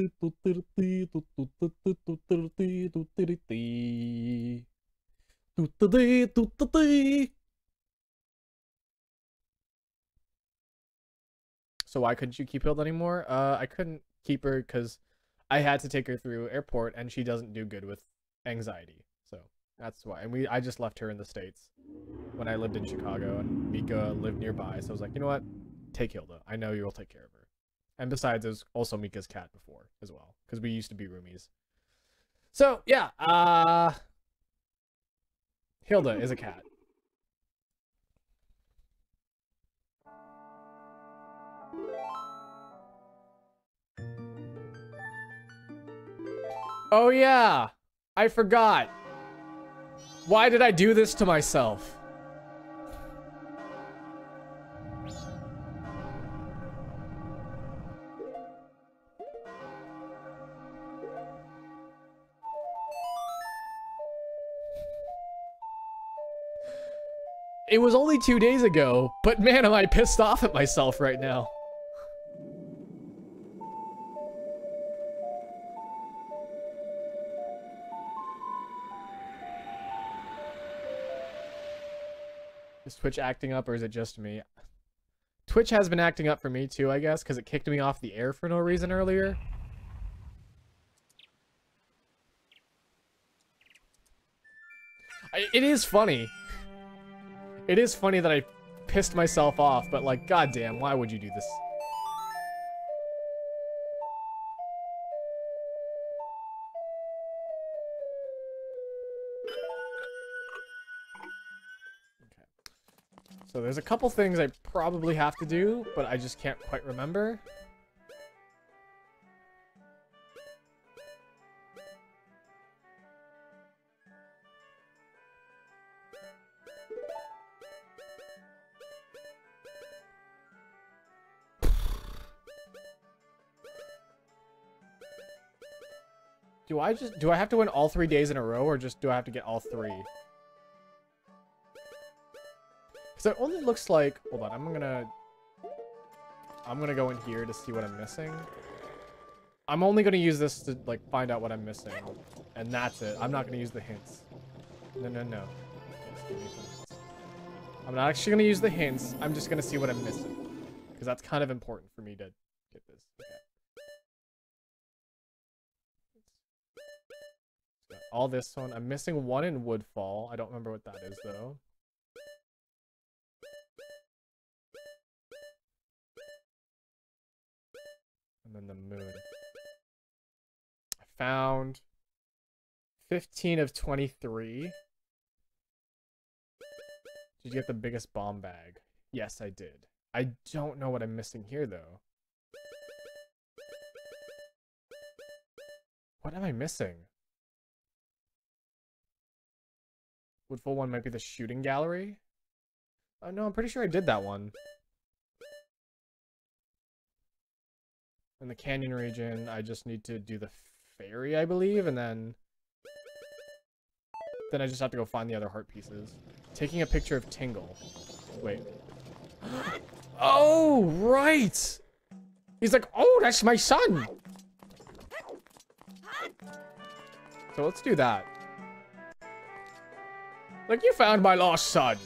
So why couldn't you keep Hilda anymore? I couldn't keep her because I had to take her through airport, and she doesn't do good with anxiety. So that's why. And I just left her in the States when I lived in Chicago, and Mika lived nearby. So I was like, you know what? Take Hilda. I know you'll take care of her. And besides, it was also Mika's cat before as well, because we used to be roomies. So, yeah. Hilda is a cat. Oh, yeah. I forgot. Why did I do this to myself? It was only 2 days ago, but man, am I pissed off at myself right now. Is Twitch acting up, or is it just me? Twitch has been acting up for me too, I guess, because it kicked me off the air for no reason earlier. It is funny. It is funny that I pissed myself off, but like, goddamn, why would you do this? Okay. So there's a couple things I probably have to do, but I just can't quite remember. Do I have to win all 3 days in a row, or just do I have to get all three? Because it only looks like, hold on, I'm gonna go in here to see what I'm missing. I'm only gonna use this to like find out what I'm missing, and that's it. I'm not gonna use the hints. No. Just give me some hints. I'm not actually gonna use the hints. I'm just gonna see what I'm missing, because that's kind of important for me to get this. Okay. All this one. I'm missing one in Woodfall. I don't remember what that is, though. And then the moon. I found 15 of 23. Did you get the biggest bomb bag? Yes, I did. I don't know what I'm missing here, though. What am I missing? Woodfall one might be the shooting gallery. Oh no, I'm pretty sure I did that one. In the canyon region, I just need to do the fairy, I believe, and then I just have to go find the other heart pieces. Taking a picture of Tingle. Wait. Oh, right! He's like, oh, that's my son! So let's do that. Like, you found my lost son.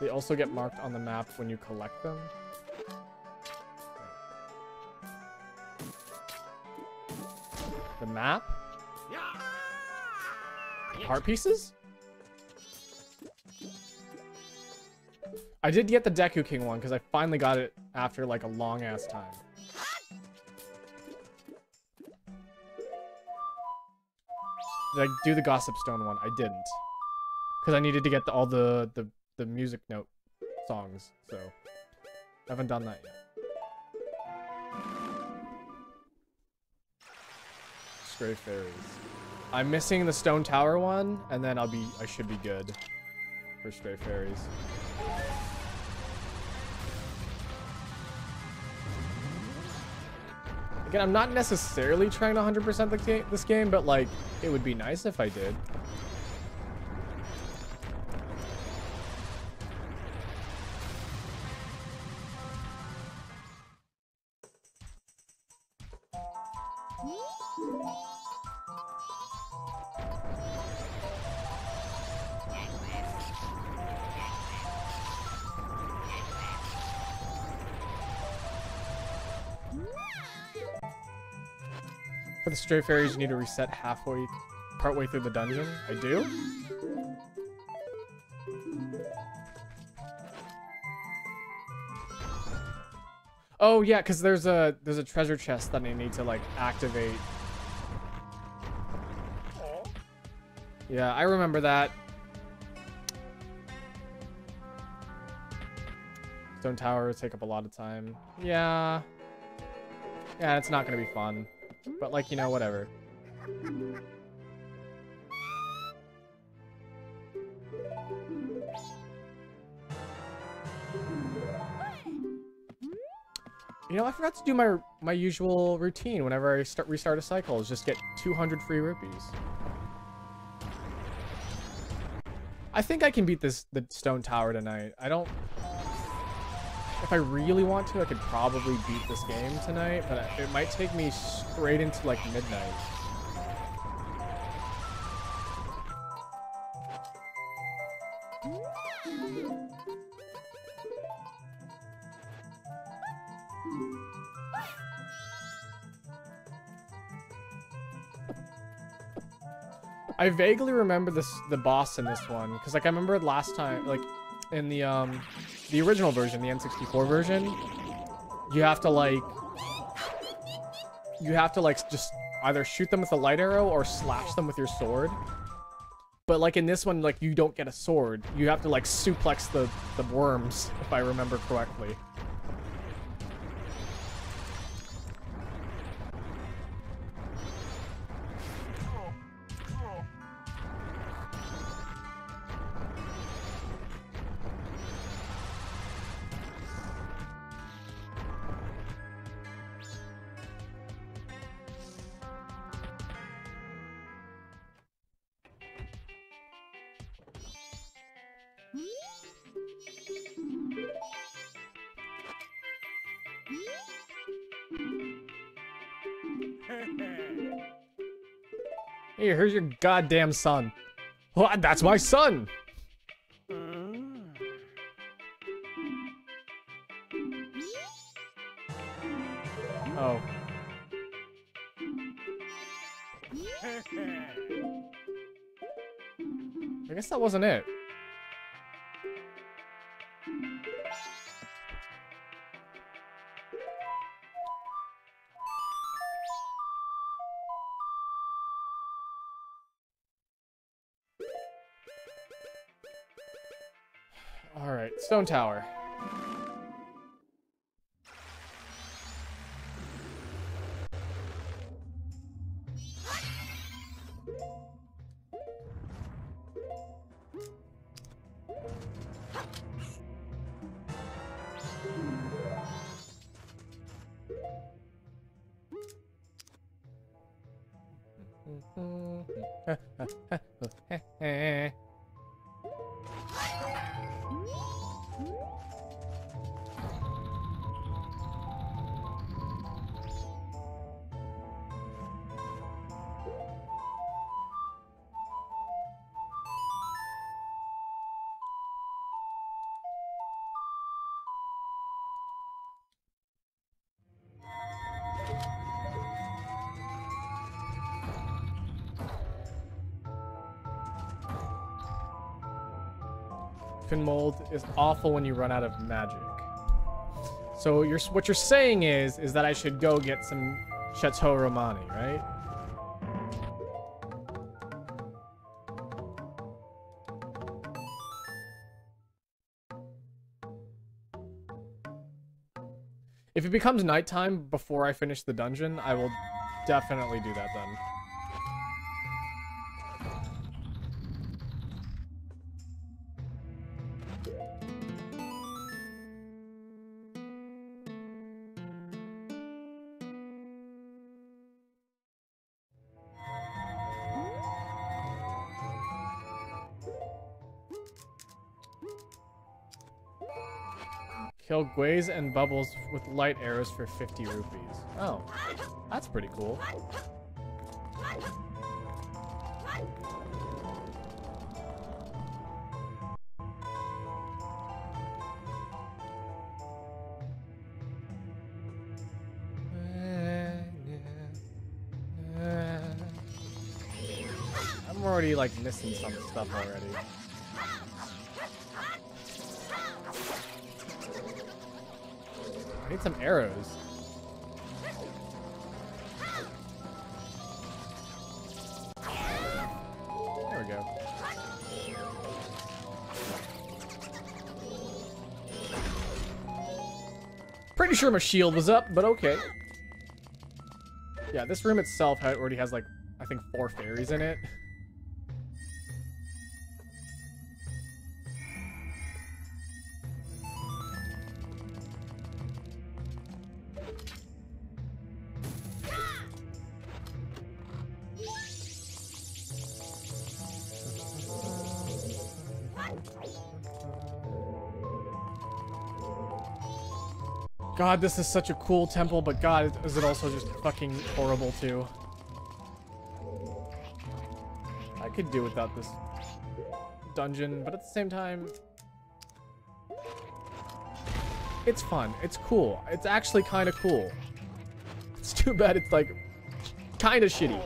They also get marked on the map when you collect them. The map? Heart pieces? I did get the Deku King one because I finally got it after like a long ass time. Did I do the Gossip Stone one? I didn't. Because I needed to get all the music note songs, so I haven't done that yet. Stray fairies. I'm missing the Stone Tower one, and then I should be good for Stray fairies. Again, I'm not necessarily trying to 100% this game, but like, it would be nice if I did. The Stray Fairies, you need to reset halfway, partway through the dungeon. I do? Oh yeah, because there's a treasure chest that I need to like activate. Yeah, I remember that. Stone Tower take up a lot of time. Yeah. Yeah, it's not gonna be fun. But like, you know, whatever. You know, I forgot to do my usual routine whenever I restart a cycle, is just get 200 free rupees. I think I can beat the Stone Tower tonight. I don't... If I really want to, I could probably beat this game tonight, but it might take me straight into, like, midnight. I vaguely remember the boss in this one, because, like, I remember last time, like, in the original version, the N64 version, you have to just either shoot them with a light arrow or slash them with your sword. But like in this one, like you don't get a sword. You have to like suplex the worms, if I remember correctly. Here, here's your goddamn son. Well, that's my son. Oh. I guess that wasn't it. Stone Tower. Mold is awful when you run out of magic. So what you're saying is that I should go get some Chateau Romani, right? If it becomes nighttime before I finish the dungeon, I will definitely do that then. Kill Guays and Bubbles with light arrows for 50 rupees. Oh, that's pretty cool. I'm already like missing some stuff already. I need some arrows. There we go. Pretty sure my shield was up, but okay. Yeah, this room itself already has like, I think 4 fairies in it. God, this is such a cool temple, but God, is it also just fucking horrible too? I could do without this dungeon, but at the same time, it's fun. It's cool. It's actually kind of cool. It's too bad it's like kind of shitty.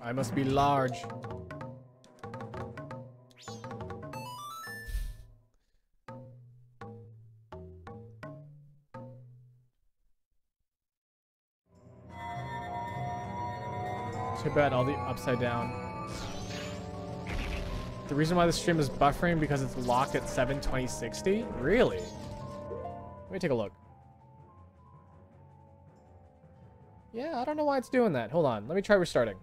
I must be large. Too bad all the upside down. The reason why the stream is buffering because it's locked at 72060? Really? Let me take a look. Yeah, I don't know why it's doing that. Hold on. Let me try restarting.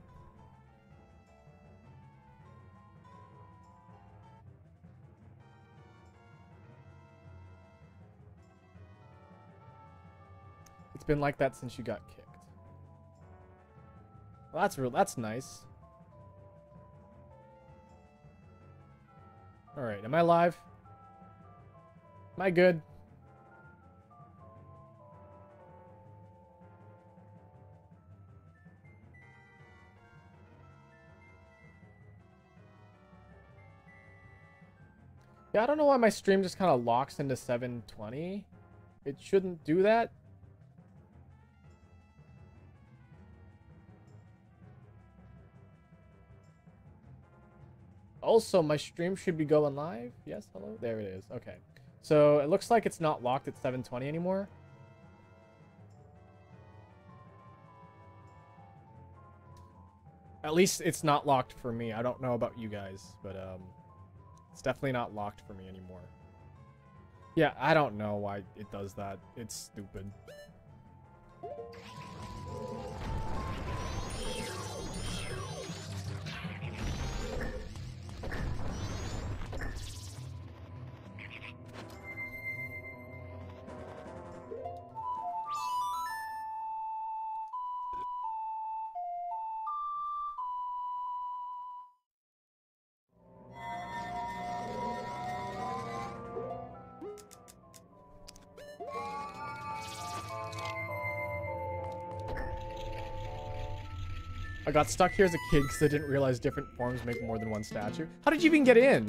It's been like that since you got kicked. Well, that's real. That's nice. Alright, am I live? Am I good? Yeah, I don't know why my stream just kind of locks into 720. It shouldn't do that. Also, my stream should be going live. Yes, hello? There it is. Okay. So, it looks like it's not locked at 720 anymore. At least it's not locked for me. I don't know about you guys, but it's definitely not locked for me anymore. Yeah, I don't know why it does that. It's stupid. I got stuck here as a kid because I didn't realize different forms make more than one statue. How did you even get in?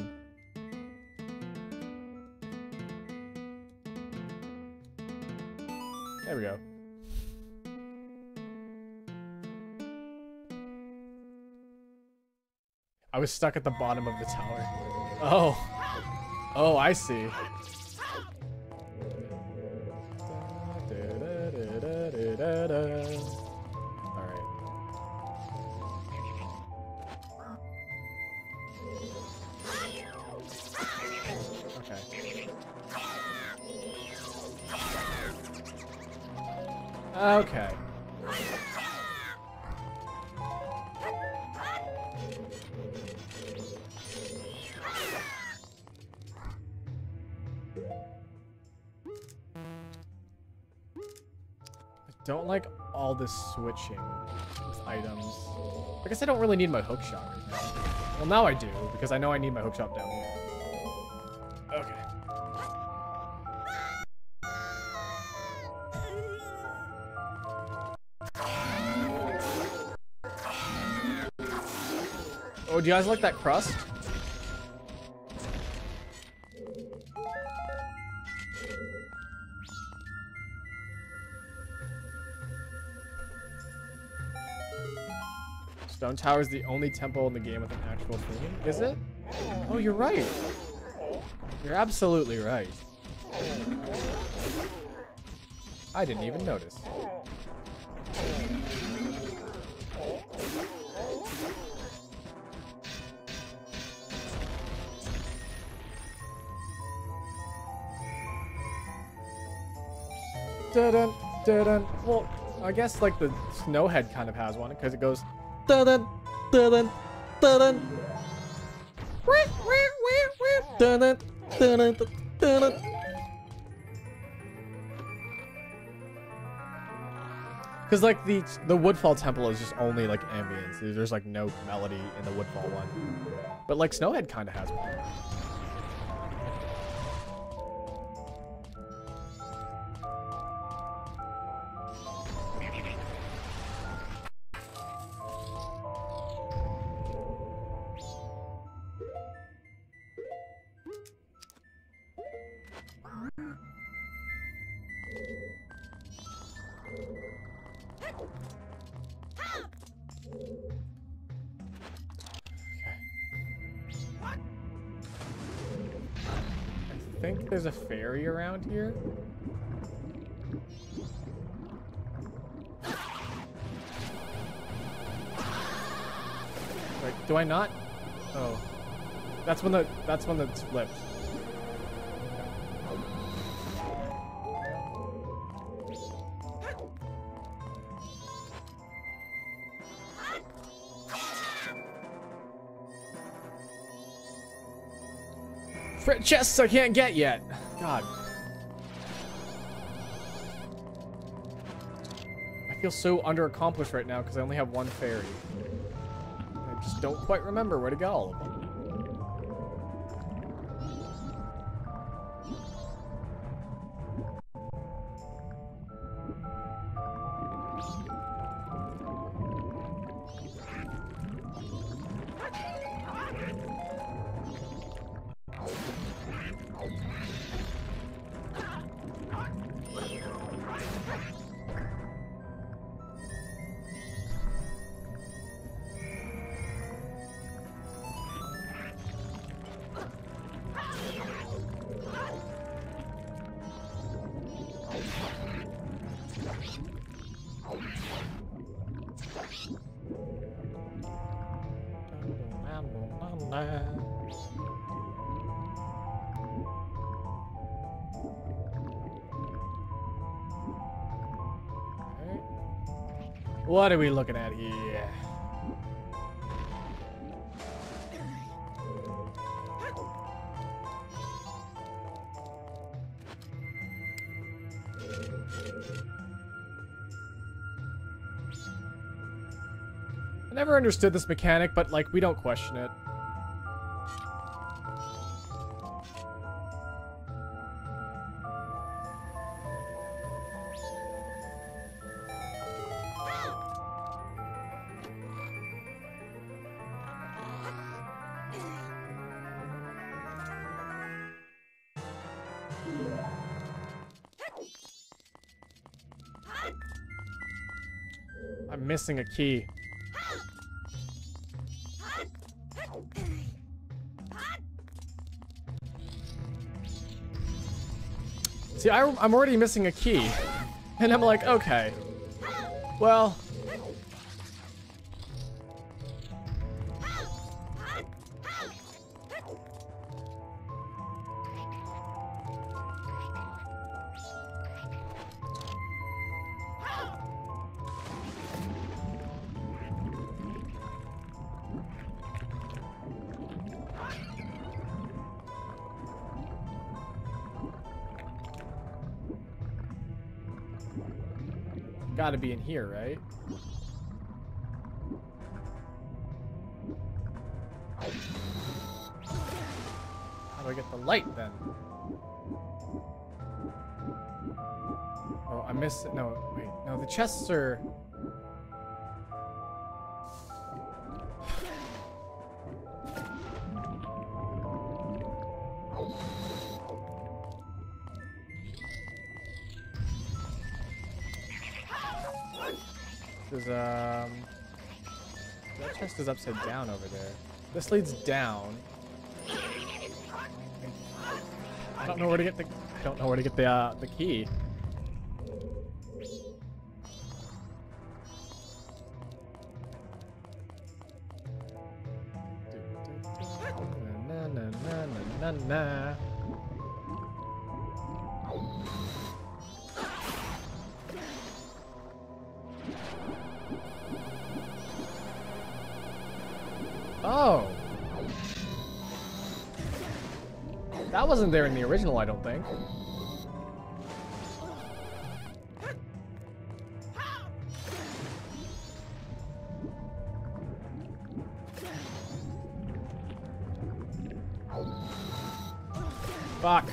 There we go. I was stuck at the bottom of the tower. Oh. Oh, I see. Okay. Don't like all this switching with items. I guess I don't really need my hookshot right now. Well, now I do, because I know I need my hookshot down here. Okay. Oh, do you guys like that crust? Stone Tower is the only temple in the game with an actual theme. Is it? Oh, you're right. You're absolutely right. I didn't even notice. Dun, dun, dun. Well, I guess like the Snowhead kind of has one because it goes. Dun, dun, dun. Dun, dun, dun. Because like the Woodfall temple is just only like ambience. There's like no melody in the Woodfall one, but like Snowhead kind of has one. There's a fairy around here. Like, do I not? Oh, that's when the flip. Chests I can't get yet. God. I feel so underaccomplished right now because I only have one fairy. I just don't quite remember where to get all of them. What are we looking at here? I never understood this mechanic, but like, we don't question it. Missing a key. See, I'm already missing a key, and I'm like, okay, well, Gotta be in here, right? How do I get the light then? Oh, I missed it. No, wait. No, the chests are... that chest is upside down over there. This leads down. I don't know where to get the the key. Oh. That wasn't there in the original, I don't think. Fuck.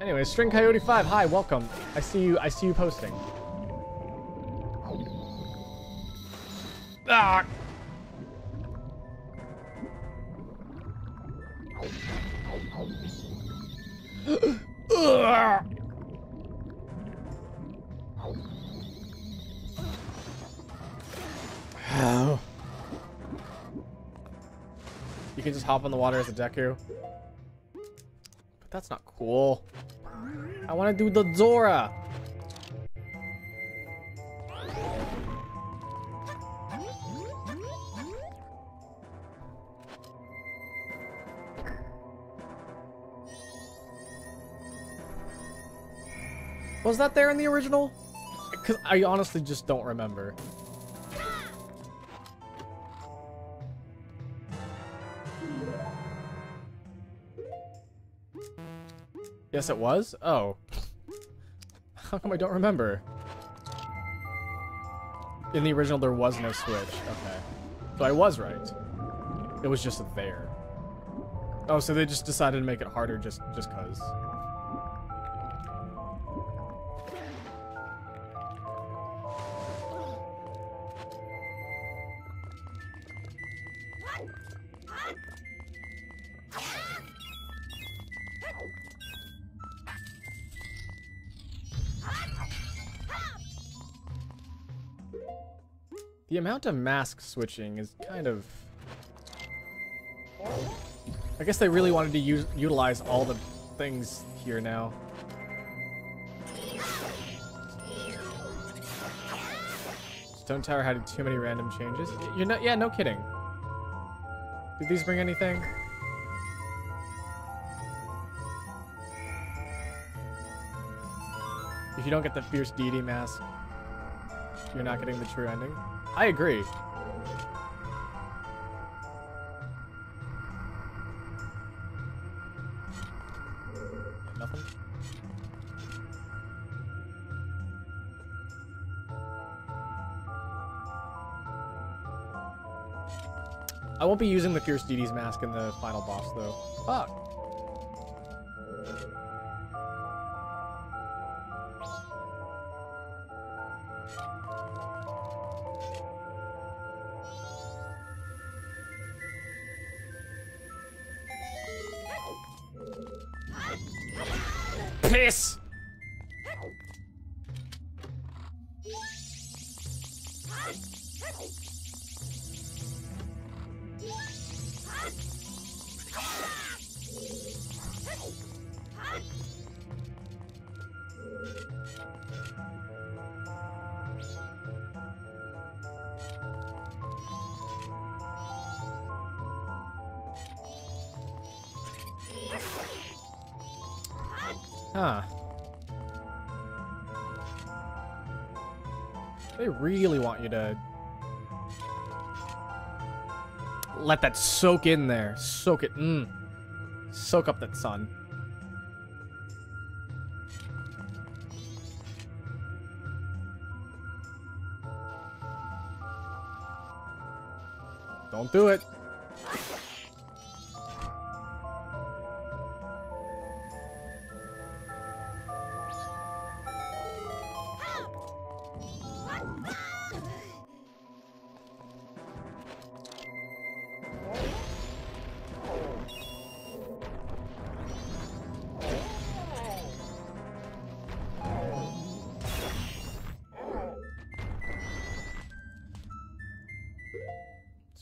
Anyway, String Coyote 5, hi, welcome. I see you posting. Ah. You can just hop on the water as a Deku. But that's not cool. I want to do the Zora. Was that there in the original? Because I honestly just don't remember. Yes, it was? Oh. How come I don't remember? In the original, there was no switch. Okay. So I was right. It was just there. Oh, so they just decided to make it harder just because. The amount of mask switching is kind of... I guess they really wanted to utilize all the things here now. Stone Tower had too many random changes. You're not... Yeah, no kidding. Did these bring anything? If you don't get the Fierce Deity mask, you're not getting the true ending. I agree. Nothing. I won't be using the Fierce Deity's mask in the final boss, though. Fuck. Piss! Huh. They really want you to Let that soak in there. Soak it. Soak up that sun. Don't do it.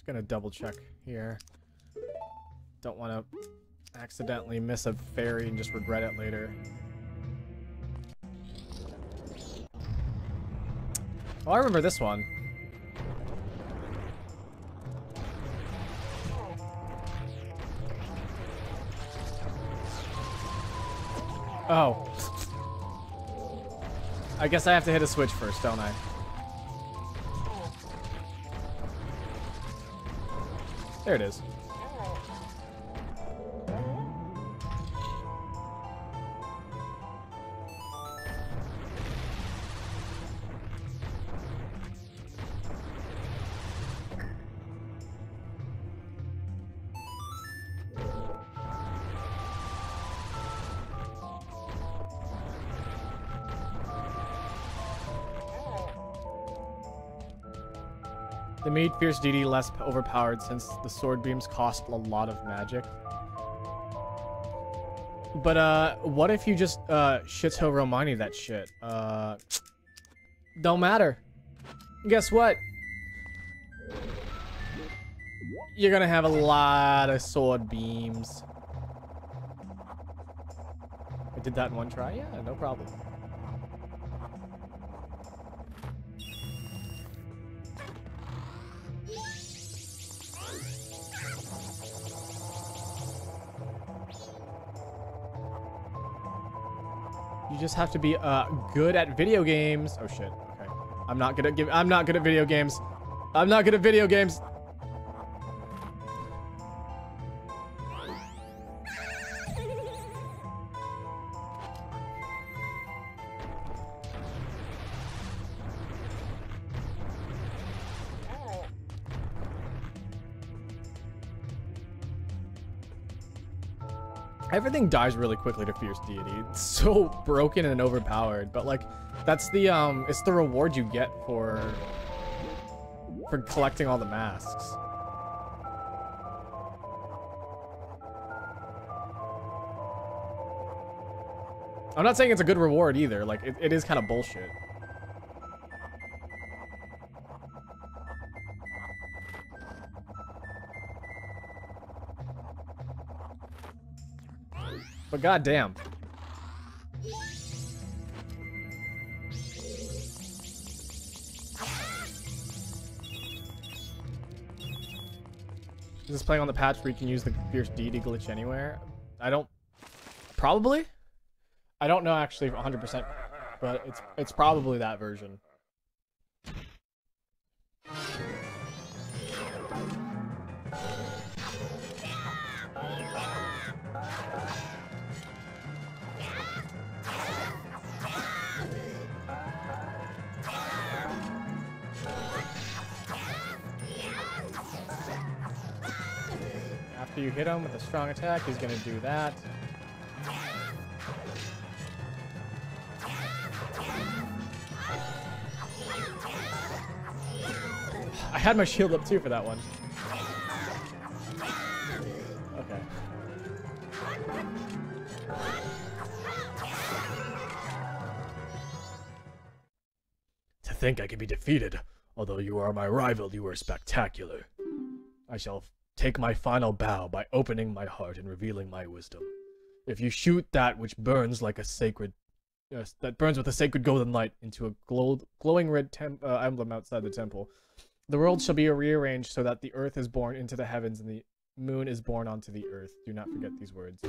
Gonna double check here. Don't want to accidentally miss a fairy and just regret it later. Oh, I remember this one. Oh. I guess I have to hit a switch first, don't I? There it is. The made Fierce Deity less overpowered since the sword beams cost a lot of magic. But, what if you just, Chateau Romani that shit? Don't matter. Guess what? You're gonna have a lot of sword beams. I did that in one try? Yeah, no problem. Just have to be good at video games. Oh shit. Okay. I'm not good at video games. I'm not good at video games. Everything dies really quickly to Fierce Deity. It's so broken and overpowered, but like, that's the it's the reward you get for collecting all the masks. I'm not saying it's a good reward either. Like, it is kind of bullshit. But goddamn. Is this playing on the patch where you can use the Fierce Deity glitch anywhere? I don't... Probably? I don't know actually 100%, but it's probably that version. You hit him with a strong attack, he's gonna do that. I had my shield up too for that one. Okay. To think I can be defeated. Although you are my rival, you were spectacular. I shall take my final bow by opening my heart and revealing my wisdom. If you shoot that which burns like a sacred... that burns with a sacred golden light into a glowing red emblem outside the temple, the world shall be rearranged so that the earth is born into the heavens and the moon is born onto the earth. Do not forget these words.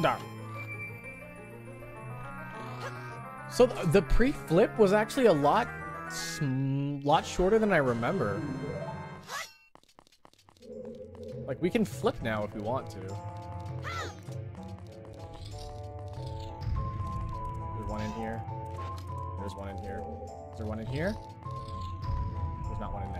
Nah. So the pre-flip was actually a lot shorter than I remember. Like, we can flip now if we want to. There's one in here. There's one in here. Is there one in here? There's not one in there.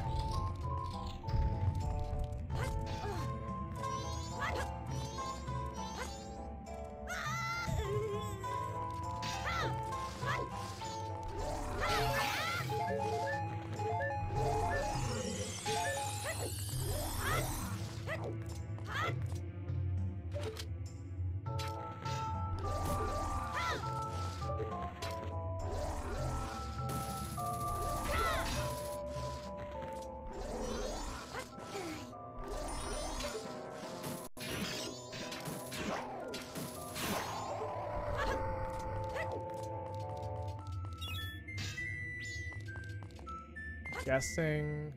Guessing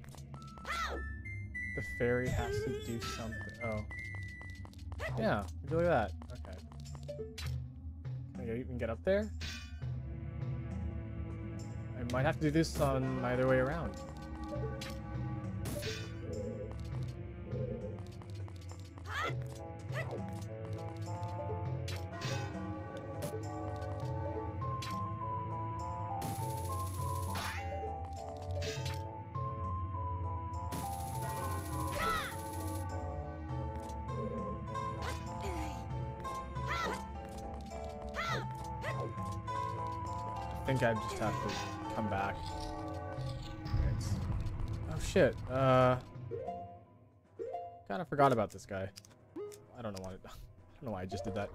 the fairy has to do something. Oh. Yeah, look at that. Okay. Can I even get up there? I might have to do this on either way around. I just have to come back. Oh shit. Kind of forgot about this guy. I don't know why. I don't know why I just did that.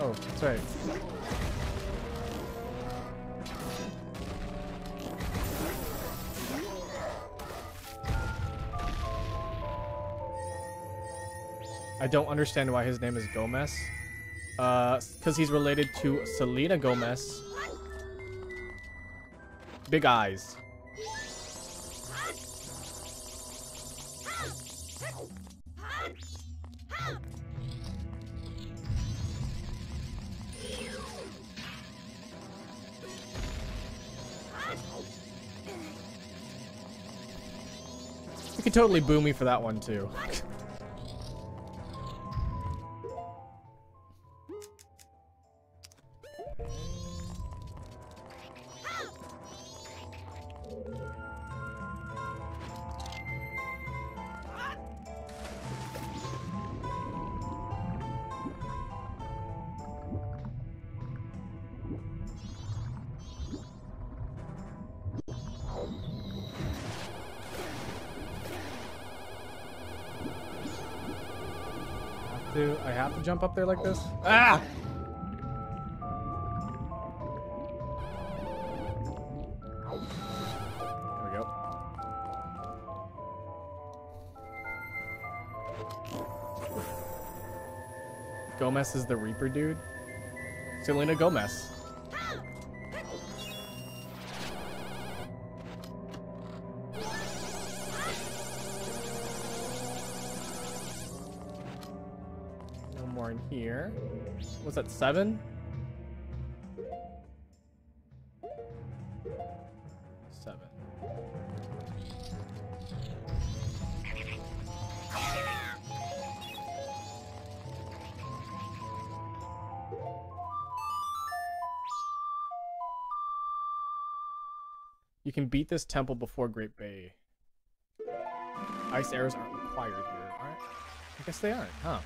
Oh, that's right. I don't understand why his name is Gomez. Because he's related to Selena Gomez. Big eyes. You could totally boo me for that one too. Jump up there like this? Ah! There we go. Gomez is the Reaper dude. Selena Gomez. Was that 7? 7. You can beat this temple before Great Bay. Ice arrows aren't required here, alright? I guess they aren't, huh?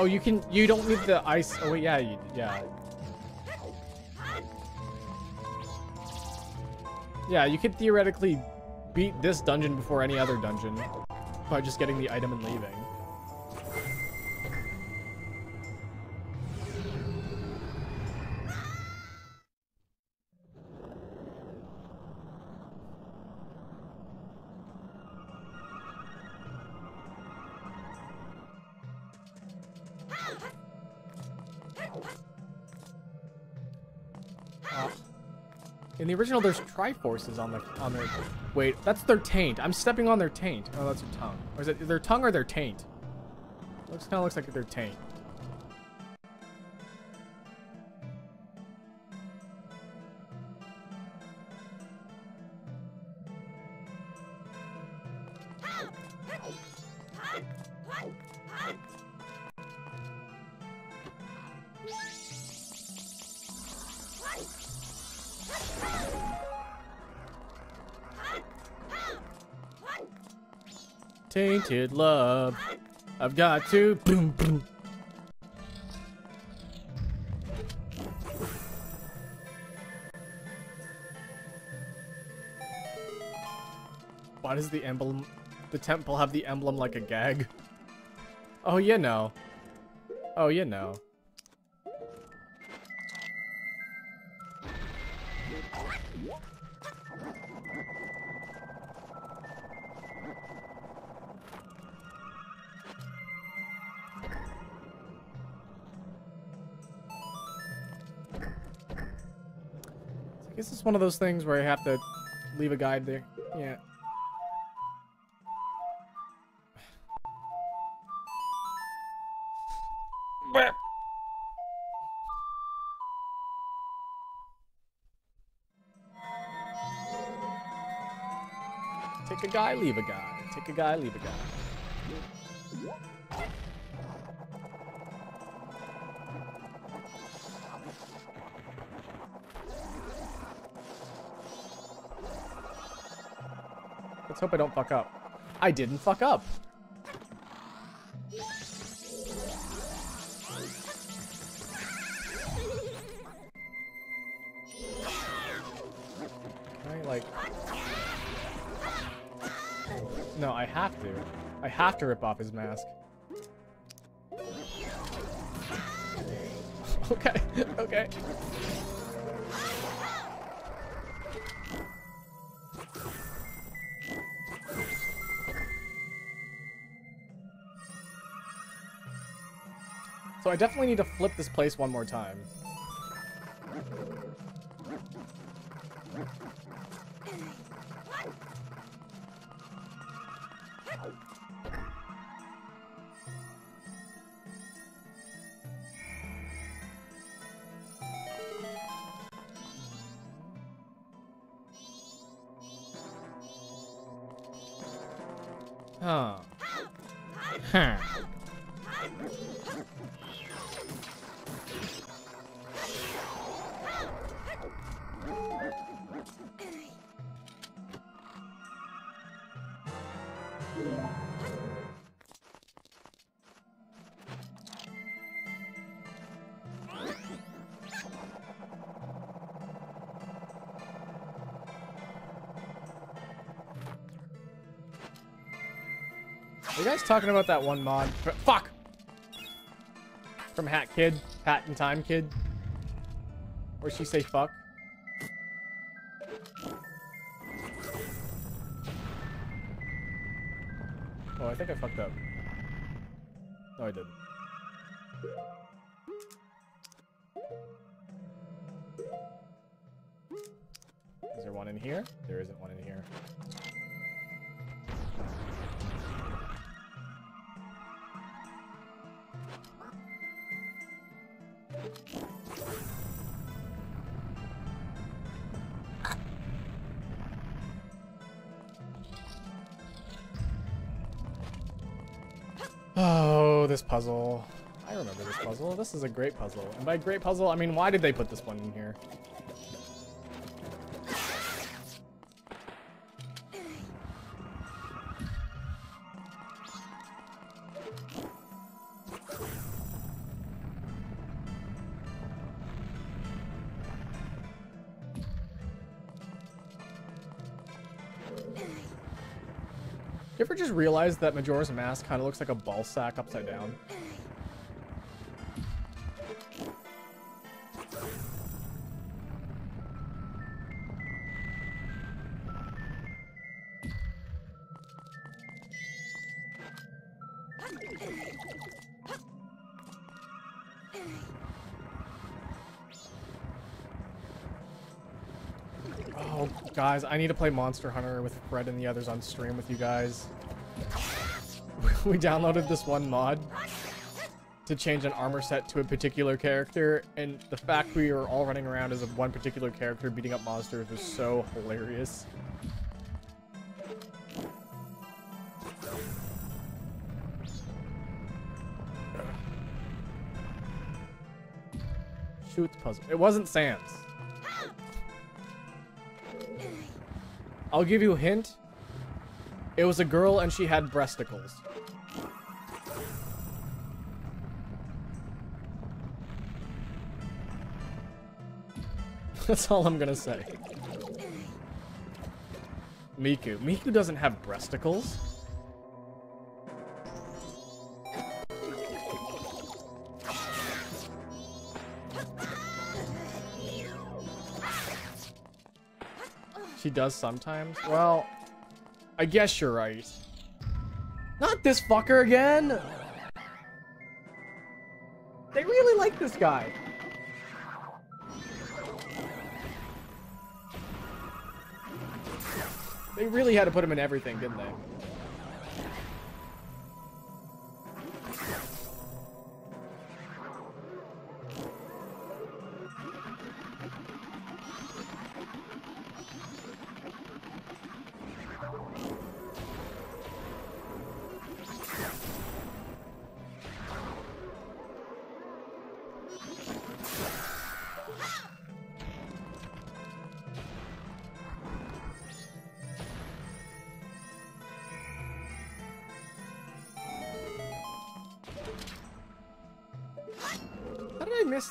Oh, you can. You don't need the ice. Oh wait, yeah, yeah. Yeah, you could theoretically beat this dungeon before any other dungeon by just getting the item and leaving. In the original, there's Triforces on their. Wait, that's their taint. I'm stepping on their taint. Oh, that's their tongue. Or is it their tongue or their taint? Looks kind of looks like their taint. Tainted love. I've got to boom boom. Why does the emblem, the temple have the emblem like a gag? Oh, you know. Oh, you know. This is one of those things where I have to leave a guide there. Yeah. Take a guy, leave a guy. Take a guy, leave a guy. Let's hope I don't fuck up. I didn't fuck up. Can I, like... No, I have to. I have to rip off his mask. Okay, okay. So I definitely need to flip this place one more time. Are you guys talking about that one mod? Fuck! From Hat Kid? Hat in Time Kid? Where she say fuck? Oh, I think I fucked up. No, I didn't. Is there one in here? There isn't one in here. Puzzle. I remember this puzzle. This is a great puzzle. And by great puzzle, I mean, why did they put this one in here? You ever just realize that Majora's Mask kind of looks like a ball sack upside down? Guys, I need to play Monster Hunter with Fred and the others on stream with you guys. We downloaded this one mod to change an armor set to a particular character, and the fact we were all running around as one particular character beating up monsters was so hilarious. Shoot the puzzle. It wasn't Sans. I'll give you a hint. It was a girl and she had breasticles. That's all I'm gonna say. Miku. Miku doesn't have breasticles. She does sometimes. Well, I guess you're right. Not this fucker again! They really like this guy. They really had to put him in everything, didn't they?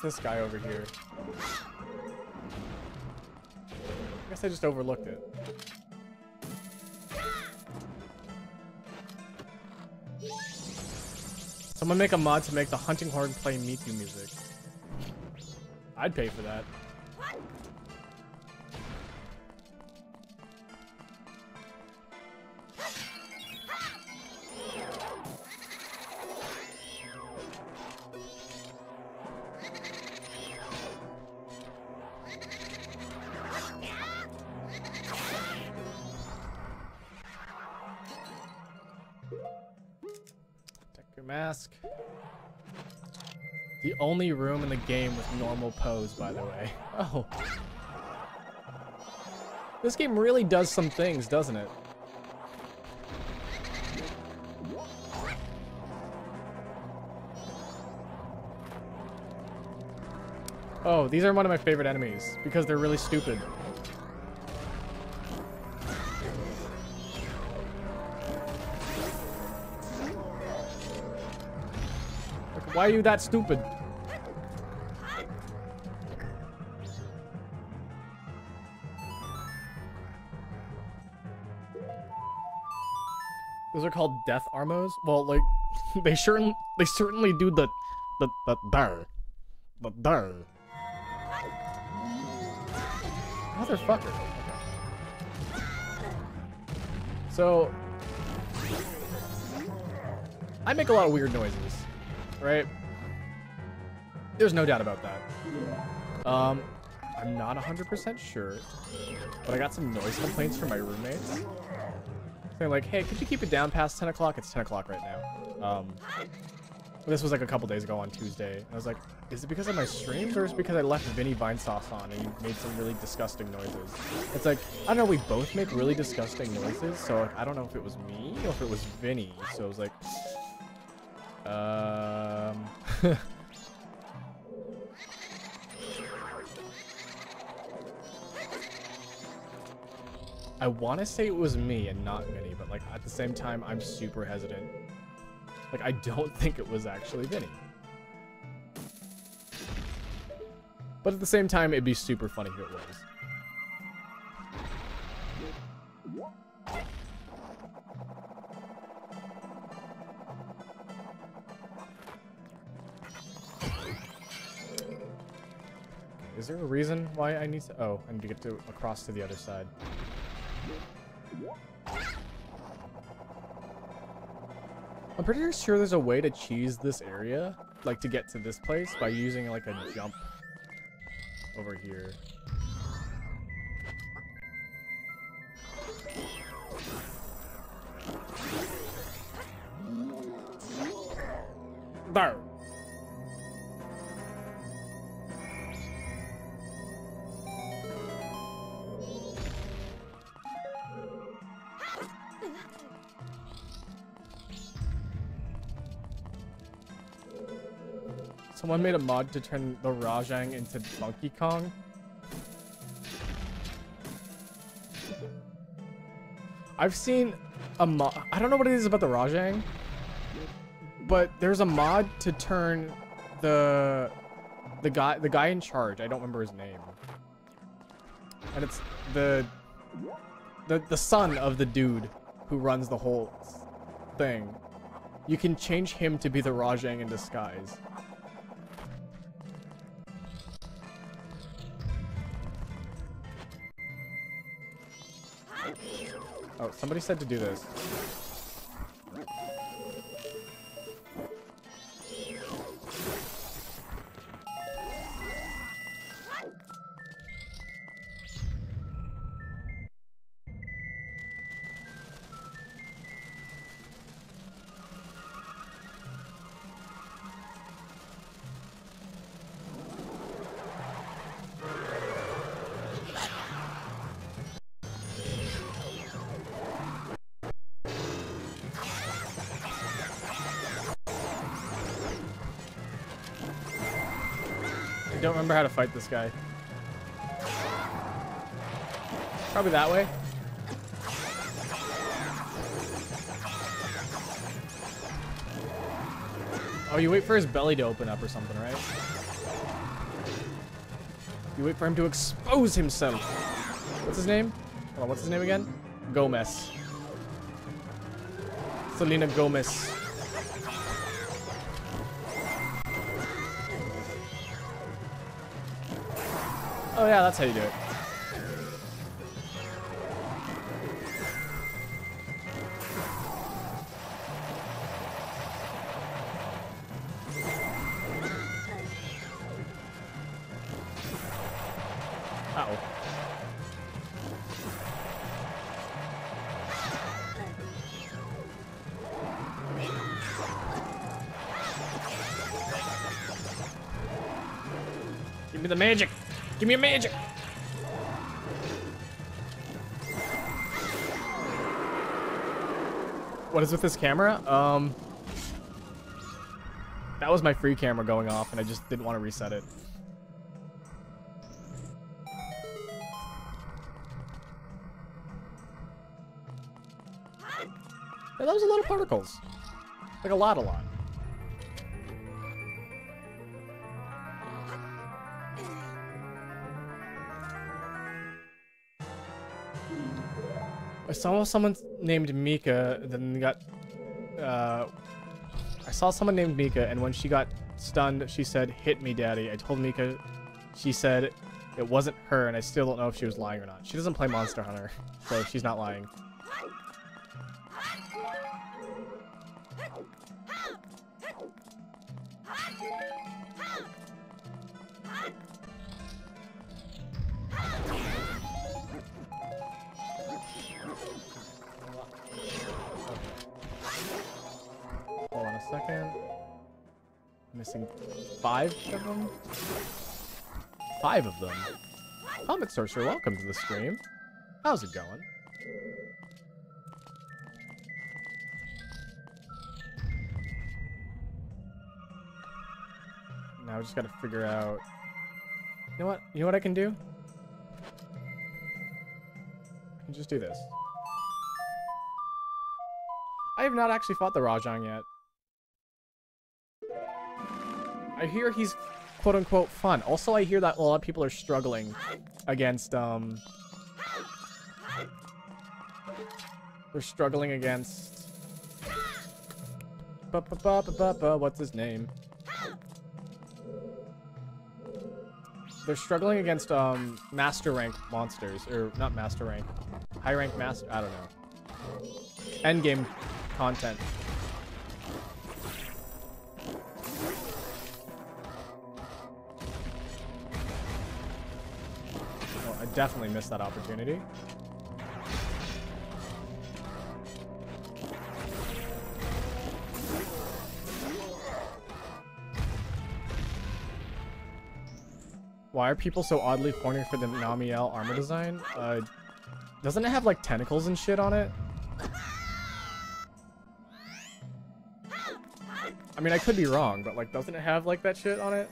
This guy over here. I guess I just overlooked it. Someone make a mod to make the hunting horn play Miku music. I'd pay for that. Only room in the game with normal pose, by the way. Oh. This game really does some things, doesn't it? Oh, these are one of my favorite enemies because they're really stupid. Like, why are you that stupid? Called death armos? Well, like they certainly do the dar. Motherfucker. Okay. So I make a lot of weird noises, right? There's no doubt about that. I'm not 100% sure, but I got some noise complaints from my roommates. They're like, hey, could you keep it down past 10 o'clock? It's 10 o'clock right now. This was like a couple days ago on Tuesday. I was like, is it because of my streams or is it because I left Vinny Vine Sauce on and you made some really disgusting noises? It's like, I don't know, we both make really disgusting noises. So like, I don't know if it was me or if it was Vinny. So I was like, I want to say it was me and not Vinny, but like at the same time, I'm super hesitant. Like I don't think it was actually Vinny. But at the same time, it'd be super funny if it was. Is there a reason why I need to? Oh, I need to get to across to the other side. I'm pretty sure there's a way to cheese this area, like to get to this place by using like a jump over here. there. Someone made a mod to turn the Rajang into Donkey Kong. I've seen a mod. I don't know what it is about the Rajang, but there's a mod to turn the guy in charge. I don't remember his name, and it's the son of the dude who runs the whole thing. You can change him to be the Rajang in disguise. Oh, somebody said to do this. Remember how to fight this guy. Probably that way. Oh, you wait for his belly to open up or something, right? You wait for him to expose himself. What's his name? Hold on, what's his name again? Gomez. Selena Gomez. Oh yeah, that's how you do it. Uh-oh. Give me the magic. Give me a magic! What is with this camera? That was my free camera going off, and I just didn't want to reset it. Yeah, that was a lot of particles. Like, a lot. I saw someone named Mika, and when she got stunned, she said, "Hit me, daddy." I told Mika, she said it wasn't her, and I still don't know if she was lying or not. She doesn't play Monster Hunter, so she's not lying. Second. Missing 5 of them? 5 of them? Comic Sorcerer, welcome to the stream. How's it going? Now I just gotta figure out... You know what? You know what I can do? I can just do this. I have not actually fought the Rajang yet. I hear he's quote-unquote fun. Also, I hear that a lot of people are struggling against, They're struggling against... What's his name? They're struggling against, Master Rank monsters. Or, not Master Rank. High Rank Master... I don't know. Endgame content. Definitely missed that opportunity. Why are people so oddly horny for the Namiel armor design? Doesn't it have like tentacles and shit on it? I mean, I could be wrong, but like, doesn't it have like that shit on it?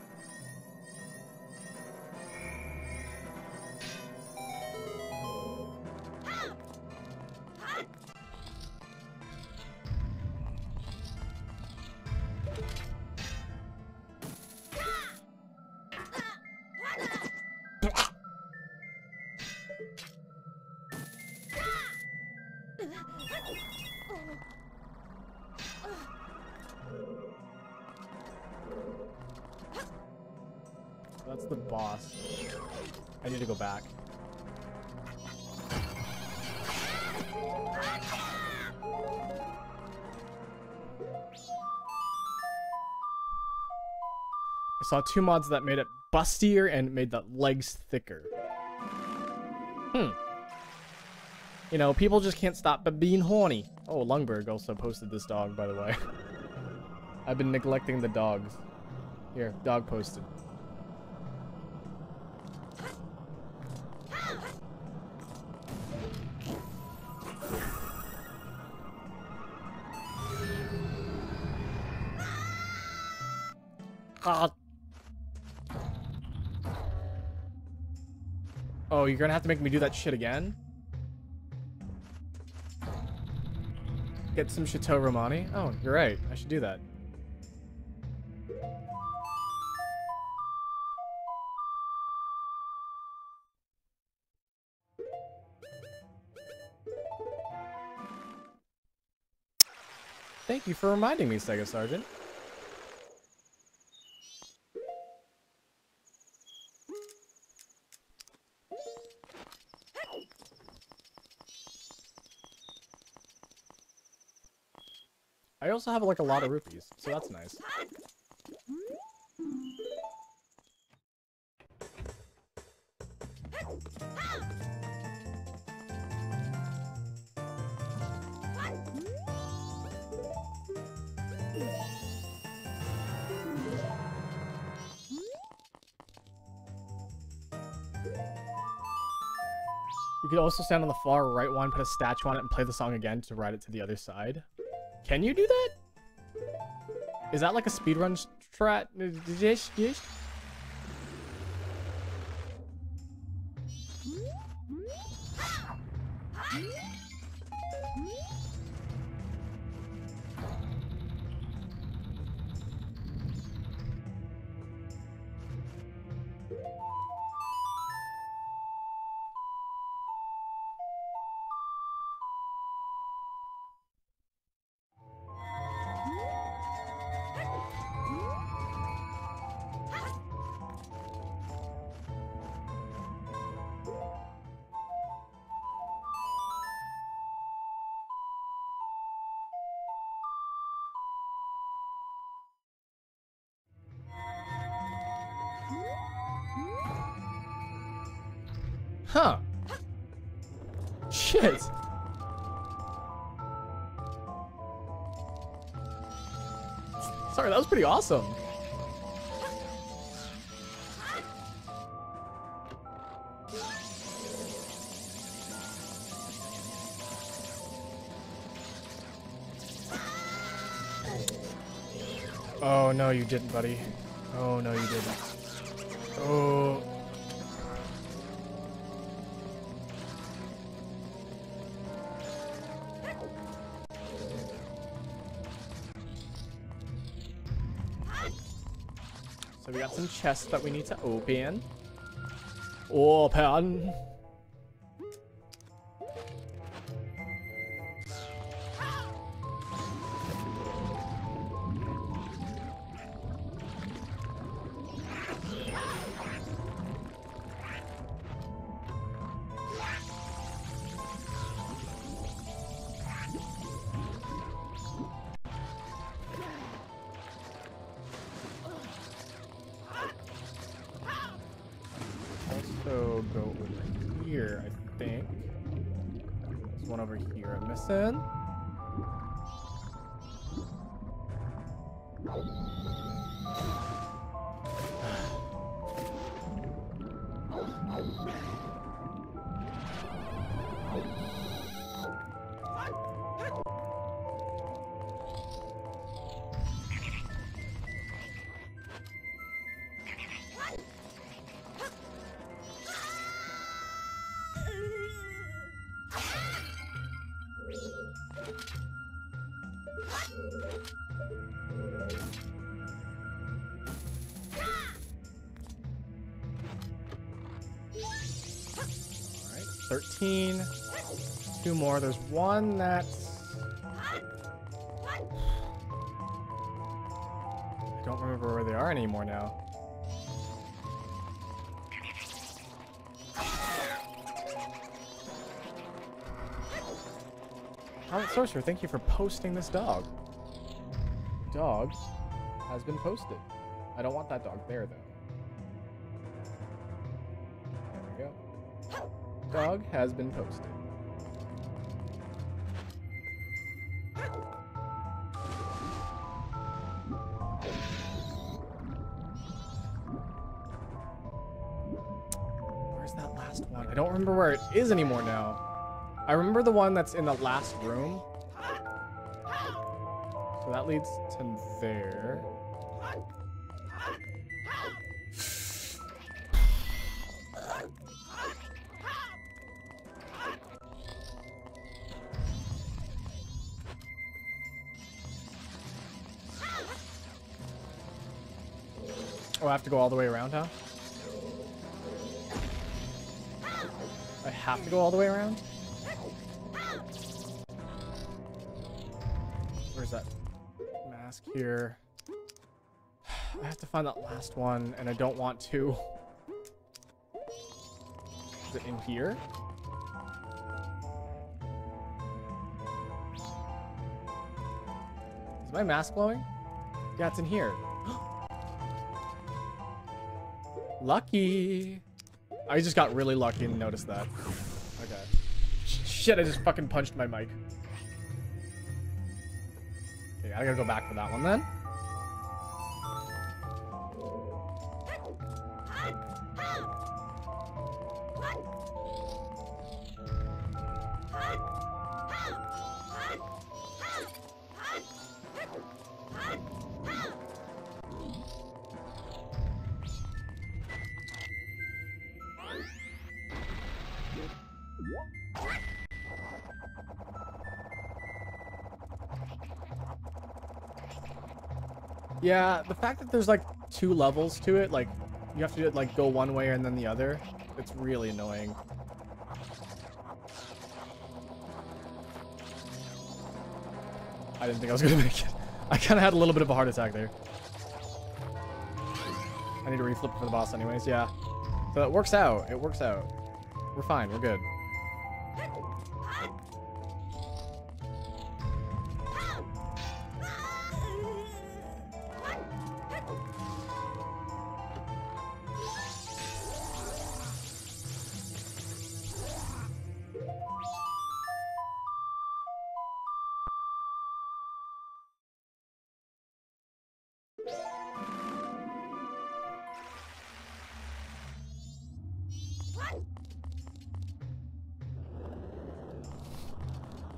Saw two mods that made it bustier and made the legs thicker. You know, people just can't stop being horny. Oh, Lungberg also posted this dog, by the way. I've been neglecting the dogs. Here, dog posted. Oh, you're gonna have to make me do that shit again? Get some Chateau Romani? Oh, you're right. I should do that. Thank you for reminding me, Sega Sergeant. I also have like a lot of rupees, so that's nice. You could also stand on the far right one, put a statue on it, and play the song again to ride it to the other side. Can you do that? Is that like a speedrun strat? Huh. Shit. Sorry, that was pretty awesome. Oh, no, you didn't, buddy. Oh, no, you didn't. Oh. We got some chests that we need to open. Open. 13. Two more. There's one that's... I don't remember where they are anymore now. Pirate Sorcerer, thank you for posting this dog. Dog has been posted. I don't want that dog there, though. Dog has been posted. Where's that last one? I don't remember where it is anymore now. I remember the one that's in the last room. So that leads to there. Oh, I have to go all the way around, huh? I have to go all the way around? Where's that mask here? I have to find that last one, and I don't want to. Is it in here? Is my mask glowing? Yeah, it's in here. Lucky. I just got really lucky and noticed that. Okay. Shit, I just fucking punched my mic. Okay, I gotta go back for that one then. Yeah, the fact that there's like two levels to it, like you have to like go one way and then the other, it's really annoying. I didn't think I was gonna make it. I kind of had a little bit of a heart attack there. I need to reflip for the boss anyways, yeah. So it works out, it works out. We're fine, we're good.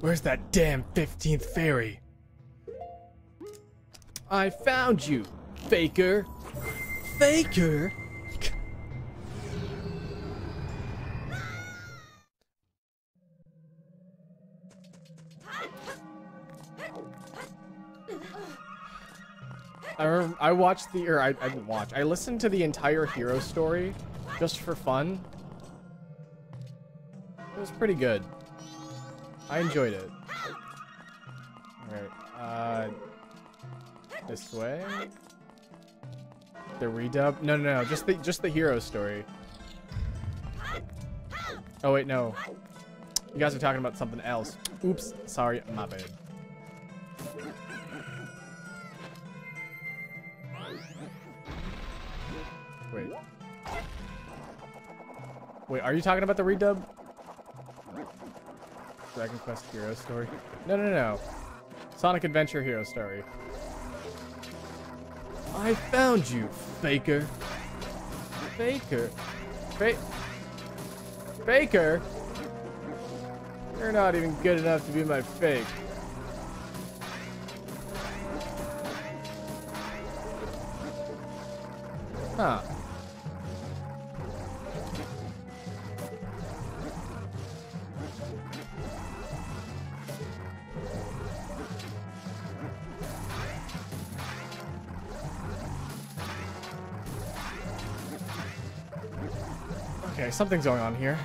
Where's that damn 15th fairy? I found you, faker. Faker? I watched the, or I didn't watch. I listened to the entire hero story just for fun. It was pretty good. I enjoyed it. Alright, this way? The redub? No, no, no, just the hero story. Oh wait, no. You guys are talking about something else. Oops, sorry, my bad. Wait. Wait, are you talking about the redub? Dragon Quest Hero Story. No, no, no. Sonic Adventure Hero Story. I found you, faker. Faker. Faker? You're not even good enough to be my fake. Huh. Okay, something's going on here.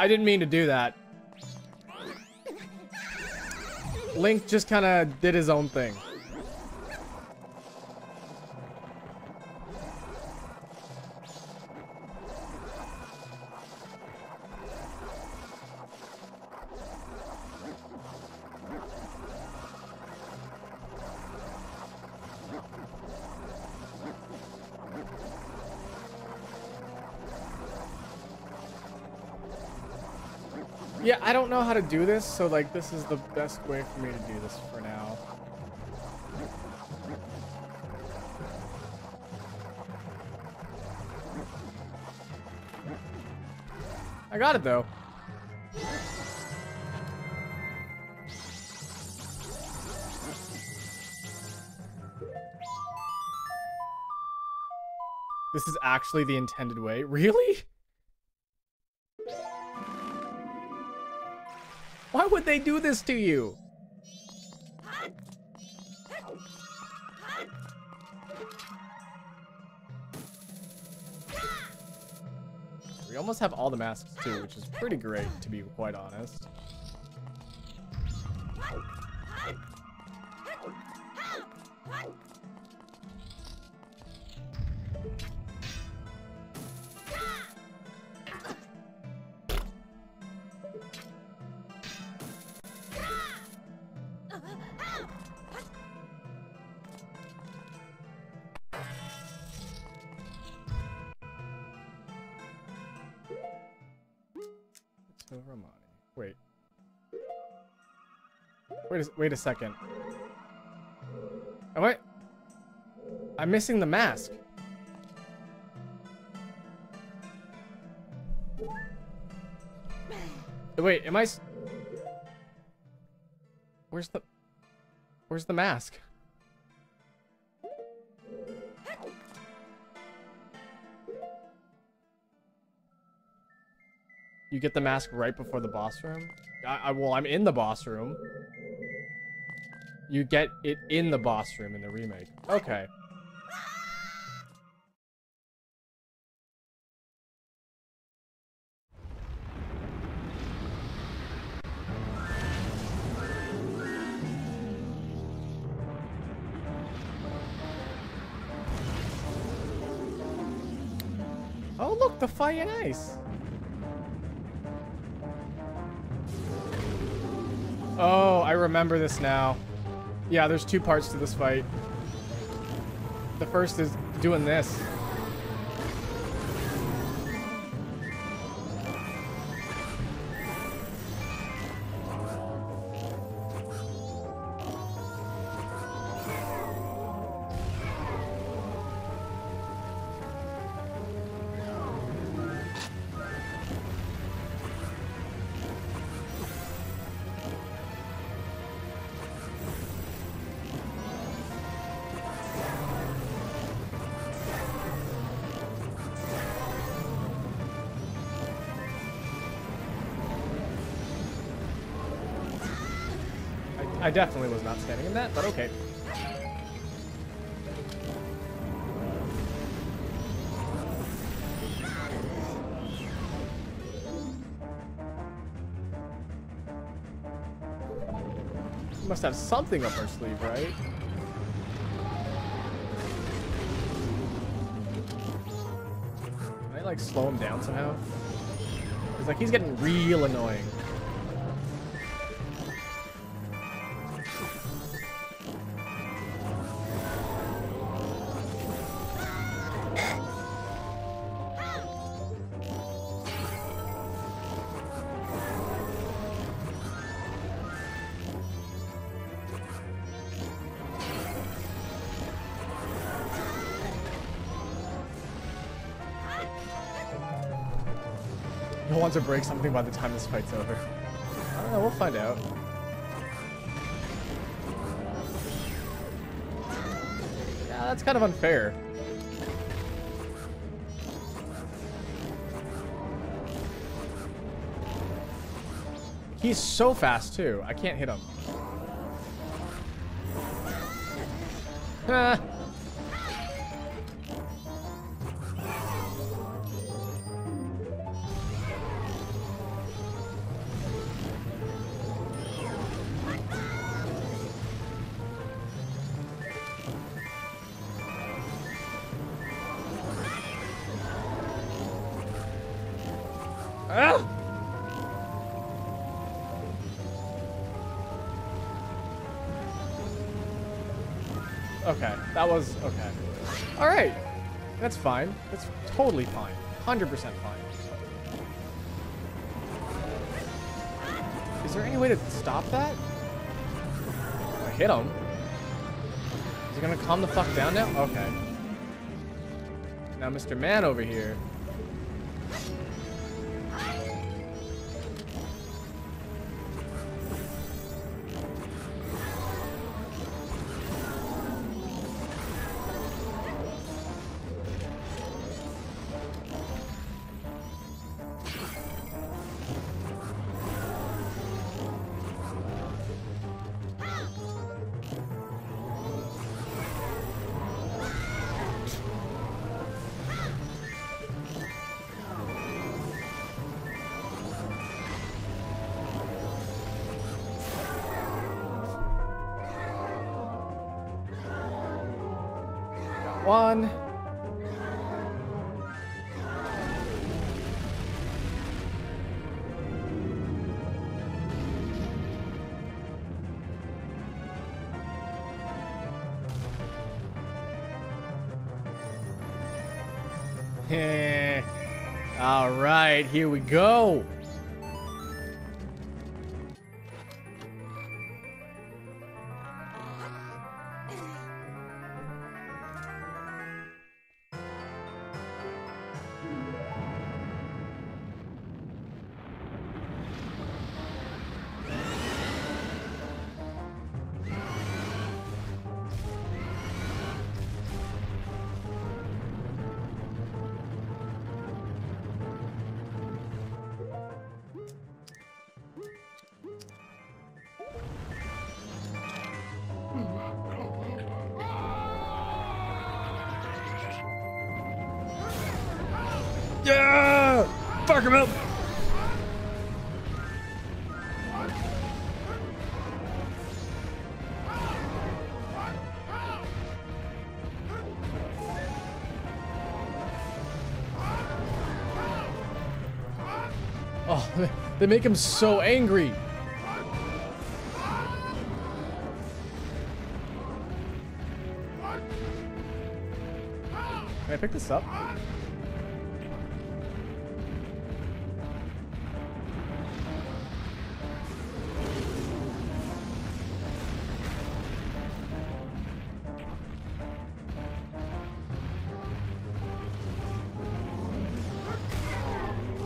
I didn't mean to do that. Link just kind of did his own thing. Yeah, I don't know how to do this, so like this is the best way for me to do this for now. I got it though. This is actually the intended way. Really? Why would they do this to you? We almost have all the masks too, which is pretty great to be quite honest. Wait a second. Oh, wait. I'm missing the mask. Wait, am I... Where's the mask? You get the mask right before the boss room? Well, I'm in the boss room. You get it in the boss room in the remake. Okay. Oh, look, the fire and ice. Oh, I remember this now. Yeah, there's two parts to this fight. The first is doing this. I definitely was not standing in that, but okay. We must have something up our sleeve, right? Can I, like, slow him down somehow? Because, like, he's getting real annoying. want to break something by the time this fight's over. I don't know, we'll find out. Yeah, that's kind of unfair. He's so fast too, I can't hit him. Ah. That was okay. All right, that's fine. That's totally fine. 100% fine. Is there any way to stop that? I hit him. Is he gonna calm the fuck down now? Okay. Now, Mr. Man over here. Here we go. They make him so angry. Can I pick this up?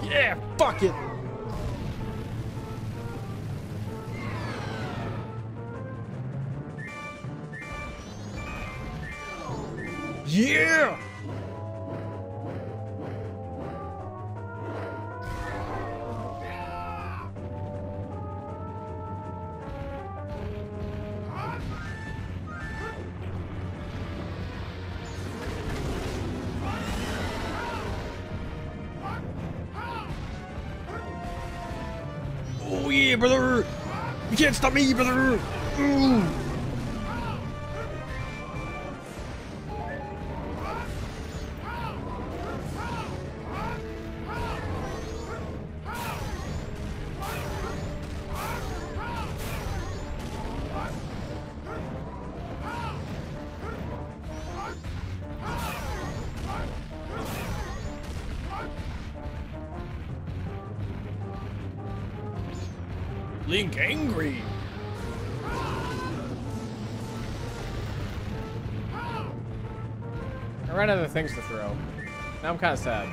Yeah, fuck it. Yeah! Oh yeah, brother! You can't stop me, brother! Ooh. Angry. I ran out of things to throw. Now I'm kind of sad.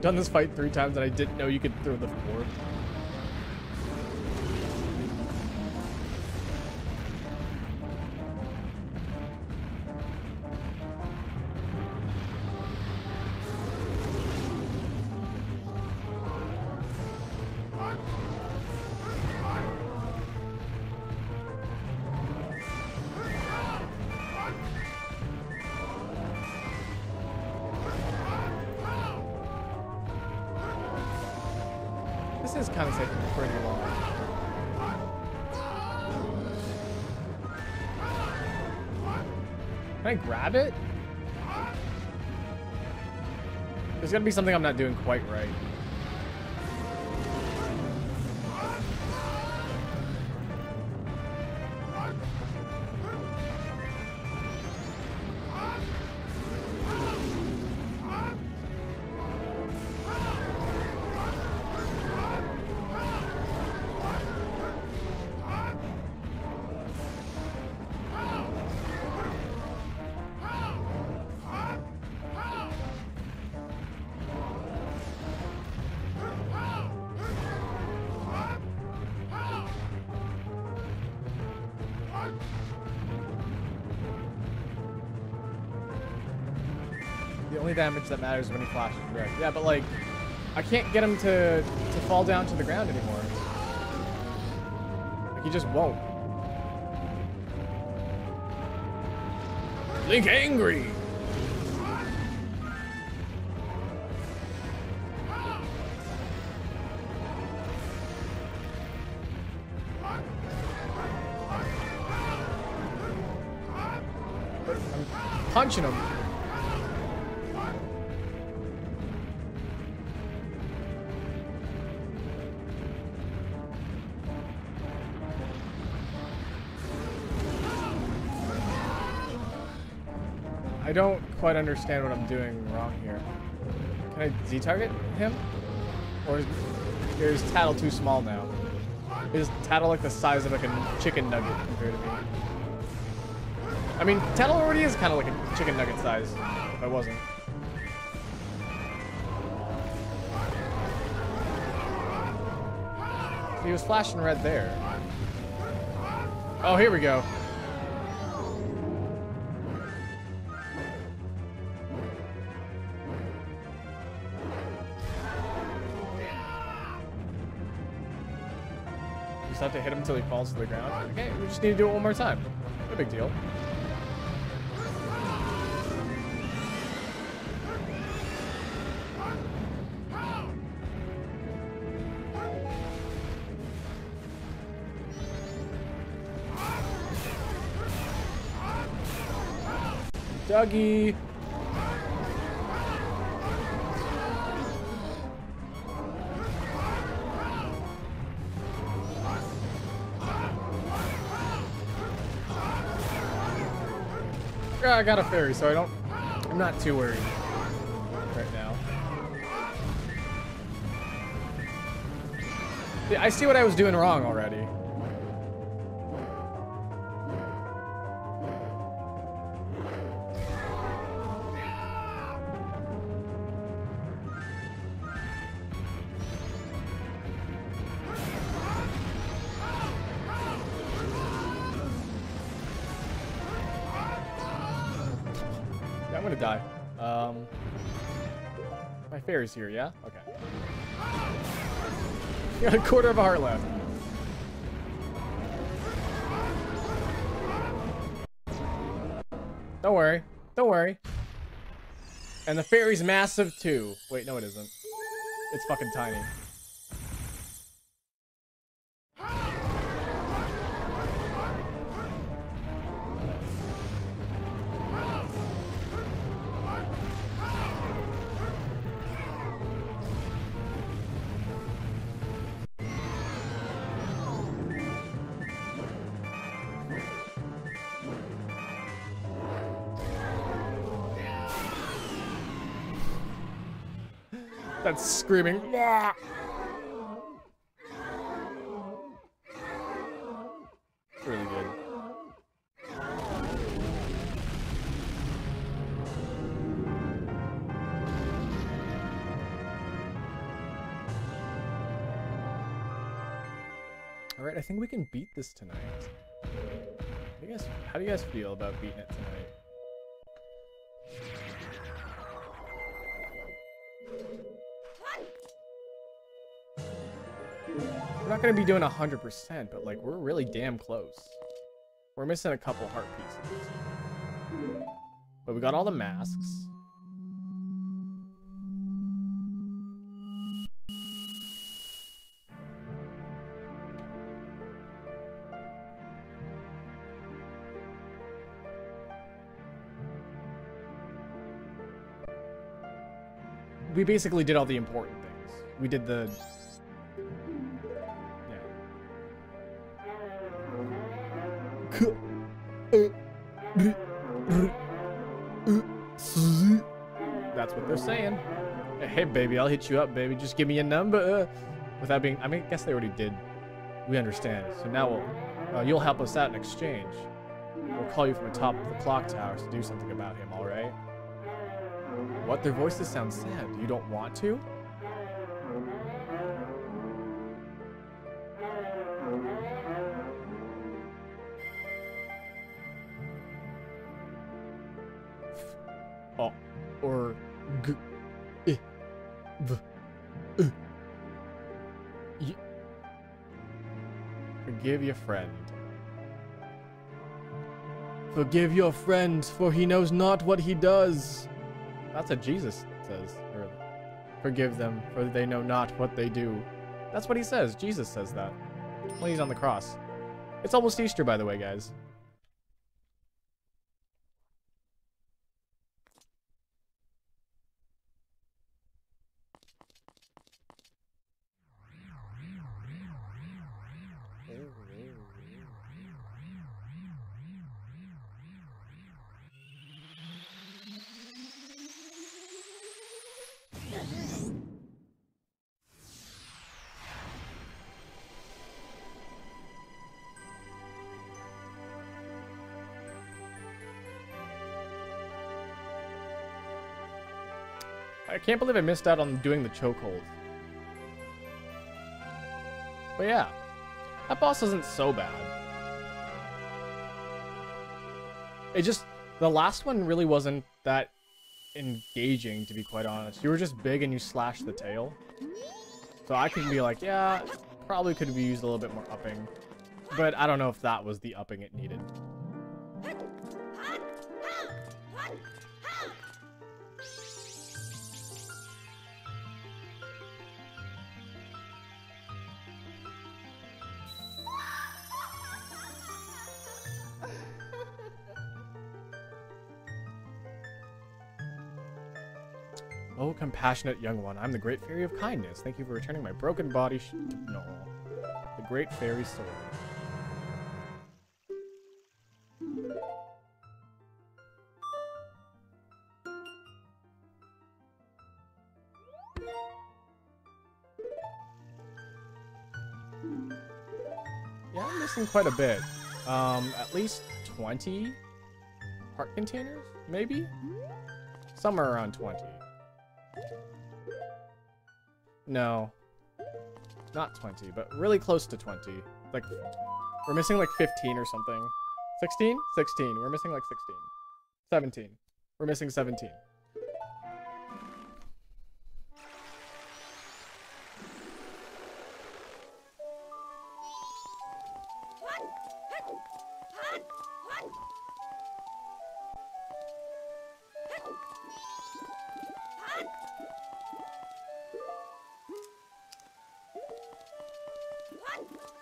I've done this fight 3 times and I didn't know you could throw the floor. It? There's gonna be something I'm not doing quite right. Damage that matters when he flashes red. Yeah, but like, I can't get him to fall down to the ground anymore. Like, he just won't. Link angry! But I'm punching him. I don't quite understand what I'm doing wrong here. Can I Z-target him? Or is Tattle too small now? Is Tattle like the size of like a chicken nugget compared to me? I mean, Tattle already is kind of like a chicken nugget size, if I wasn't. He was flashing red there. Oh, here we go. Have to hit him until he falls to the ground. Okay, we just need to do it one more time. No big deal. Dougie! I got a fairy, so I'm not too worried right now. Yeah, I see what I was doing wrong already. Fairies here, yeah? Okay. You got a quarter of a heart left. Don't worry. Don't worry. And the fairy's massive too. Wait, no it isn't. It's fucking tiny. That's screaming. Yeah. It's really good. Alright, I think we can beat this tonight. How do you guys feel about beating it tonight? We're not going to be doing 100%, but like we're really damn close. We're missing a couple heart pieces. But we got all the masks. We basically did all the important things. We did the... That's what they're saying. Hey, baby, I'll hit you up, baby. Just give me a number. Without being... I mean, I guess they already did. We understand. So now we'll... you'll help us out in exchange. We'll call you from the top of the clock tower to do something about him, all right? What? Their voices sound sad. You don't want to? Forgive your friend. Forgive your friend, for he knows not what he does. That's what Jesus says. Forgive them, for they know not what they do. That's what he says. Jesus says that when he's on the cross. It's almost Easter, by the way, guys. I can't believe I missed out on doing the chokehold. But yeah, that boss isn't so bad. It just, the last one really wasn't that engaging, to be quite honest. You were just big and you slashed the tail. So I could be like, yeah, probably could have used a little bit more upping. But I don't know if that was the upping it needed. Compassionate young one, I'm the Great Fairy of Kindness. Thank you for returning my broken body to normal. The Great Fairy Sword. Yeah, I'm missing quite a bit. At least 20 heart containers, maybe? Somewhere around 20. No, not 20, but really close to 20. Like, we're missing like 15 or something. 16? 16. We're missing like 16. 17. We're missing 17.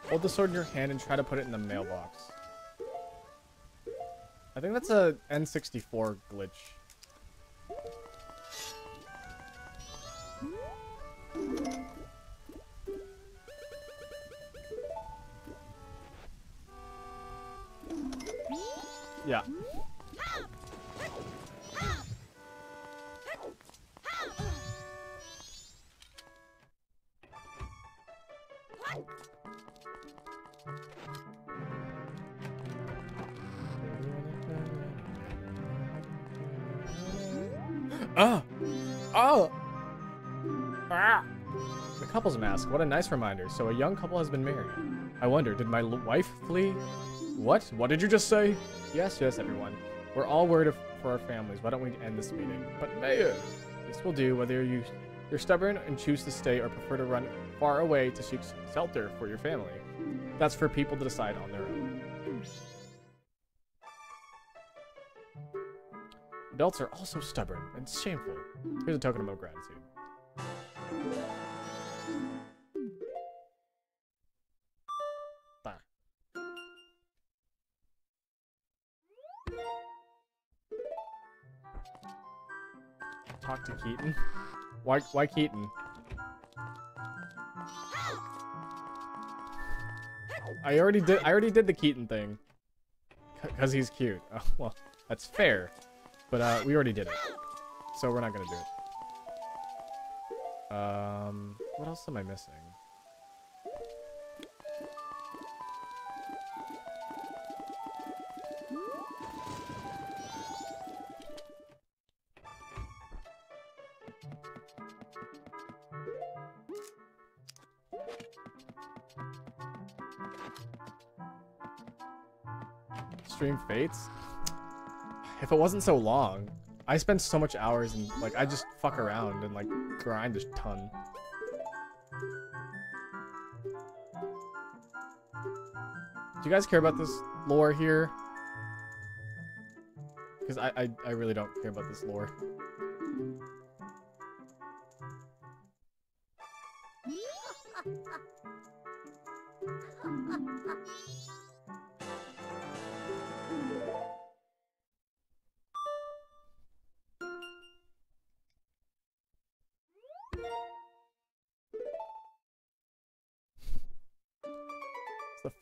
Hold the sword in your hand and try to put it in the mailbox. I think that's a N64 glitch. Yeah. Couple's mask. What a nice reminder. So a young couple has been married. I wonder, did my wife flee? What? What did you just say? Yes, yes, everyone. We're all worried for our families. Why don't we end this meeting? But Mayor! This will do, whether you're stubborn and choose to stay or prefer to run far away to seek shelter for your family. That's for people to decide on their own. Adults are also stubborn and shameful. Here's a token of my gratitude. Talk to Keaton. Why Keaton? I already did the Keaton thing. Cause he's cute. Oh, well, that's fair. But we already did it. So we're not gonna do it. What else am I missing? Stream fates. If it wasn't so long, I spend so much hours and like I just fuck around and like grind a ton. Do you guys care about this lore here? Because I really don't care about this lore.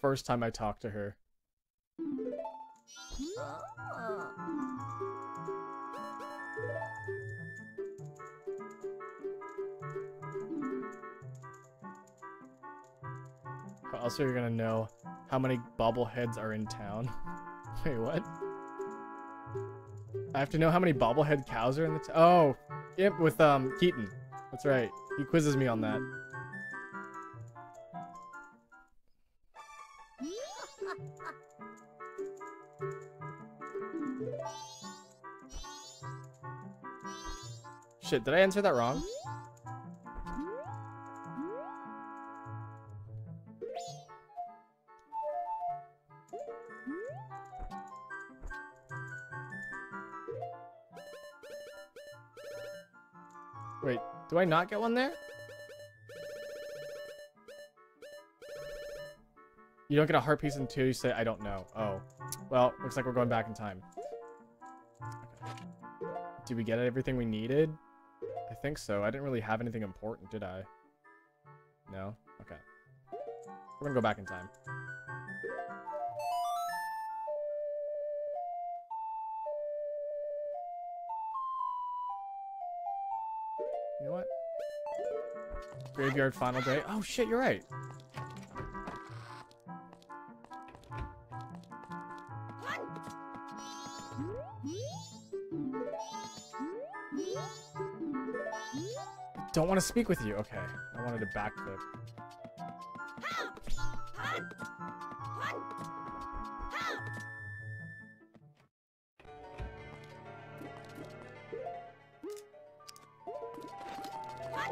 First time I talked to her. How else are you gonna know how many bobbleheads are in town? Wait, what? I have to know how many bobblehead cows are in the town? Oh, yep, yeah, with Keaton. That's right. He quizzes me on that. Shit, did I answer that wrong? Wait, do I not get one there? You don't get a heart piece until you say, I don't know. Oh. Well, looks like we're going back in time. Okay. Did we get everything we needed? I think so. I didn't really have anything important, did I? No? Okay. We're gonna go back in time. You know what? Graveyard final day. Oh shit, you're right. Don't want to speak with you. Okay. I wanted to backflip. You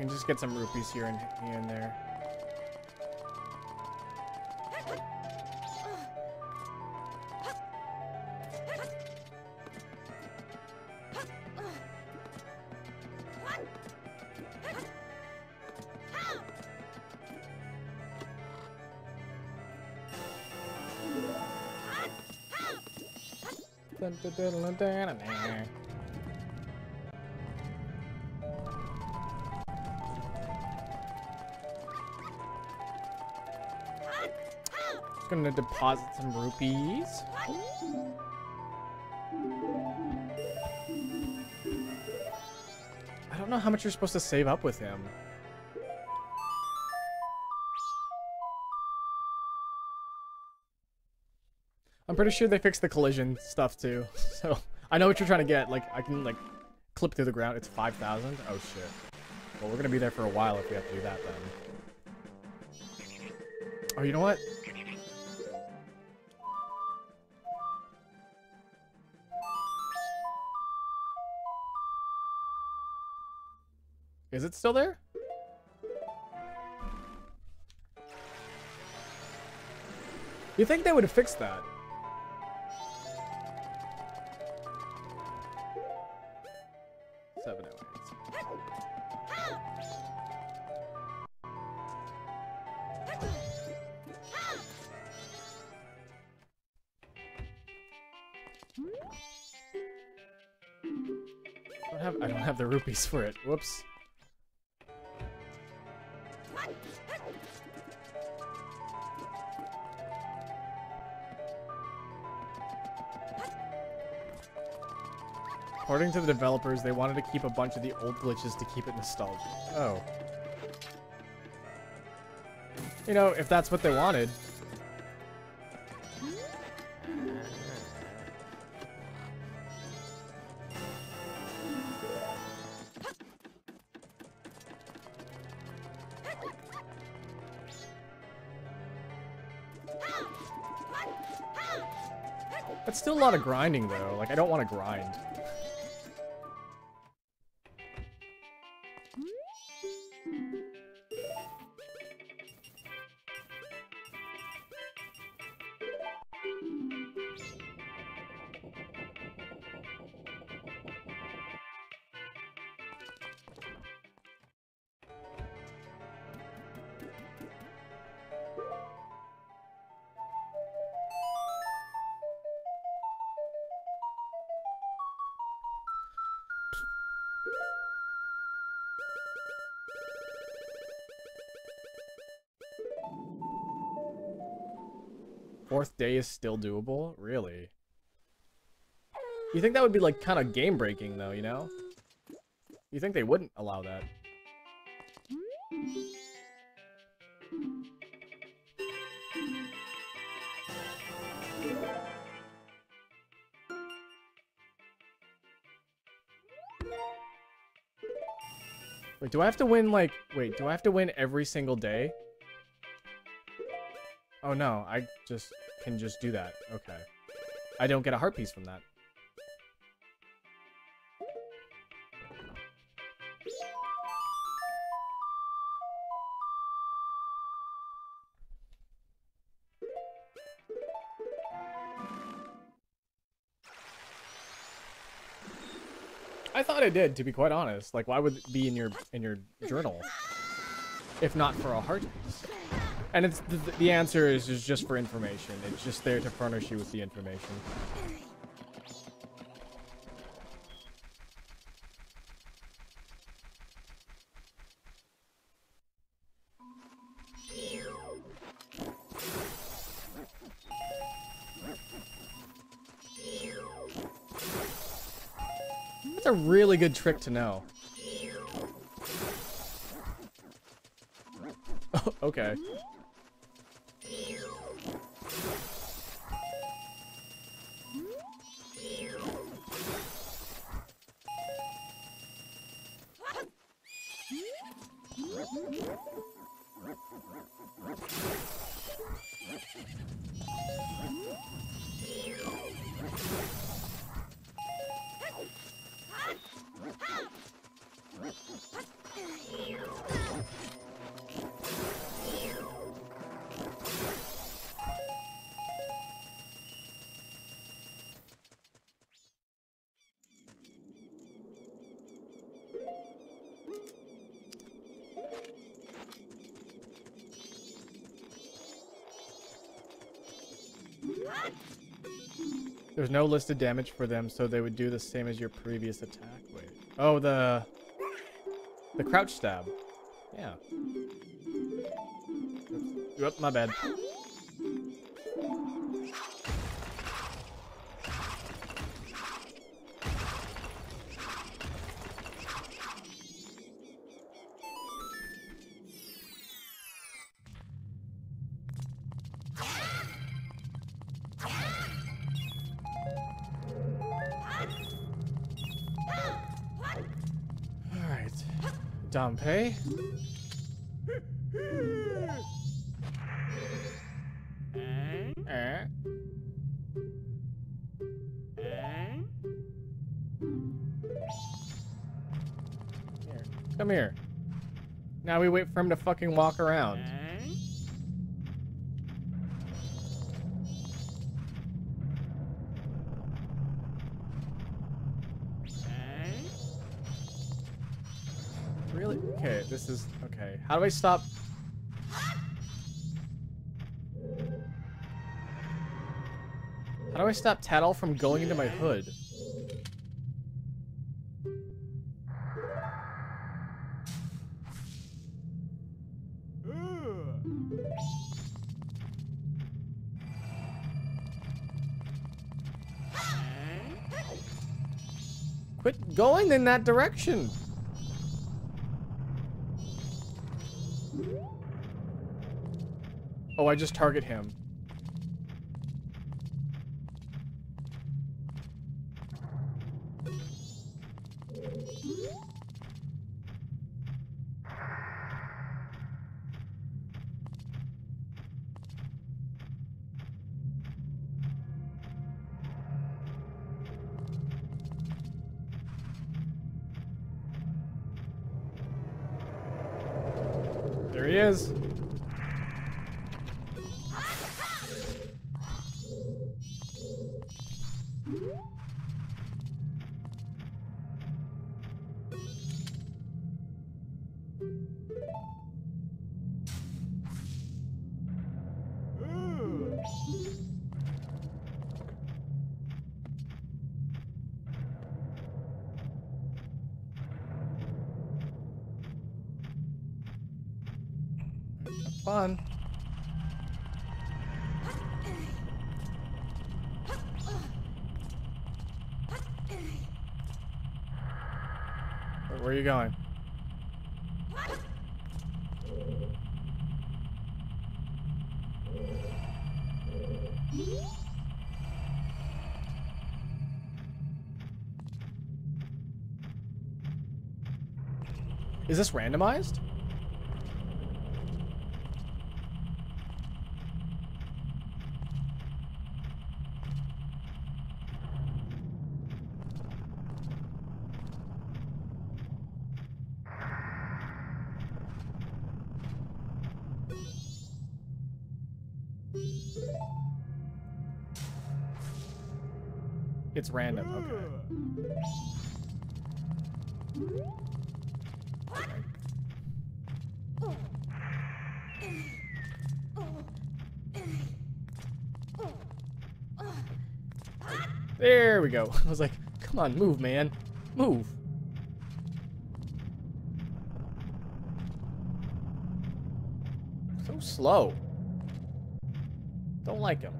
can just get some rupees here and there. Just gonna deposit some rupees. I don't know how much you're supposed to save up with him. I'm pretty sure they fixed the collision stuff too, so I know what you're trying to get. Like I can like clip through the ground. It's 5,000. Oh shit. Well, we're gonna be there for a while if we have to do that then. Oh, you know what? Is it still there? You think they would have fixed that? I don't have the rupees for it. Whoops. According to the developers, they wanted to keep a bunch of the old glitches to keep it nostalgic. Oh. You know, if that's what they wanted. That's still a lot of grinding, though. Like, I don't want to grind. Fourth day is still doable? Really? You think that would be like kind of game breaking though, you know? You think they wouldn't allow that? Wait, do I have to win like... Wait, do I have to win every single day? Oh no, I just can just do that. Okay. I don't get a heart piece from that. I thought I did, to be quite honest. Like, why would it be in your journal if not for a heart piece? And it's the answer is just for information. It's just there to furnish you with the information. That's a really good trick to know. Okay. There's no listed damage for them, so they would do the same as your previous attack. Wait. Oh, the crouch stab. Yeah. Oops, my bad. Dompe. Here. Come here. Now we wait for him to fucking walk around. Really? Okay, this is... Okay. How do I stop... How do I stop Tattle from going into my hood? Quit going in that direction! Oh, I just target him. There he is. Fun. Where are you going? Is this randomized? It's random, okay. There we go. I was like, come on, move, man. Move. So slow. Don't like him.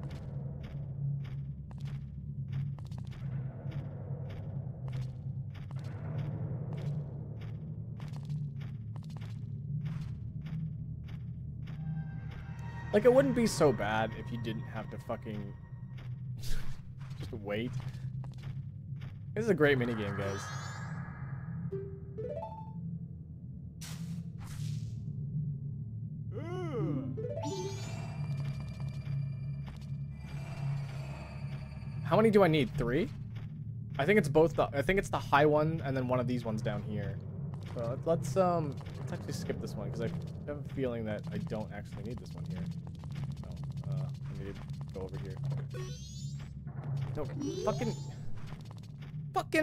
Like, it wouldn't be so bad if you didn't have to fucking just wait. This is a great minigame, guys. How many do I need? 3? I think it's both the... I think it's the high one and then one of these ones down here. So let's actually skip this one because I have a feeling that I don't actually need this one here. No, I need to go over here. No, fucking. You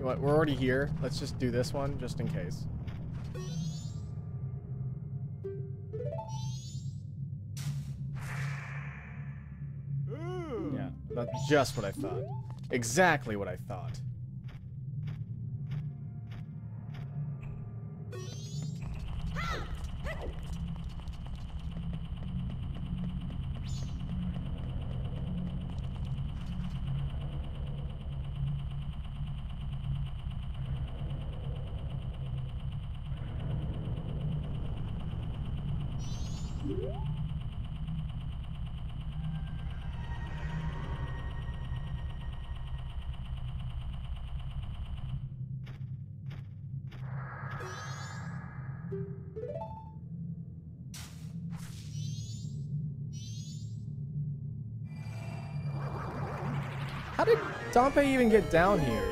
know what? We're already here. Let's just do this one just in case. Just what I thought. Exactly what I thought. How did Dompe even get down here?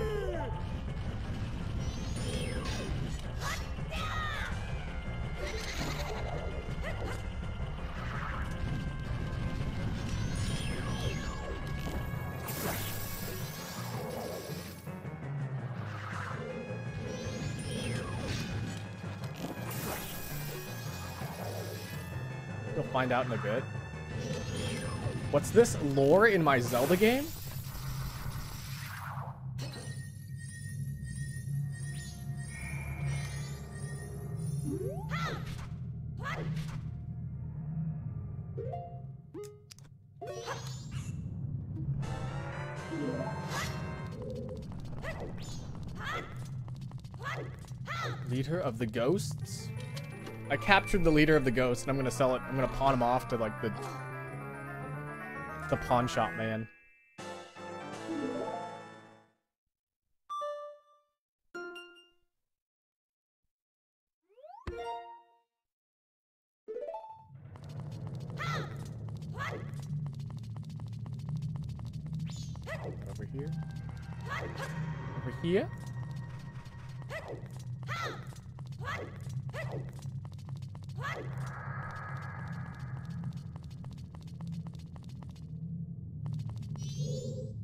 You'll find out in a bit. What's this lore in my Zelda game? Leader of the Ghosts? I captured the leader of the ghosts and I'm gonna sell it. I'm gonna pawn him off to like the pawn shop man. Over here. Over here.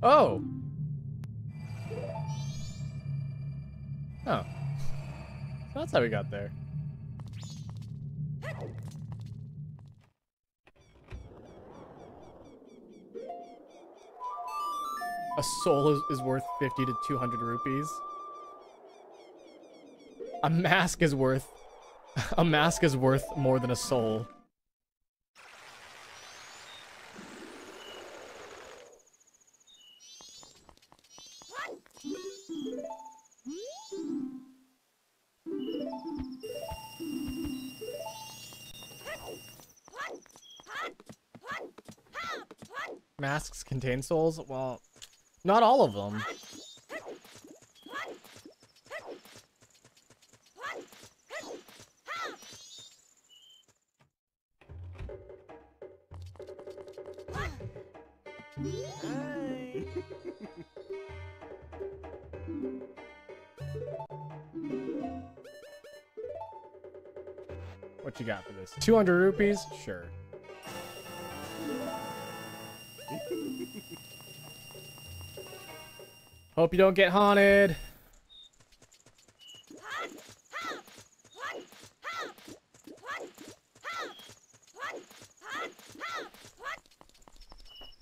Oh. Oh. That's how we got there. A soul is worth 50 to 200 rupees. A mask is worth... A mask is worth more than a soul. Masks contain souls? Well, not all of them. What you got for this? 200 rupees? Sure. Hope you don't get haunted.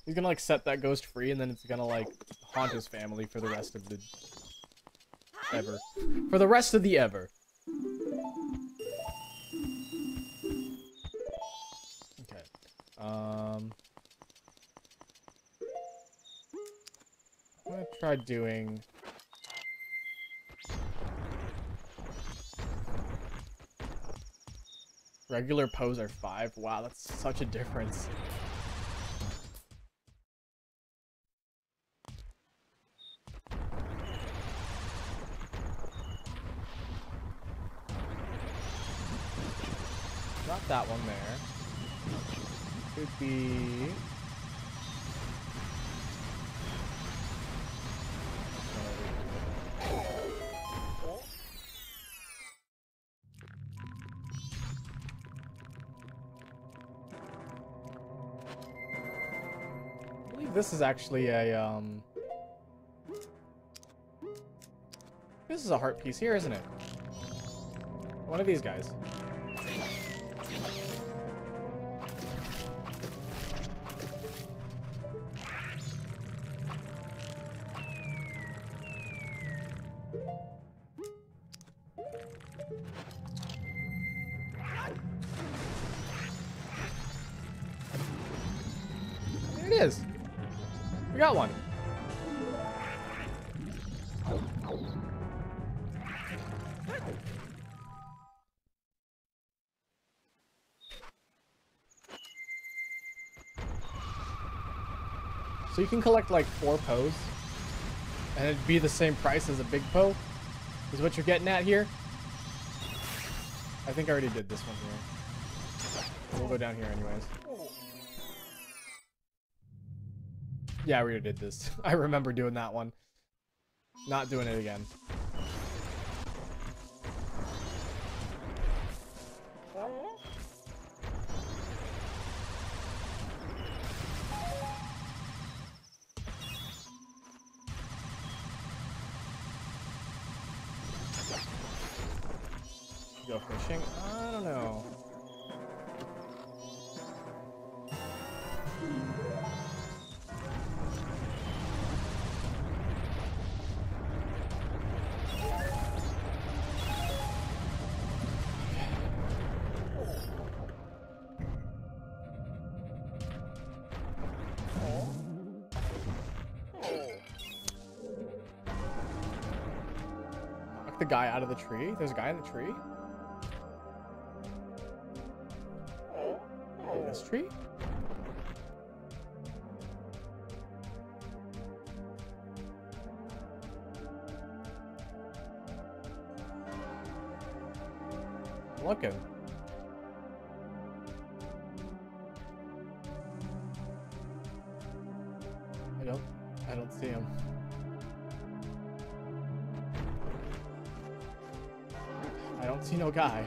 He's gonna like set that ghost free and then it's gonna like haunt his family for the rest of the ever. For the rest of the ever. Okay. I'm gonna try doing... Regular poser 5. Wow, that's such a difference. Drop that one there. Could be... This is actually a, this is a heart piece here, isn't it? One of these guys. There it is. We got one. So you can collect like 4 Poes, and it'd be the same price as a big Poe, is what you're getting at here. I think I already did this one here. We'll go down here anyways. Yeah, we already did this. I remember doing that one. Not doing it again. Go fishing? I don't know. Knock the guy out of the tree? There's a guy in the tree? Tree? Looking. I don't see him. I don't see no guy.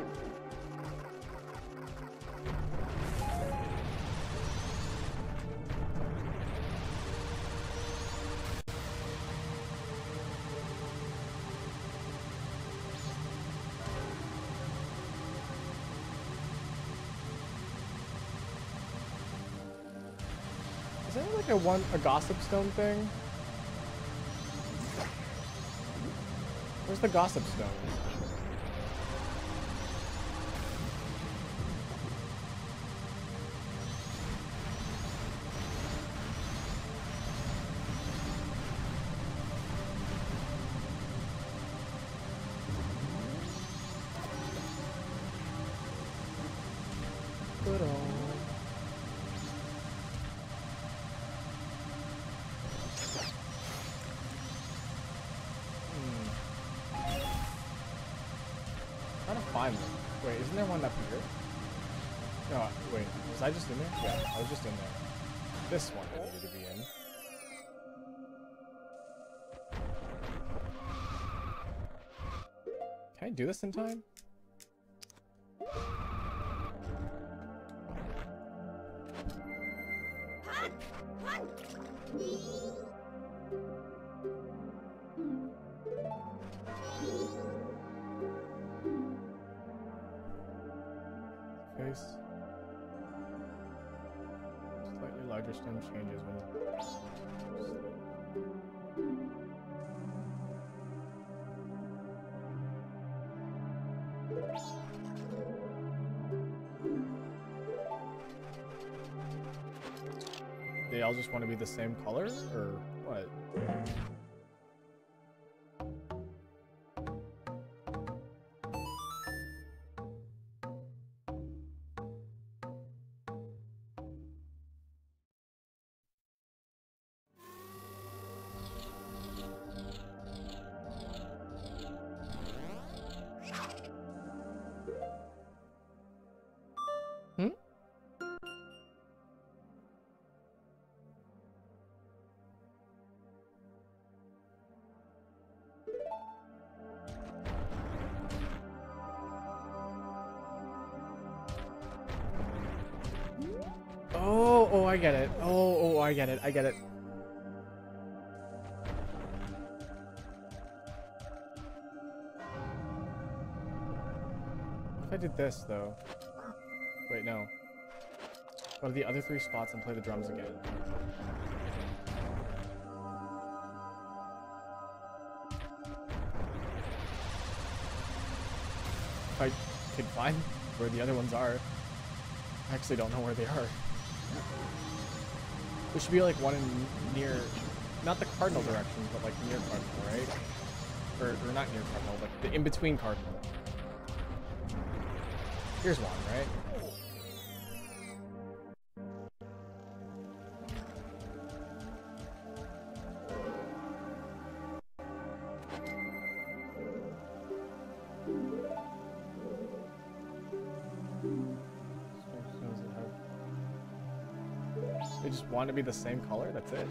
I want a Gossip Stone thing. Where's the Gossip Stone? There one up here? No, wait, was I just in there? Yeah, I was just in there. This one I needed to be in. Can I do this in time? They all just want to be the same color, or what? I get it. Oh, I get it. I get it. If I did this, though... Wait, no. Go to the other three spots and play the drums again. If I could find where the other ones are. I actually don't know where they are. It should be like one in near, not the cardinal direction, but like near cardinal, right? Or not near cardinal, like the in between cardinal. Here's one, right? They just want to be the same color, that's it.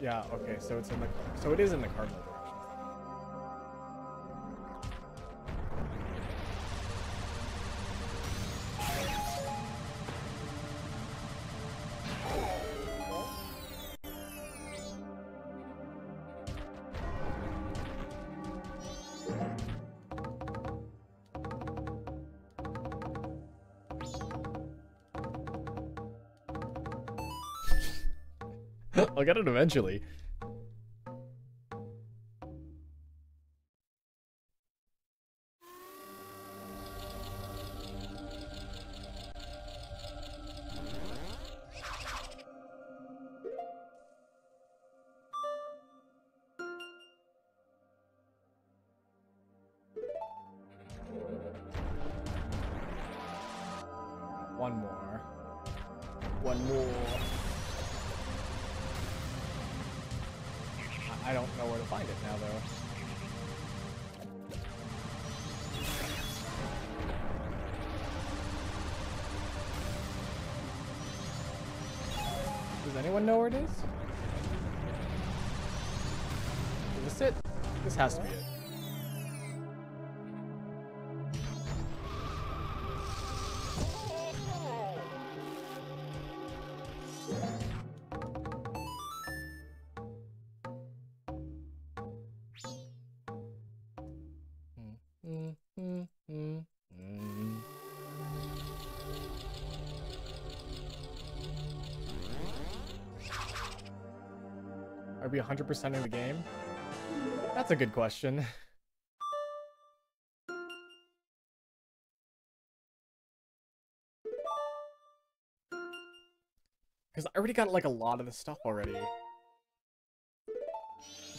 Yeah, okay, so it's in the so it is in the cardinal direction. I'll get it eventually. Has to be it. Are we 100% in the game? That's a good question. Because I already got like a lot of the stuff already.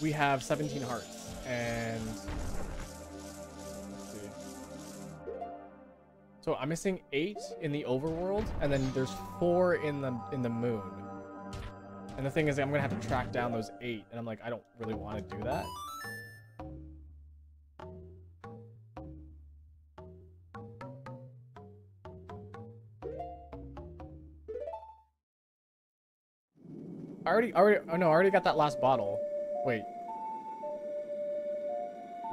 We have 17 hearts and let's see. So I'm missing 8 in the overworld and then there's 4 in the moon. And the thing is I'm gonna have to track down those 8 and I'm like, I don't really want to do that. Oh no, I already got that last bottle. Wait.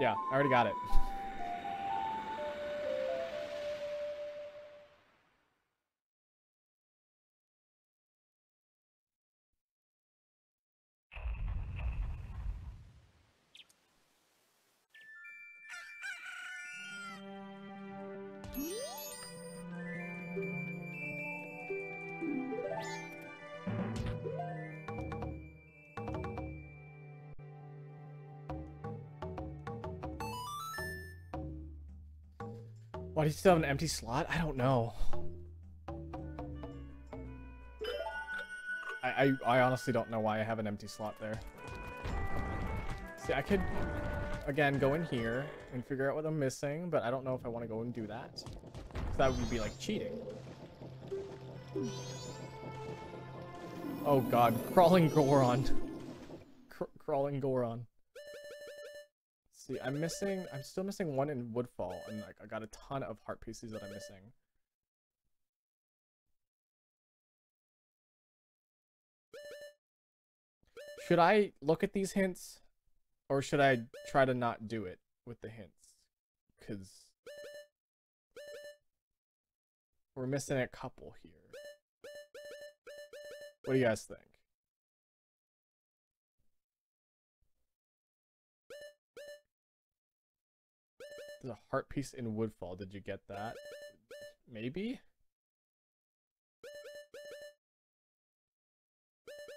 Yeah, I already got it. Why do you still have an empty slot? I don't know. I honestly don't know why I have an empty slot there. See, I could, again, go in here and figure out what I'm missing, but I don't know if I want to go and do that. Because that would be, like, cheating. Oh, God. Crawling Goron. Crawling Goron. See, I'm still missing one in Woodfall, and like I got a ton of heart pieces that I'm missing. Should I look at these hints, or should I try to not do it with the hints? Because we're missing a couple here. What do you guys think? There's a heart piece in Woodfall. Did you get that? Maybe?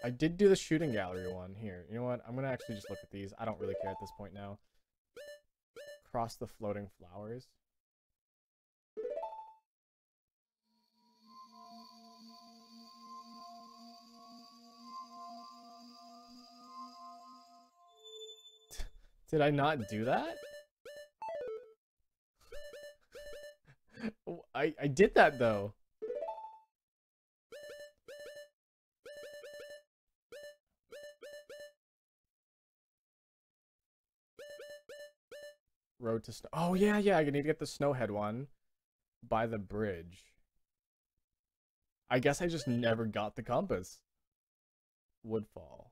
I did do the shooting gallery one here. You know what? I'm going to actually just look at these. I don't really care at this point now. Cross the floating flowers. Did I not do that? I did that though. Road to Snow. Oh yeah, yeah. I need to get the Snowhead one by the bridge. I guess I just never got the compass. Woodfall.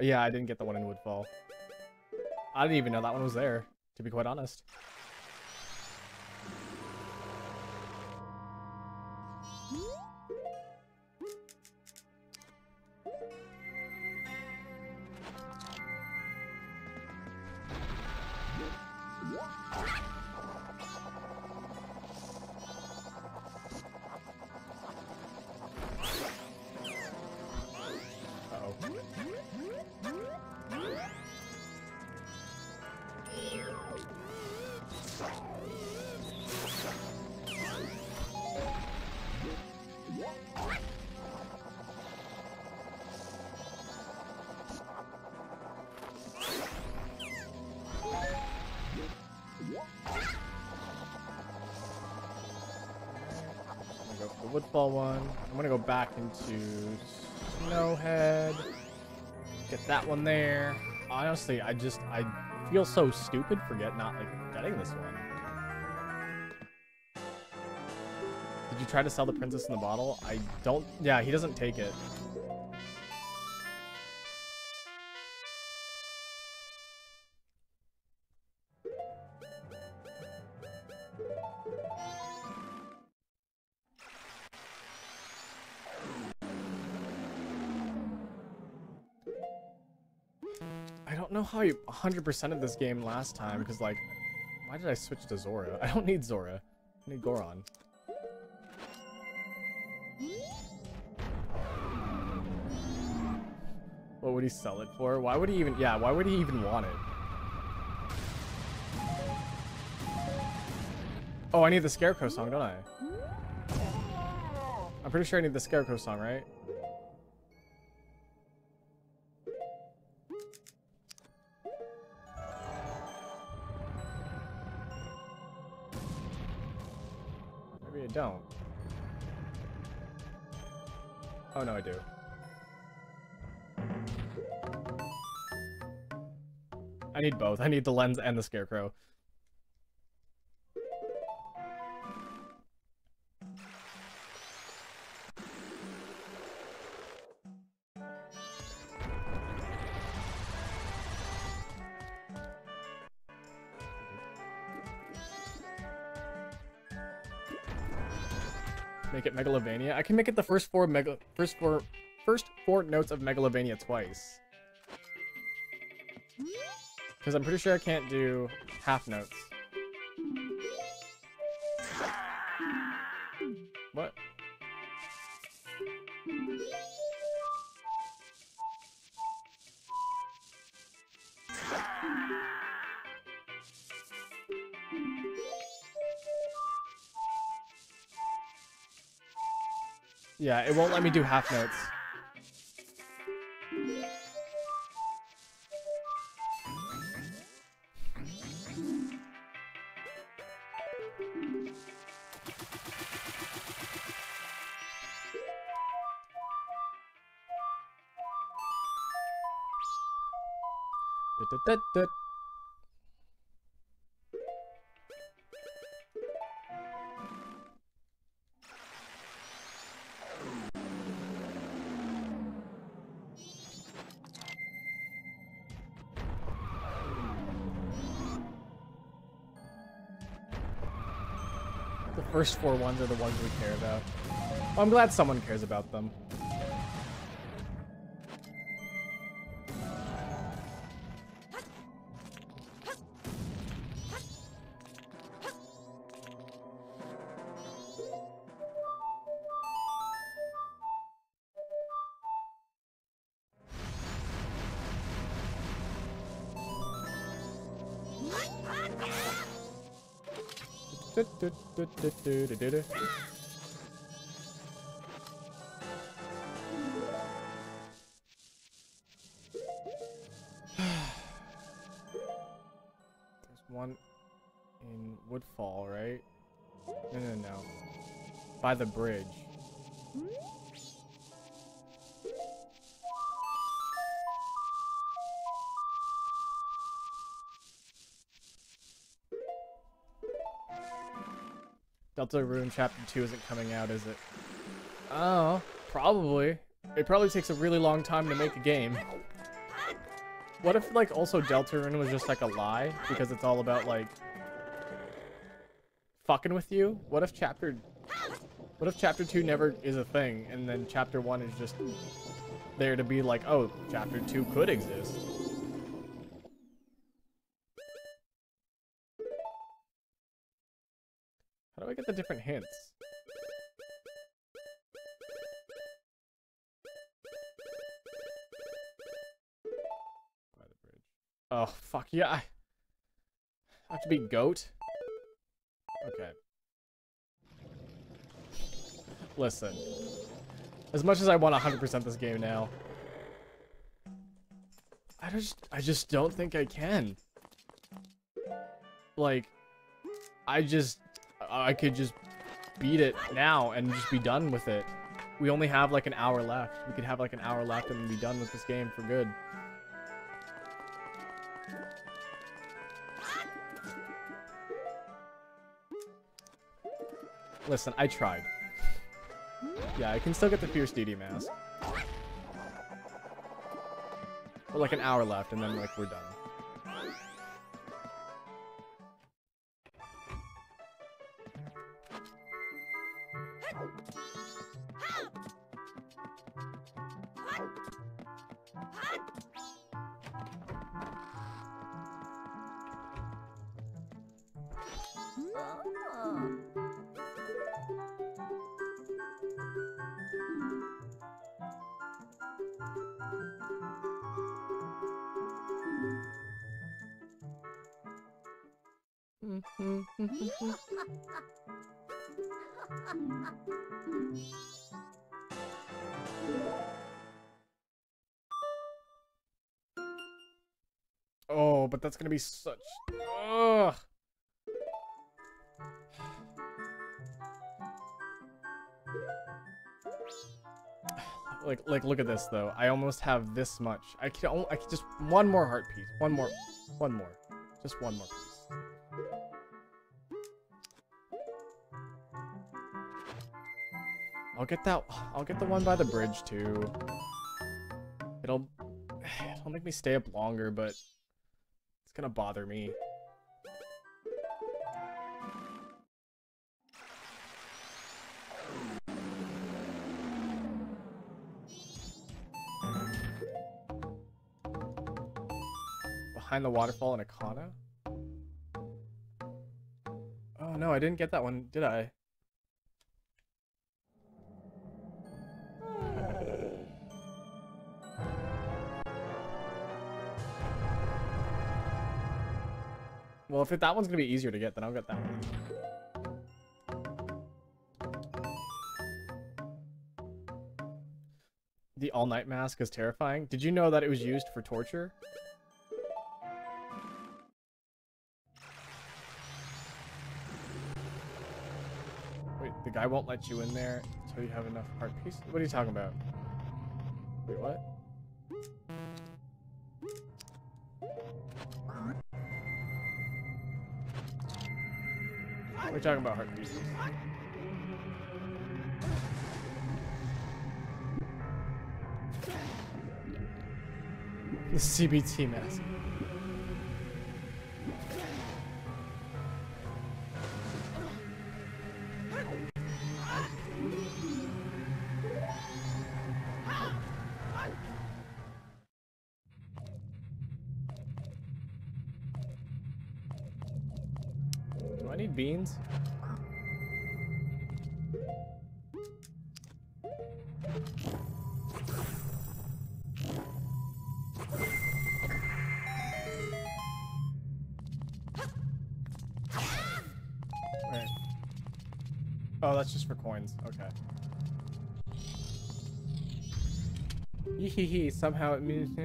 Yeah, I didn't get the one in Woodfall. I didn't even know that one was there, to be quite honest. Woodfall one. I'm gonna go back into Snowhead. Get that one there. Honestly, I feel so stupid for not getting this one. Did you try to sell the princess in the bottle? I don't. Yeah, he doesn't take it. How you 100% of this game last time, because like, why did I switch to Zora? I don't need Zora. I need Goron. What would he sell it for? Why would he even? Yeah, why would he even want it? Oh, I need the Scarecrow song, don't I? I'm pretty sure I need the Scarecrow song, right? Don't. Oh no, I do. I need both. I need the lens and the Scarecrow. Megalovania. I can make it the first four notes of Megalovania twice. Because I'm pretty sure I can't do half notes. What? Yeah, it won't let me do half notes. First four ones are the ones we care about. Well, I'm glad someone cares about them. There's one in Woodfall, right? No. By the bridge. Deltarune Chapter 2 isn't coming out, is it? Oh, probably. It probably takes a really long time to make a game. What if, like, also Deltarune was just, like, a lie? Because it's all about, like, fucking with you? What if Chapter 2 never is a thing, and then Chapter 1 is just there to be like, oh, Chapter 2 could exist? How do I get the different hints? By the bridge. Oh, fuck yeah. I have to be goat? Okay. Listen. As much as I want 100% this game now, I just don't think I can. Like, I could just beat it now and just be done with it. We only have like an hour left. We could have like an hour left and be done with this game for good. Listen, I tried. Yeah, I can still get the Fierce Deity mask. But like an hour left and then like we're done. Oh, but that's gonna be such... Ugh. Like, look at this though. I almost have this much. I can just one more heart piece. One more. Just one more piece. I'll get the one by the bridge too. It'll make me stay up longer, but it's gonna bother me. Behind the waterfall in Akana? Oh no, I didn't get that one, did I? Well, if that one's gonna be easier to get, then I'll get that one. The all-night mask is terrifying. Did you know that it was used for torture? Wait, the guy won't let you in there until you have enough heart pieces? What are you talking about? Wait, what? We're talking about heart pieces. The CBT mask. Beans. All right. Oh, that's just for coins. Okay. Yee-hee-hee, somehow it means...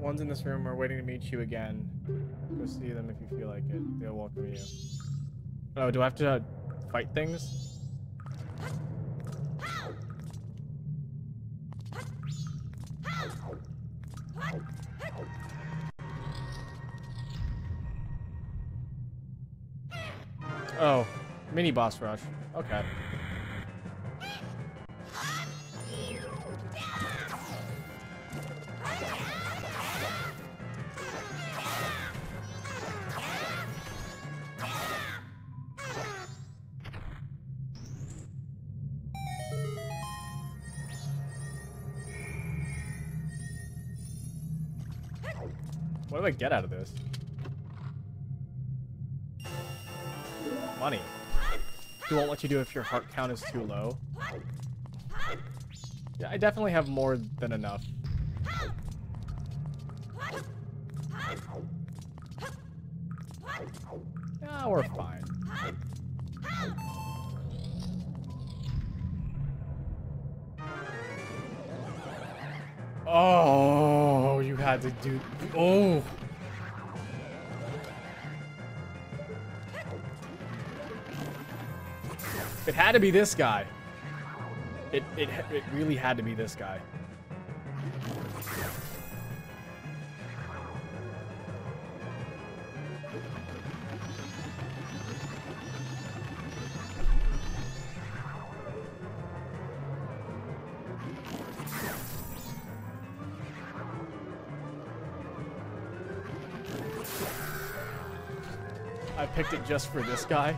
Ones in this room are waiting to meet you again. Go see them if you feel like it. They'll welcome you. Oh, do I have to fight things? Oh, mini boss rush. Okay. What do I get out of this? Money. He won't let you do it if your heart count is too low. Yeah, I definitely have more than enough. Ah, we're fine. Oh, you had to do... Oh! It had to be this guy. It really had to be this guy. I picked it just for this guy.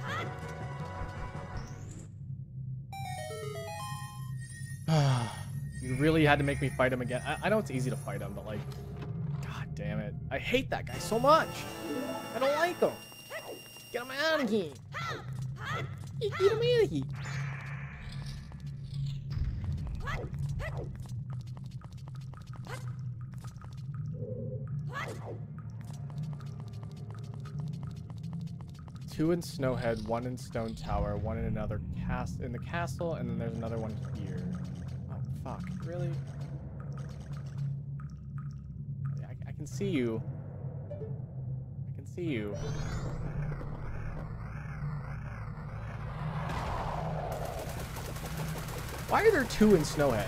Really had to make me fight him again. I know it's easy to fight him, but like, god damn it. I hate that guy so much. I don't like him. Get him out of here. Get him out of here. Two in Snowhead, one in Stone Tower, one in another cast in the castle, and then there's another one here. Fuck, really? I can see you. I can see you. Why are there two in Snowhead?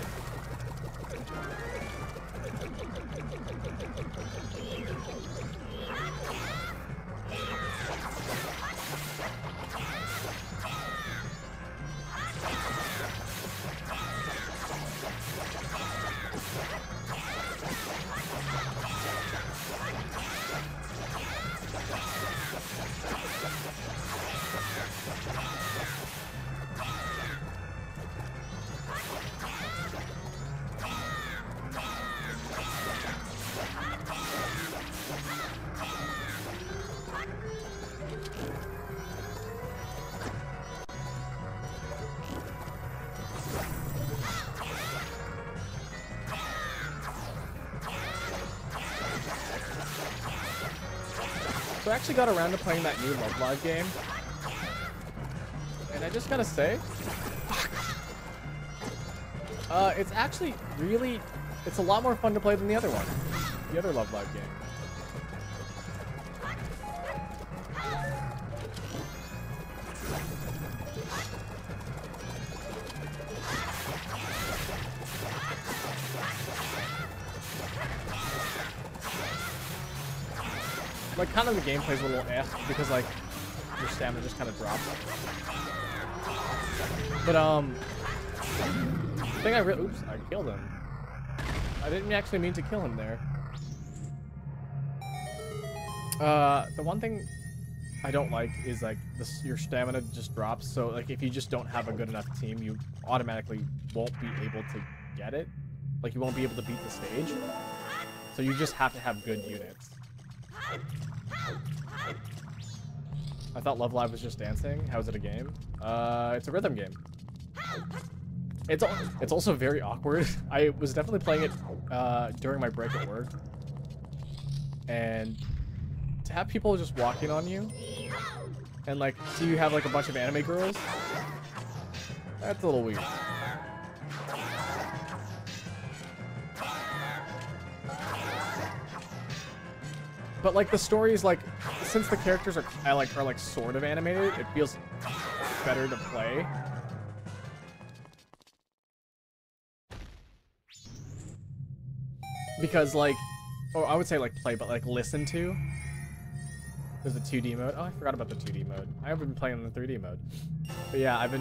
I actually got around to playing that new Love Live game, and I just gotta say, it's actually really, it's a lot more fun to play than the other one, the other Love Live game. Like, kind of the gameplay's a little ass because, like, your stamina just kind of drops. But, I think I really... Oops, I killed him. I didn't actually mean to kill him there. The one thing I don't like is, like, your stamina just drops. So, like, if you just don't have a good enough team, you automatically won't be able to get it. Like, you won't be able to beat the stage. So you just have to have good units. I thought Love Live was just dancing. How is it a game? It's a rhythm game. It's also very awkward. I was definitely playing it during my break at work. And to have people just walking on you And like, do you have like a bunch of anime girls? That's a little weird. But like the story is like, since the characters are sort of animated, it feels better to play. Because like, or I would say like play, but like listen to. There's a 2D mode. Oh, I forgot about the 2D mode. I haven't been playing in the 3D mode. But yeah, I've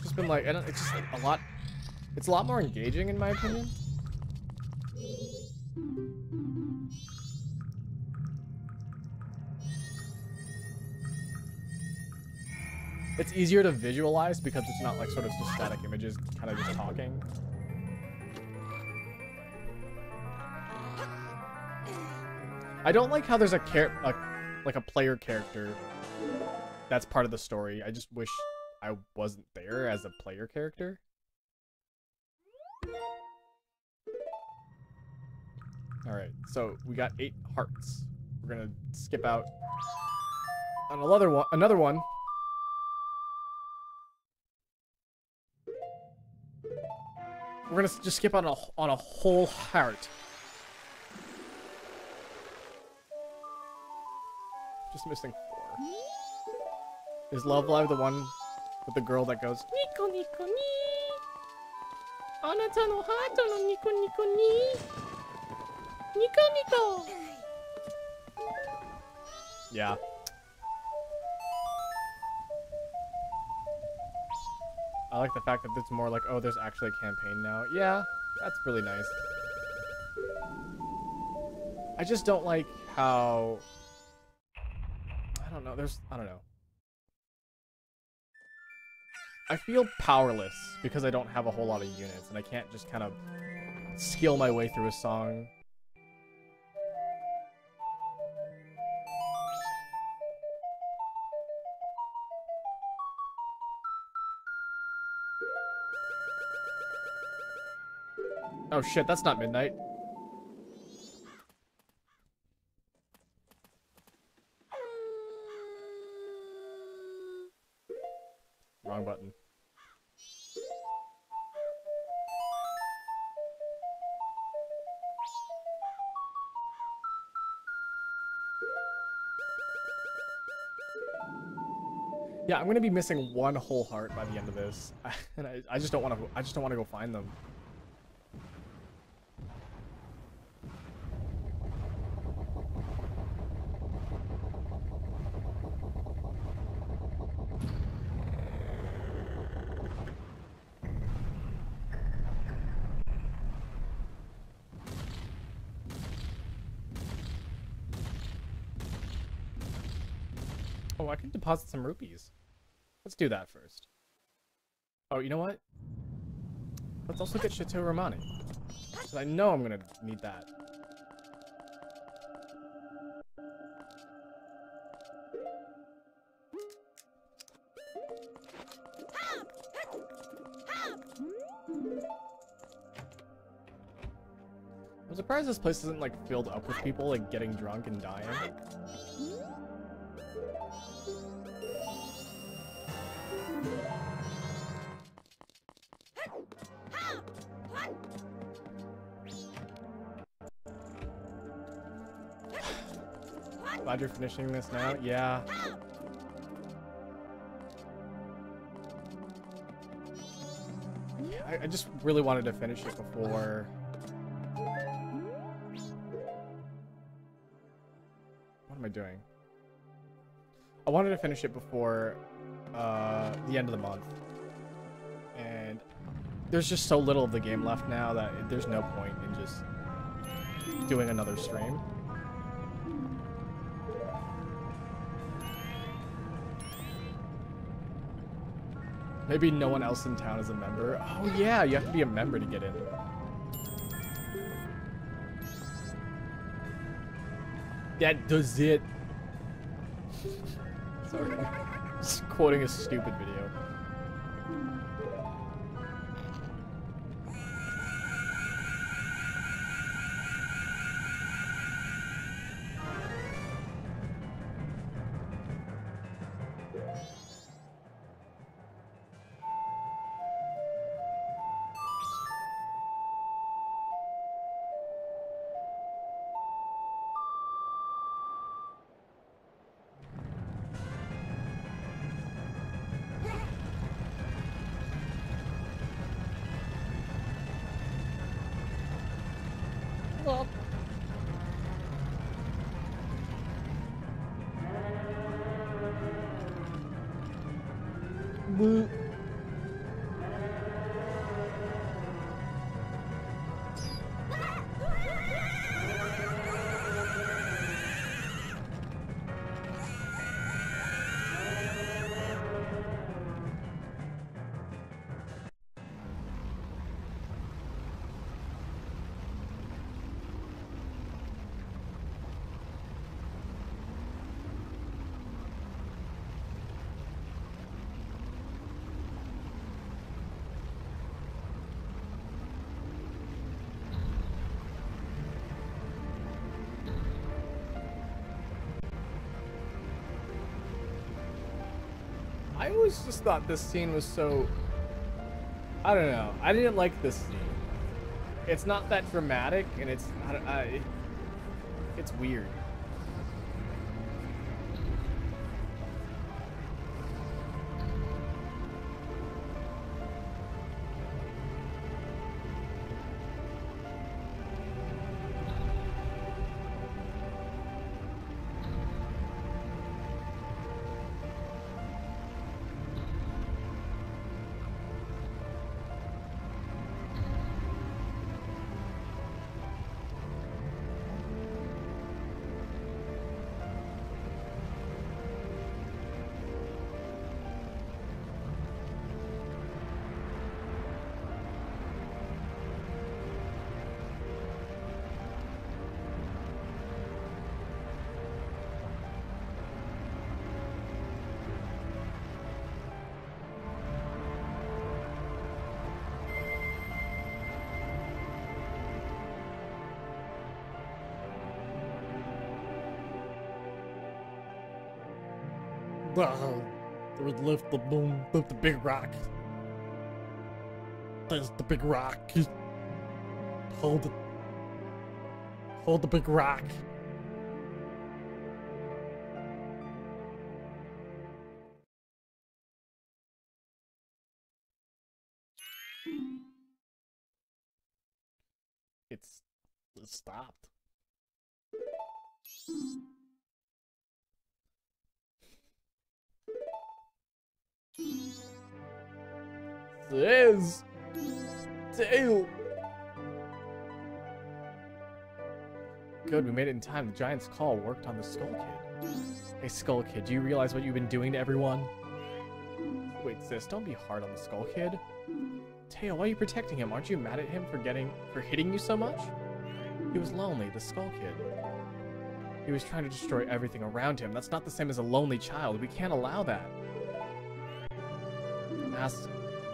just been like, it's just a lot. It's a lot more engaging in my opinion. It's easier to visualize because it's not like sort of just static images kind of just talking. I don't like how there's a player character that's part of the story. I just wish I wasn't there as a player character. Alright, so we got 8 hearts. We're gonna skip out on another one. We're gonna just skip on a whole heart. Just missing 4. Is Love Live the one with the girl that goes Nico Nico ni? Anata no hato no Nico Nico ni. Nico Nico. Yeah. I like the fact that it's more like, oh, there's actually a campaign now. Yeah, that's really nice. I just don't like how... I don't know, I don't know. I feel powerless because I don't have a whole lot of units, and I can't just kind of skill my way through a song. Oh shit, that's not midnight. Wrong button. Yeah, I'm gonna be missing 1 whole heart by the end of this, and I just don't want to. I just don't want to go find them. I can deposit some rupees. Let's do that first. Oh, you know what? Let's also get Chateau Romani. Because I know I'm going to need that. I'm surprised this place isn't like filled up with people like getting drunk and dying. Glad you're finishing this now. Yeah. I just really wanted to finish it before. What am I doing? I wanted to finish it before the end of the month. And there's just so little of the game left now that there's no point in just doing another stream. Maybe no one else in town is a member. Oh yeah, you have to be a member to get in. That does it. Sorry. Just quoting a stupid video. cool. Boop. I always just thought this scene was so, I don't know, I didn't like this scene. It's not that dramatic, and it's, it's weird. They would lift the boom, lift the big rock. There's the big rock. Hold it. Hold the big rock. It's stopped. This tail. Good, we made it in time. The giant's call worked on the Skull Kid. Hey, Skull Kid, do you realize what you've been doing to everyone? Wait, sis, don't be hard on the Skull Kid. Tail, why are you protecting him? Aren't you mad at him for hitting you so much? He was lonely, the Skull Kid. He was trying to destroy everything around him. That's not the same as a lonely child. We can't allow that.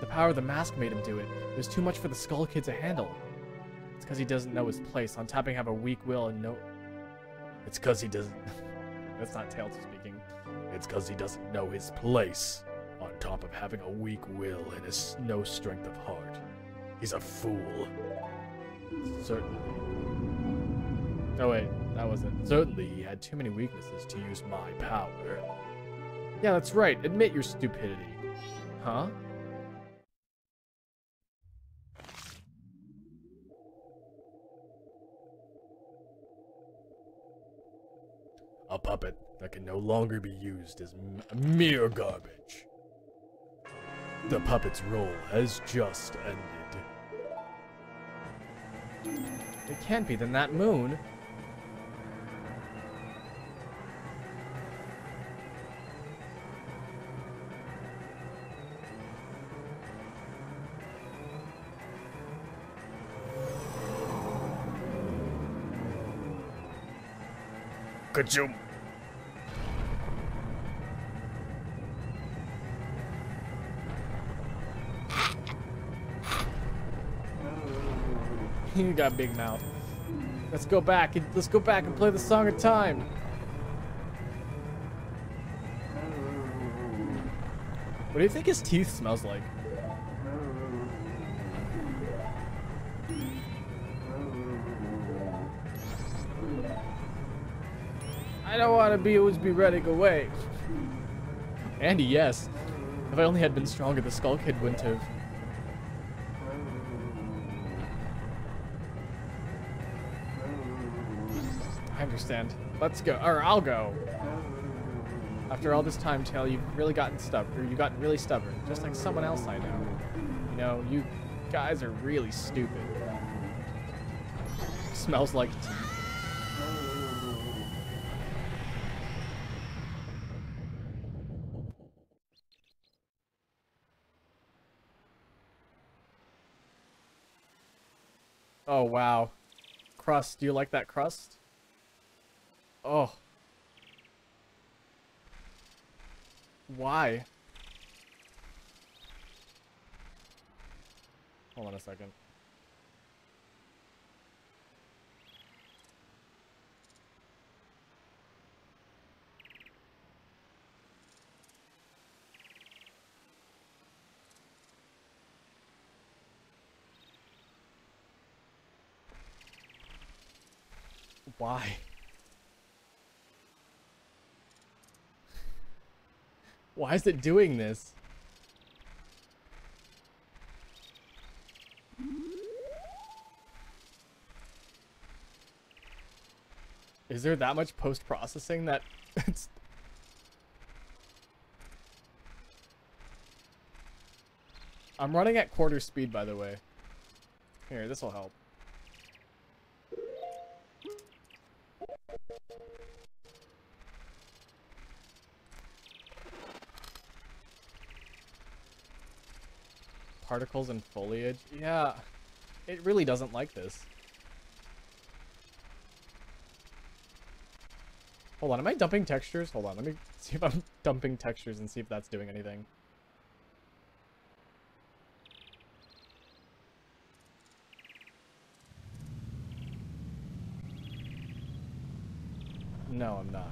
The power of the mask made him do it. It was too much for the Skull Kid to handle. It's because he doesn't know his place. On top of having a weak will and no... It's because he doesn't... That's not Tails speaking. It's because he doesn't know his place. On top of having a weak will and his no strength of heart. He's a fool. Certainly. Oh wait, that wasn't... Certainly he had too many weaknesses to use my power. Yeah, that's right. Admit your stupidity. Huh? A puppet that can no longer be used as mere garbage. The puppet's role has just ended. It can't be, then that moon... Ka-choom. You got big mouth. Let's go back. Let's go back and play the Song of Time. What do you think his teeth smells like? I don't want to always be running away. Andy, yes. If I only had been stronger, the Skull Kid wouldn't have. understand. Let's go, or I'll go. After all this time, Tail, you've really gotten stubborn. You got really stubborn, just like someone else I know. You know, you guys are really stupid. Smells like tea. Oh, wow. Crust. Do you like that crust? Oh. Why? Hold on a second. Why? Why is it doing this? Is there that much post-processing that it's... I'm running at quarter speed, by the way. Here, this will help. Particles and foliage. Yeah, it really doesn't like this. Hold on, am I dumping textures? Hold on, let me see if I'm dumping textures and see if that's doing anything. No, I'm not.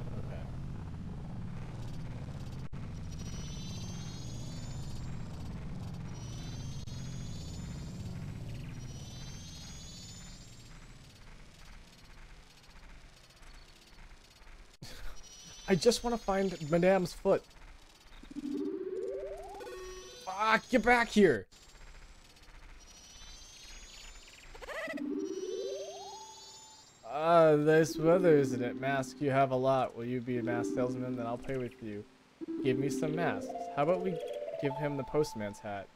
I just want to find Madame's foot. Fuck, get back here! Ah, this weather, isn't it? Mask, you have a lot. Will you be a mask salesman? Then I'll play with you. Give me some masks. How about we give him the postman's hat?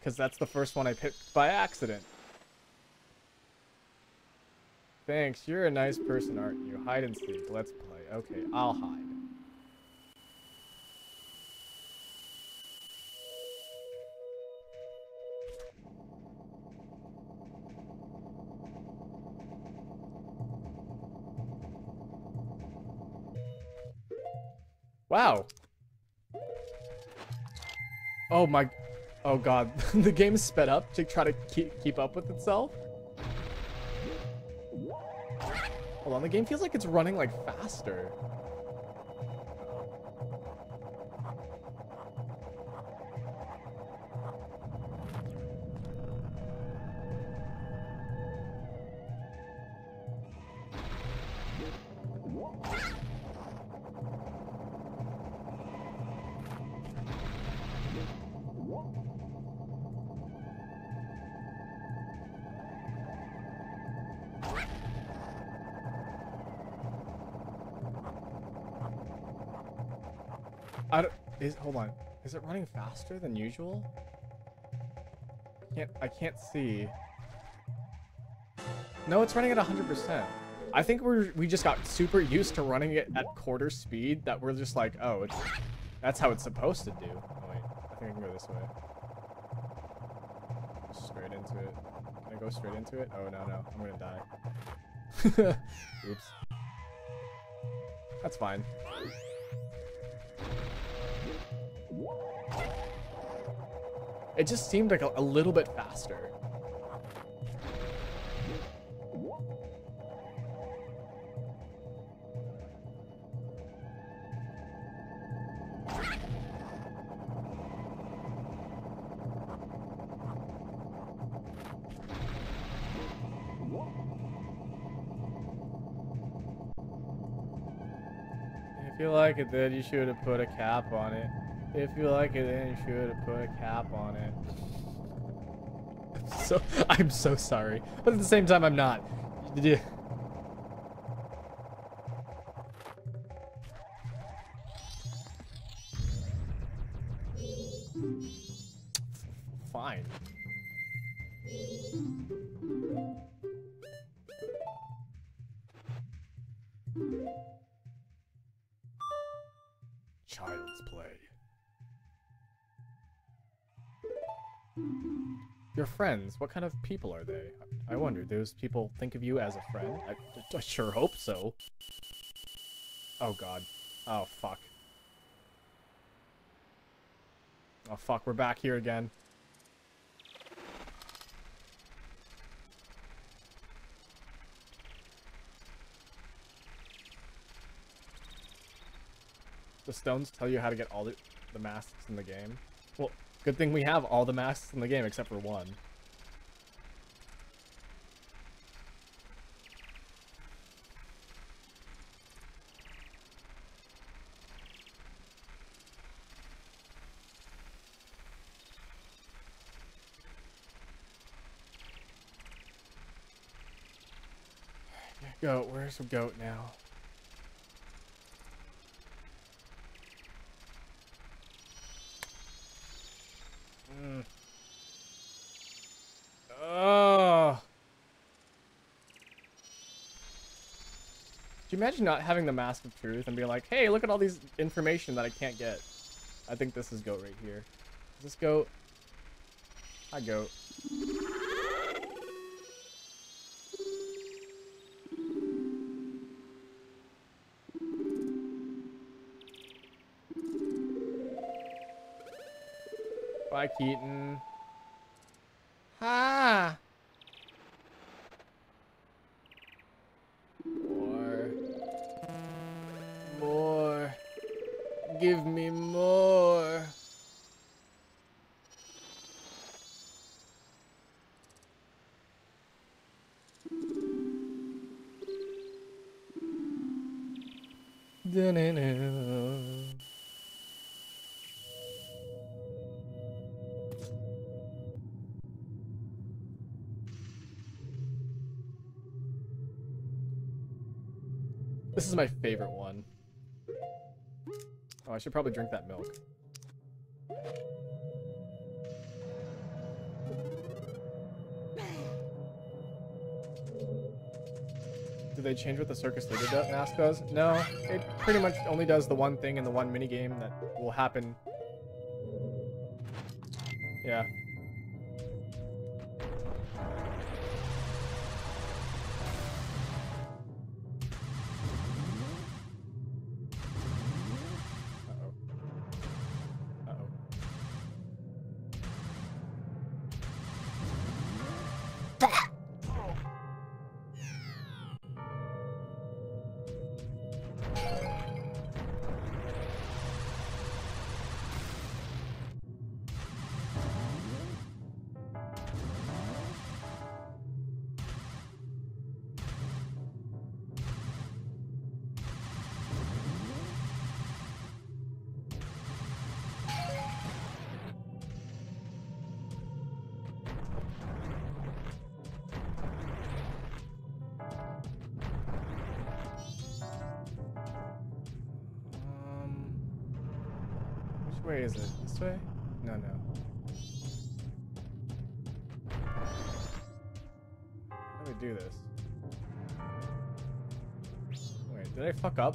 Because that's the first one I picked by accident. Thanks, you're a nice person, aren't you? Hide and seek. Let's play. Okay, I'll hide. Wow. Oh my... Oh god. The game sped up to try to keep up with itself. Hold on, the game feels like it's running, like, faster. Hold on. Is it running faster than usual? I can't see. No, it's running at 100%. I think we just got super used to running it at quarter speed that we're just like, oh, that's how it's supposed to do. Oh, wait, I think I can go this way. Straight into it. Can I go straight into it? Oh, no, I'm gonna die. Oops. That's fine. It just seemed like a little bit faster. If you like it, then you should have put a cap on it. If you like it, then you should have put a cap on it. I'm so sorry. But at the same time, I'm not. Fine. Child's play. Your friends, what kind of people are they? I wonder, do those people think of you as a friend? I sure hope so. Oh god. Oh fuck. Oh fuck, we're back here again. The stones tell you how to get all the masks in the game. Well, good thing we have all the masks in the game except for one. Goat, where's the goat now? Do you imagine not having the mask of truth and being like, hey, look at all these information that I can't get? I think this is goat right here. Is this goat? Hi, goat. Bye, Keaton. Ha! More. Give me more. This is my favorite one. Oh, I should probably drink that milk. Did they change what the circus leader mask does? No, it pretty much only does the one thing in the one minigame that will happen. Yeah. Where is it? This way? No, no. How do we do this? Wait, did I fuck up?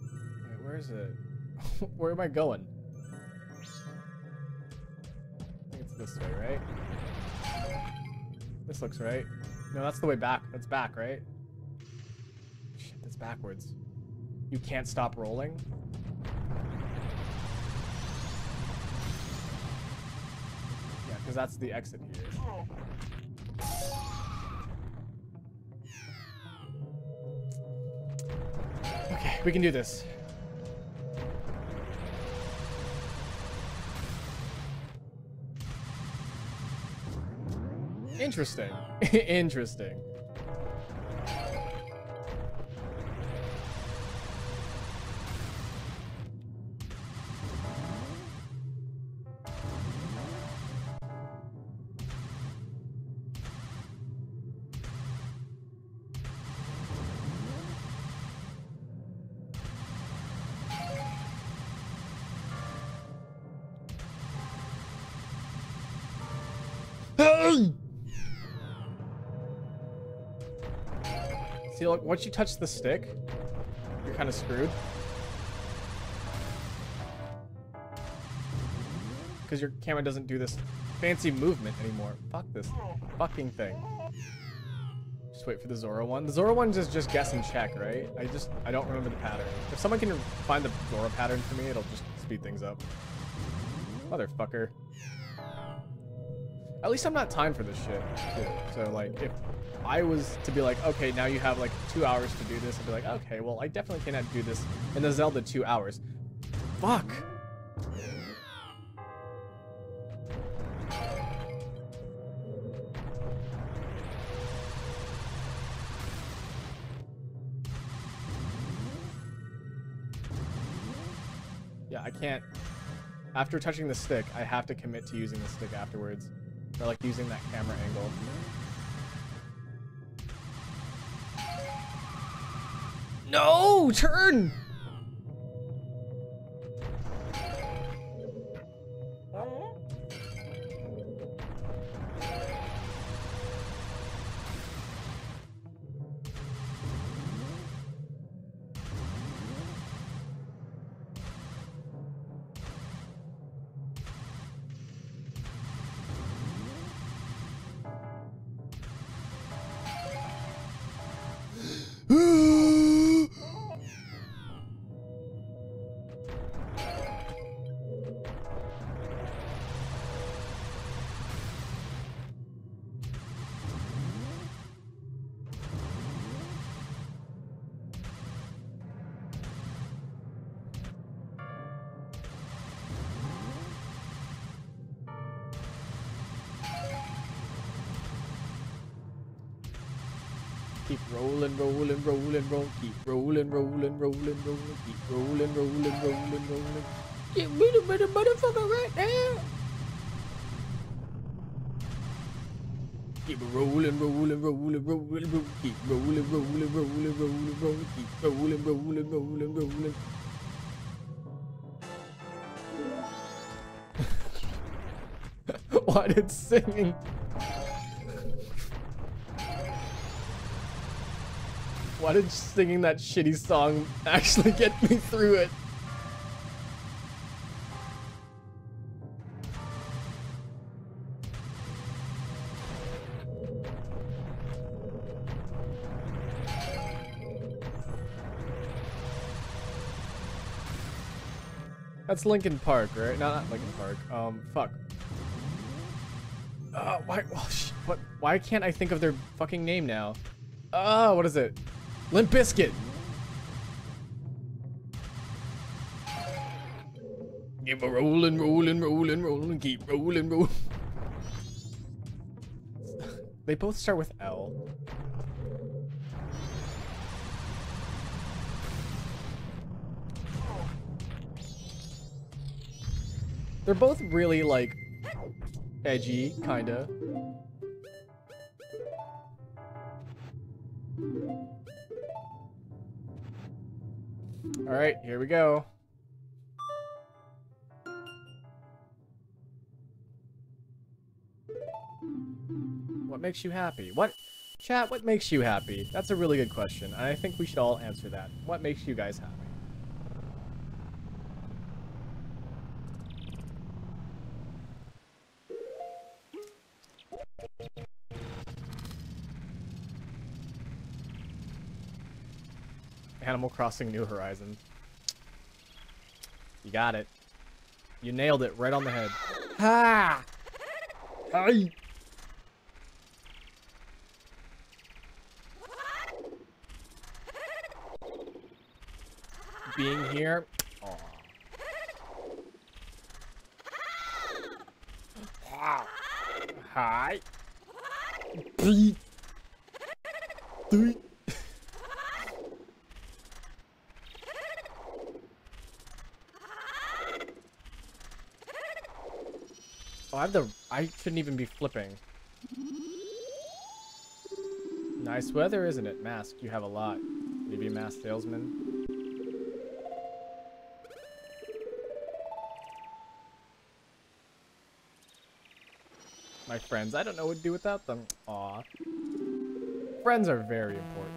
Wait, where is it? Where am I going? I think it's this way, right? This looks right. No, that's the way back. That's back, right? Backwards. You can't stop rolling? Yeah, because that's the exit here. Okay, we can do this. Interesting. Interesting. See, look, once you touch the stick, you're kind of screwed. Because your camera doesn't do this fancy movement anymore. Fuck this fucking thing. Just wait for the Zora one. The Zora one is just guess and check, right? I don't remember the pattern. If someone can find the Zora pattern for me, it'll just speed things up. Motherfucker. At least I'm not timed for this shit, too. So, like, if I was to be like, okay, now you have, like, 2 hours to do this, I'd be like, okay, well, I definitely cannot do this in the Zelda 2 hours. Fuck! Yeah, I can't. After touching the stick, I have to commit to using the stick afterwards. Or, like, using that camera angle. No! Turn! Rolling, keep rolling, keep rolling. Get rid of the motherfucker right now. Keep rolling, keep rolling, keep rolling. Why did singing? Why did singing that shitty song actually get me through it? That's Linkin Park, right? No, not Linkin Park. Fuck. Why? Oh, shit, what? Why can't I think of their fucking name now? What is it? Limp Bizkit! Keep a rollin', keep rollin'. They both start with L. They're both really, like, edgy, kinda. All right, here we go. What makes you happy? What? Chat, what makes you happy? That's a really good question, and I think we should all answer that. What makes you guys happy? Animal Crossing New Horizons. You got it. You nailed it right on the head. Ha! Hi! Being here. Aww. Hi. Beep. Oh, I shouldn't even be flipping. Nice weather, isn't it? Mask, you have a lot. Maybe a mask salesman. My friends, I don't know what to do without them. Aw. Friends are very important.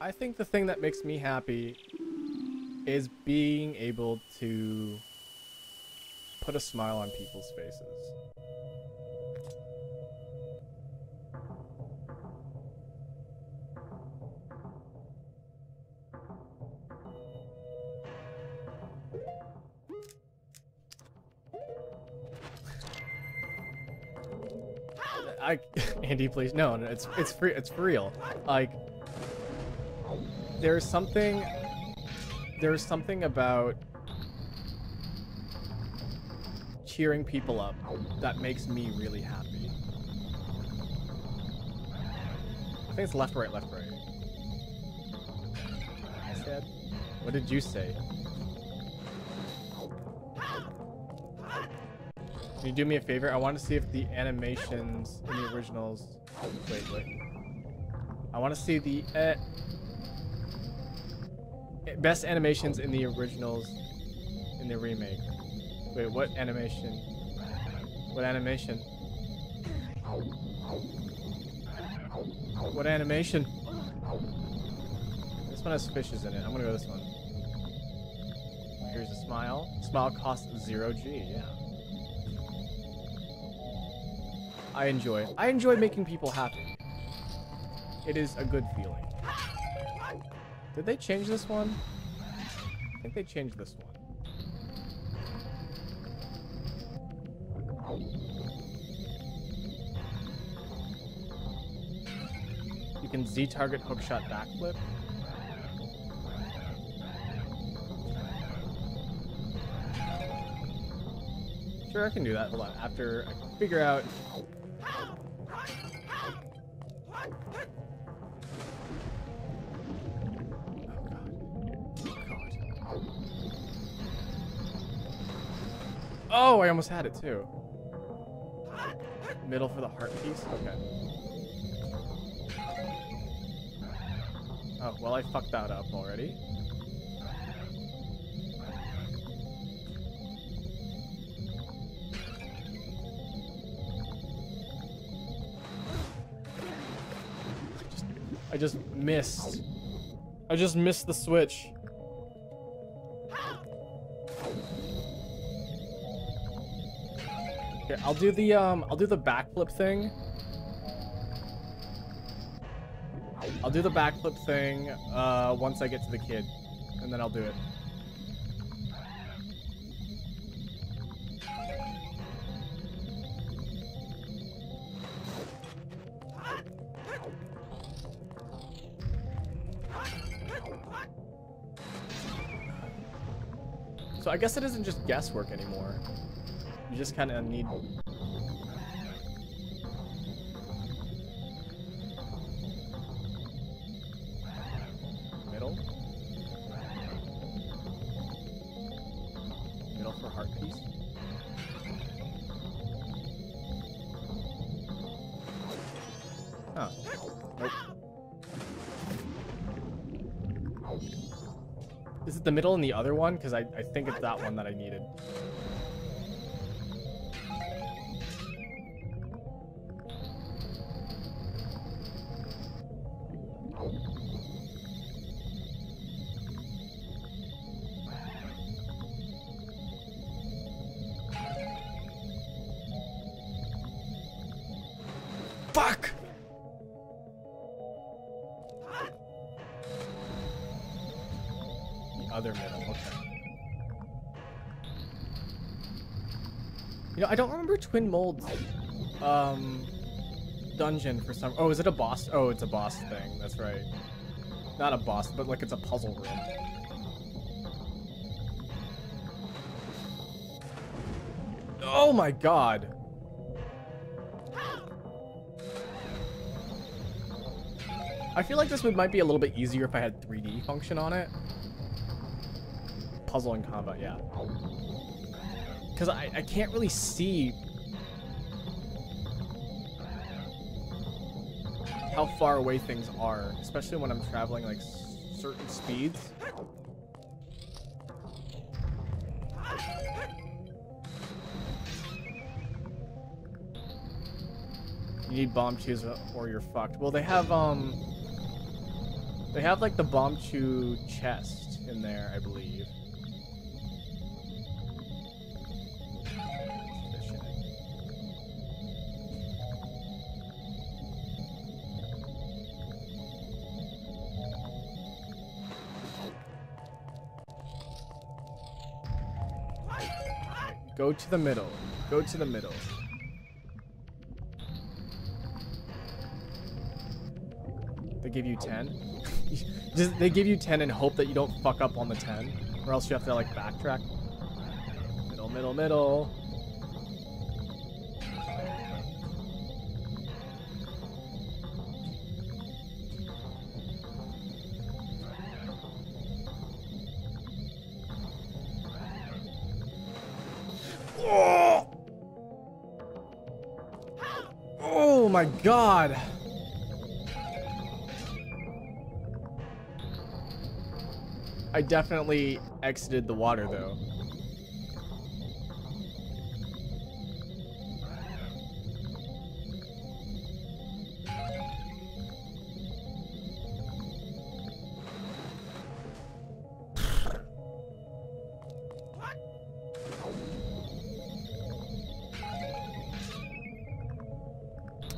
I think the thing that makes me happy is being able to put a smile on people's faces. Andy, please. No, no, it's free. It's for real. Like, there's something about cheering people up that makes me really happy. I think it's left, right, left, right. I said, what did you say? Can you do me a favor? I want to see if the animations in the originals... Wait. I want to see the... best animations in the originals in the remake. Wait, what animation? What animation? What animation? This one has fishes in it. I'm gonna go this one. Here's a smile. Smile costs 0G, yeah. I enjoy making people happy. It is a good feeling. Did they change this one? I think they changed this one. You can Z-target hookshot backflip. Sure, I can do that. Hold on. After I can figure out... Oh, I almost had it too. Middle for the heart piece? Okay. Oh, well, I fucked that up already. I just missed. I just missed the switch. Okay, I'll do the backflip thing. I'll do the backflip thing once I get to the kid, and then I'll do it. So I guess it isn't just guesswork anymore. You just kind of need... Middle? Middle for heart piece? Huh. Nope. Is it the middle and the other one? Because I think it's that one that I needed. I don't remember Twin Mold's dungeon for some... Oh, is it a boss? Oh, it's a boss thing. That's right. Not a boss, but like it's a puzzle room. Oh my god! I feel like this one might be a little bit easier if I had 3D function on it. Puzzle and combat, yeah. Because I can't really see how far away things are, especially when I'm traveling like certain speeds. You need bomb chews or you're fucked. Well, they have like the bomb chew chest in there, I believe. Go to the middle. Go to the middle. They give you 10. Just, they give you 10 and hope that you don't fuck up on the 10, or else you have to like backtrack. Middle, middle, middle. Oh! Oh my God. I definitely exited the water though.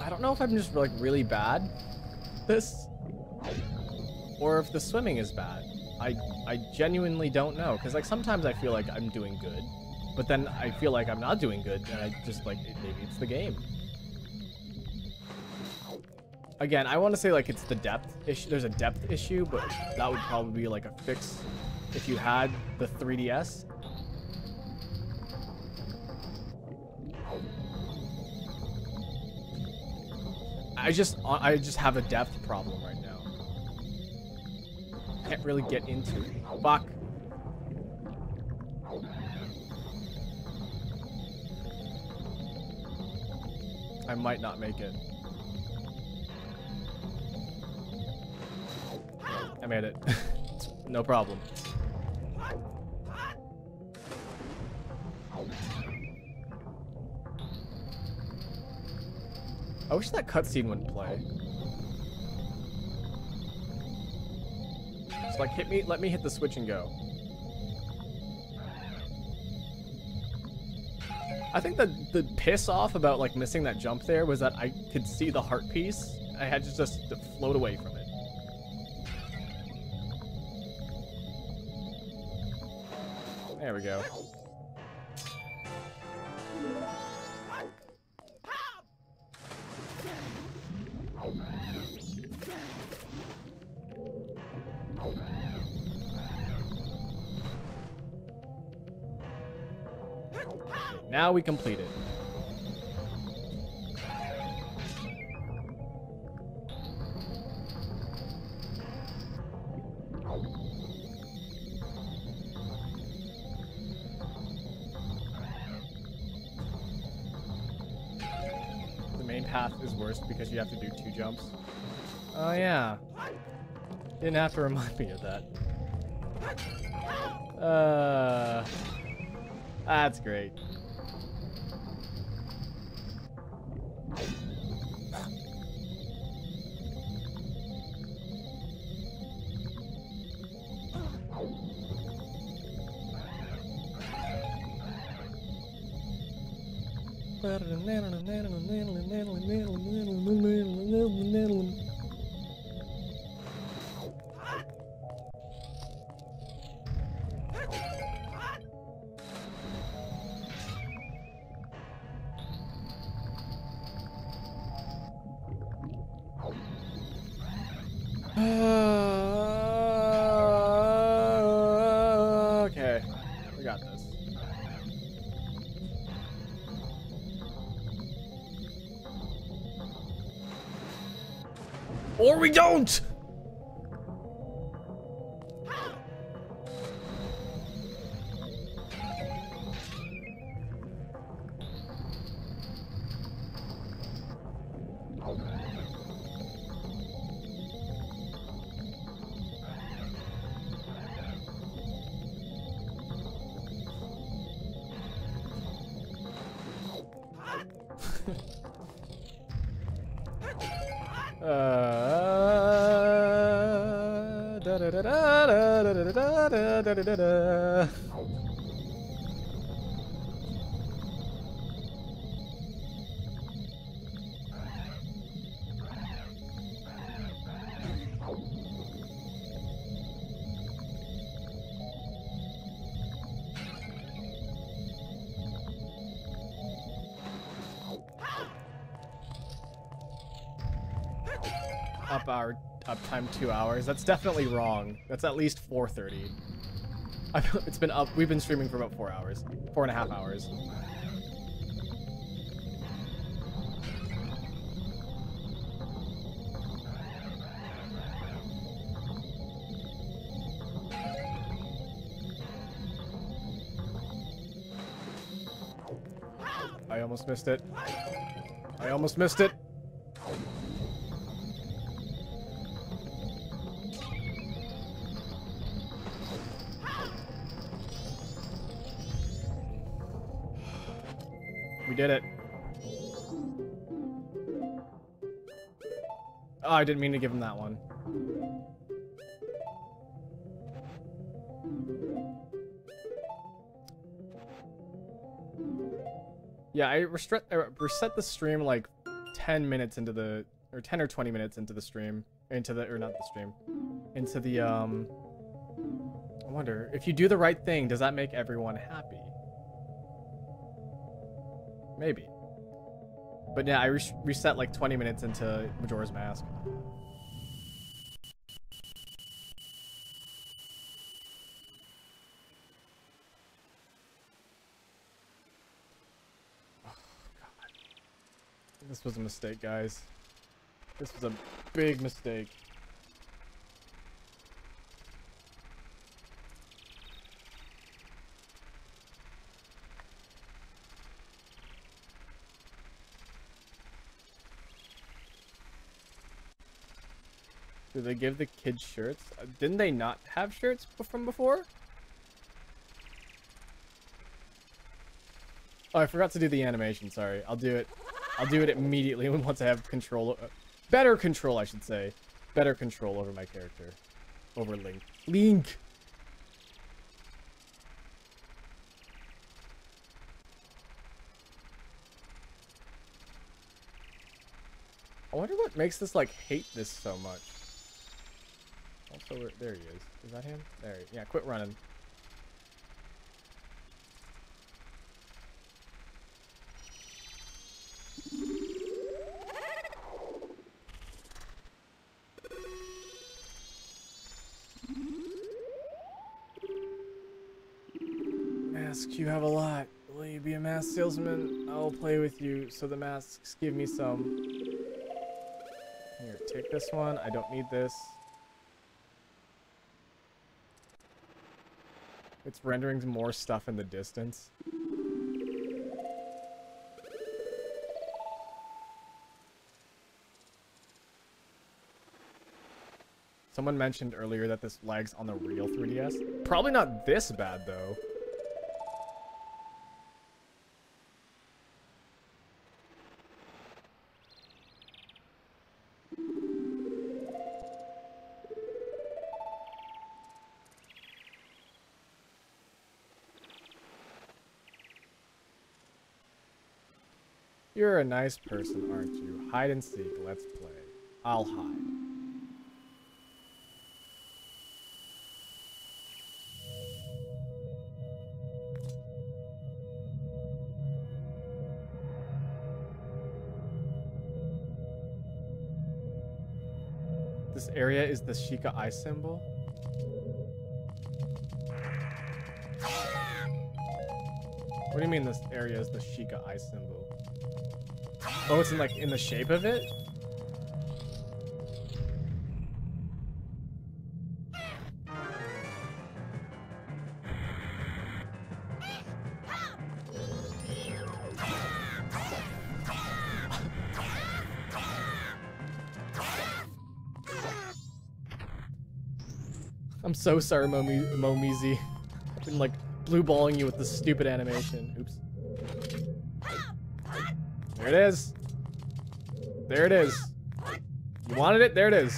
I don't know if I'm just like really bad at this or if the swimming is bad. I genuinely don't know, because like sometimes I feel like I'm doing good, but then I feel like I'm not doing good, and I just like, maybe it's the game. Again, I want to say like it's the depth issue, there's a depth issue, but that would probably be like a fix if you had the 3DS. I just have a depth problem right now. Can't really get into it. Fuck. I might not make it. I made it. No problem. I wish that cutscene wouldn't play. Like, hit me, let me hit the switch and go. I think that the piss off about like missing that jump there was that I could see the heart piece. I had to just float away from it. There we go. Now we complete it. The main path is worse because you have to do 2 jumps. Oh yeah. Didn't have to remind me of that. That's great. Or we don't! Uptime 2 hours. That's definitely wrong. That's at least 4:30. It's been up. We've been streaming for about 4 hours, 4.5 hours. I almost missed it. I almost missed it. Did it. Oh, I didn't mean to give him that one. Yeah, I reset the stream like 10 minutes into the, or 10 or 20 minutes into the stream, into the, I wonder, if you do the right thing, does that make everyone happy? Maybe. But yeah, I reset like 20 minutes into Majora's Mask. Oh, God. This was a mistake, guys. This was a big mistake. Do they give the kids shirts? Didn't they not have shirts from before? Oh, I forgot to do the animation. Sorry, I'll do it. I'll do it immediately once I have control, better control, I should say, better control over my character, over Link. Link. I wonder what makes this like hate this so much. Also, there he is. Is that him? There. Yeah, quit running. Mask, you have a lot. Will you be a mask salesman? I'll play with you, so the masks give me some. Here, take this one. I don't need this. It's rendering more stuff in the distance. Someone mentioned earlier that this lags on the real 3DS. Probably not this bad, though. You're a nice person, aren't you? Hide and seek. Let's play. I'll hide. This area is the Sheikah Eye symbol. What do you mean this area is the Sheikah Eye symbol? Oh, it's in, like, in the shape of it? I'm so sorry, Momizi. I've been, like, blue balling you with this stupid animation. Oops. There it is. There it is. You wanted it? There it is.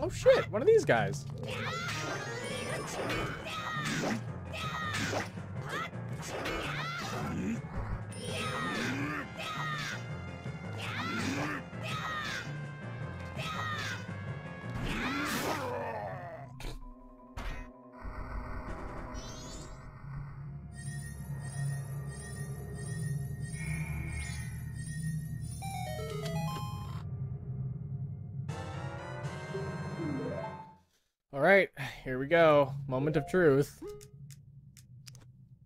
Oh shit, one of these guys. Here we go. Moment of truth.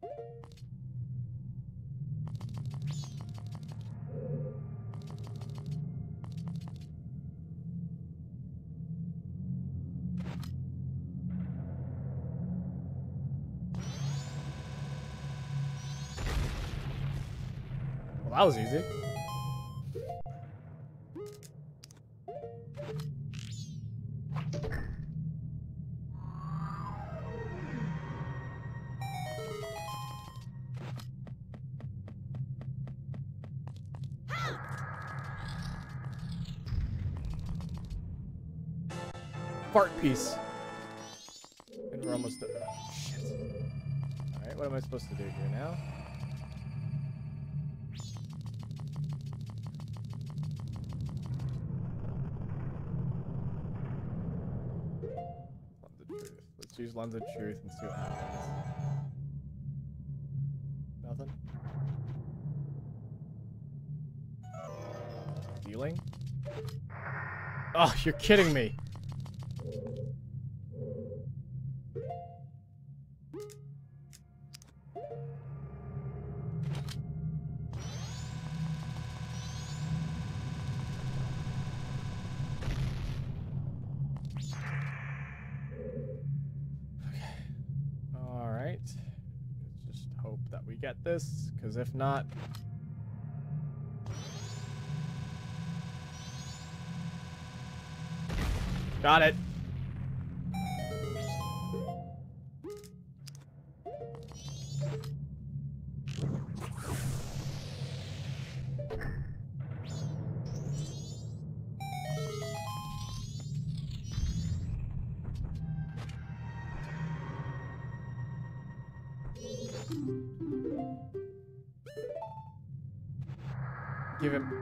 Well, that was easy. Peace. And we're almost done. Oh, shit. Alright, what am I supposed to do here now? Lens of truth. Let's use Lens of Truth and see what happens. Nothing? Dealing? Oh, you're kidding me! This, because if not, got it.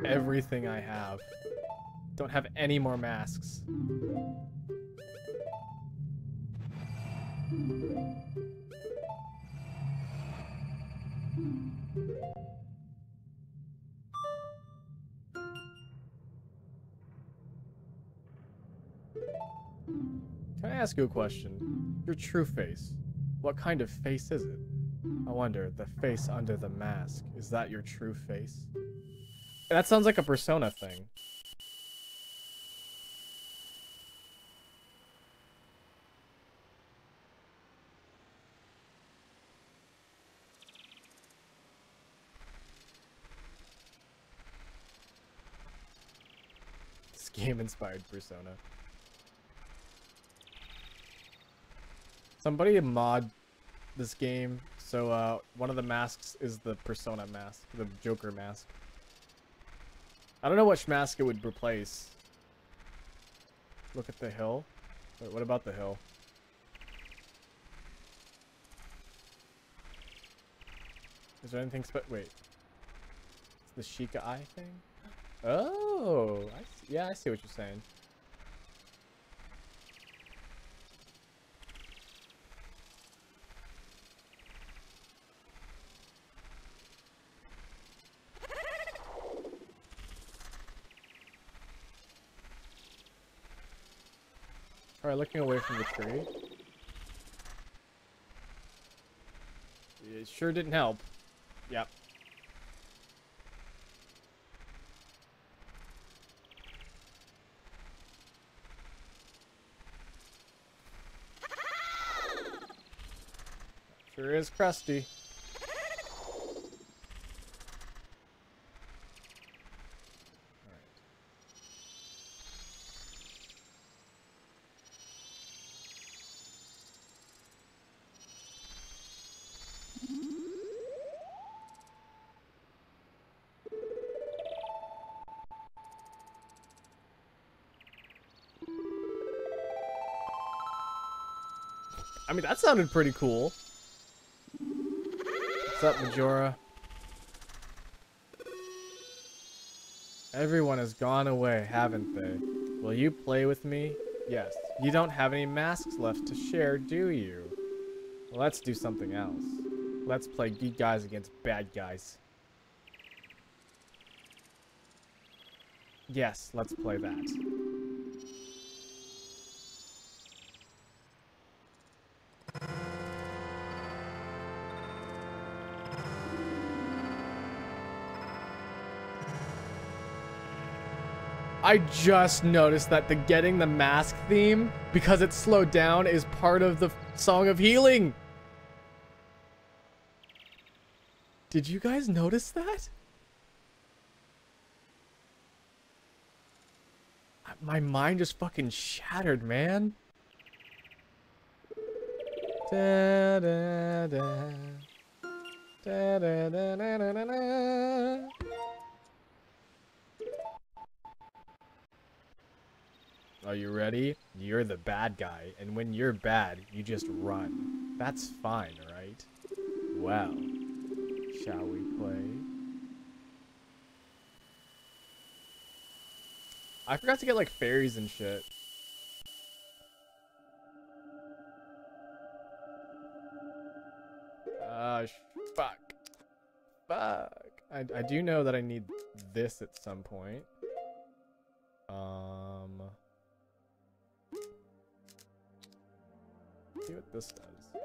Everything I have. Don't have any more masks. Can I ask you a question? Your true face. What kind of face is it? I wonder, the face under the mask. Is that your true face? That sounds like a Persona thing. This game inspired Persona. Somebody mod this game, so one of the masks is the Persona mask, the Joker mask. I don't know which mask it would replace. Look at the hill. Wait, what about the hill? Is there anything wait. It's the Sheikah Eye thing? Oh, I see. Yeah, I see what you're saying. Alright, looking away from the tree. It sure didn't help. Yep. Sure is crusty. Alright. I mean, that sounded pretty cool. What's up, Majora? Everyone has gone away, haven't they? Will you play with me? Yes. You don't have any masks left to share, do you? Well, let's do something else. Let's play good guys against bad guys. Yes, let's play that. I just noticed that the getting the mask theme, because it's slowed down, is part of the Song of Healing. Did you guys notice that? My mind just fucking shattered, man. Da, da, da. Da, da, da, da, da, da, da. Are you ready? You're the bad guy, and when you're bad, you just run. That's fine, right? Well, shall we play? I forgot to get, like, fairies and shit. Fuck. Fuck. I do know that I need this at some point. See what this does.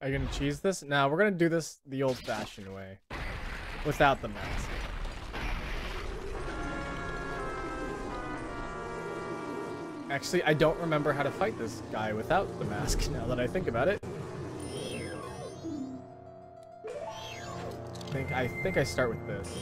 Are you gonna cheese this? No, we're gonna do this the old-fashioned way, without the mask. Actually, I don't remember how to fight this guy without the mask, now that I think about it. I think I start with this.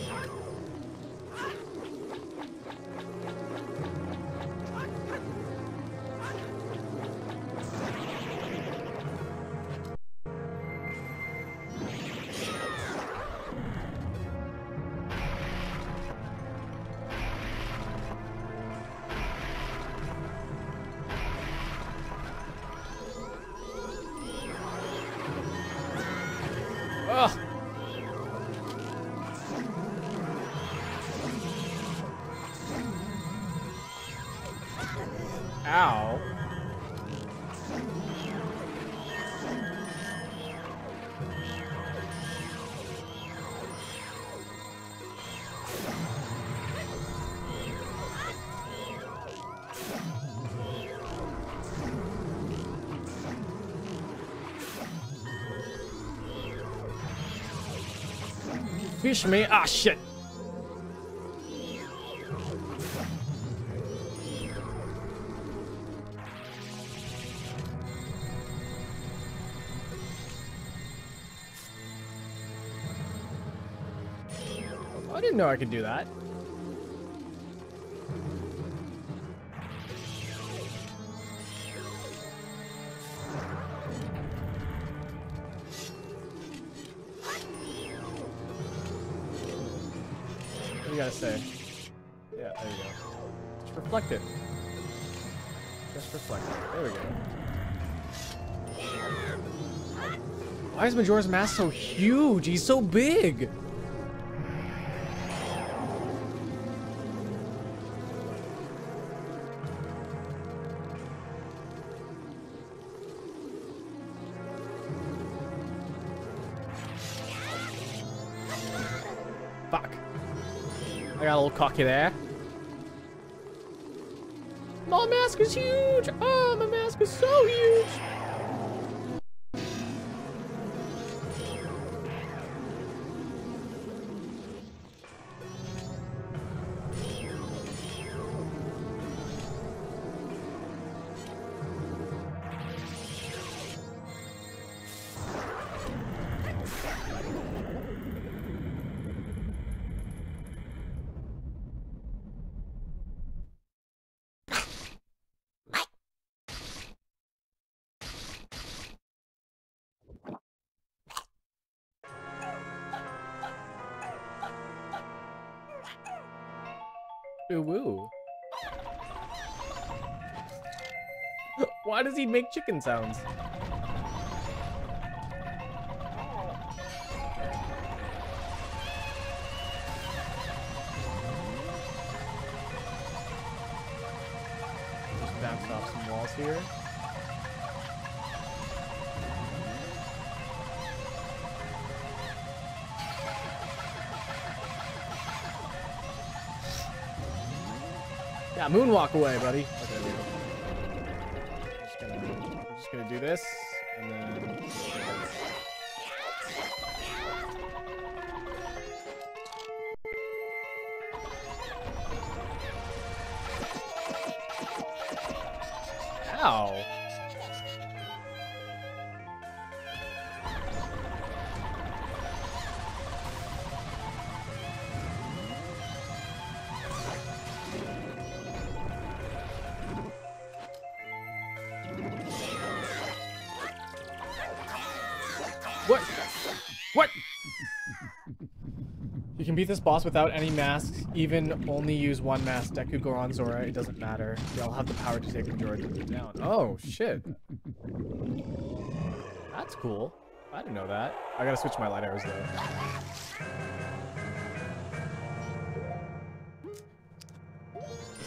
Fish me? Ah, shit. Oh, I didn't know I could do that. gotta say. Yeah, there you go. Just reflect it. Just reflect it. There we go. Why is Majora's Mask so huge? He's so big! Got a little cocky there. My mask is huge! Oh, my mask is so huge! Woo. Why does he make chicken sounds? Just bounce off some walls here. Yeah, moonwalk away, buddy. Okay, there we go. We're just gonna do this, and then... Ow! You can beat this boss without any masks, even only use one mask. Deku, Goron, Zora, it doesn't matter. They all have the power to take Majora down. Oh, shit. That's cool. I didn't know that. I gotta switch my light arrows though.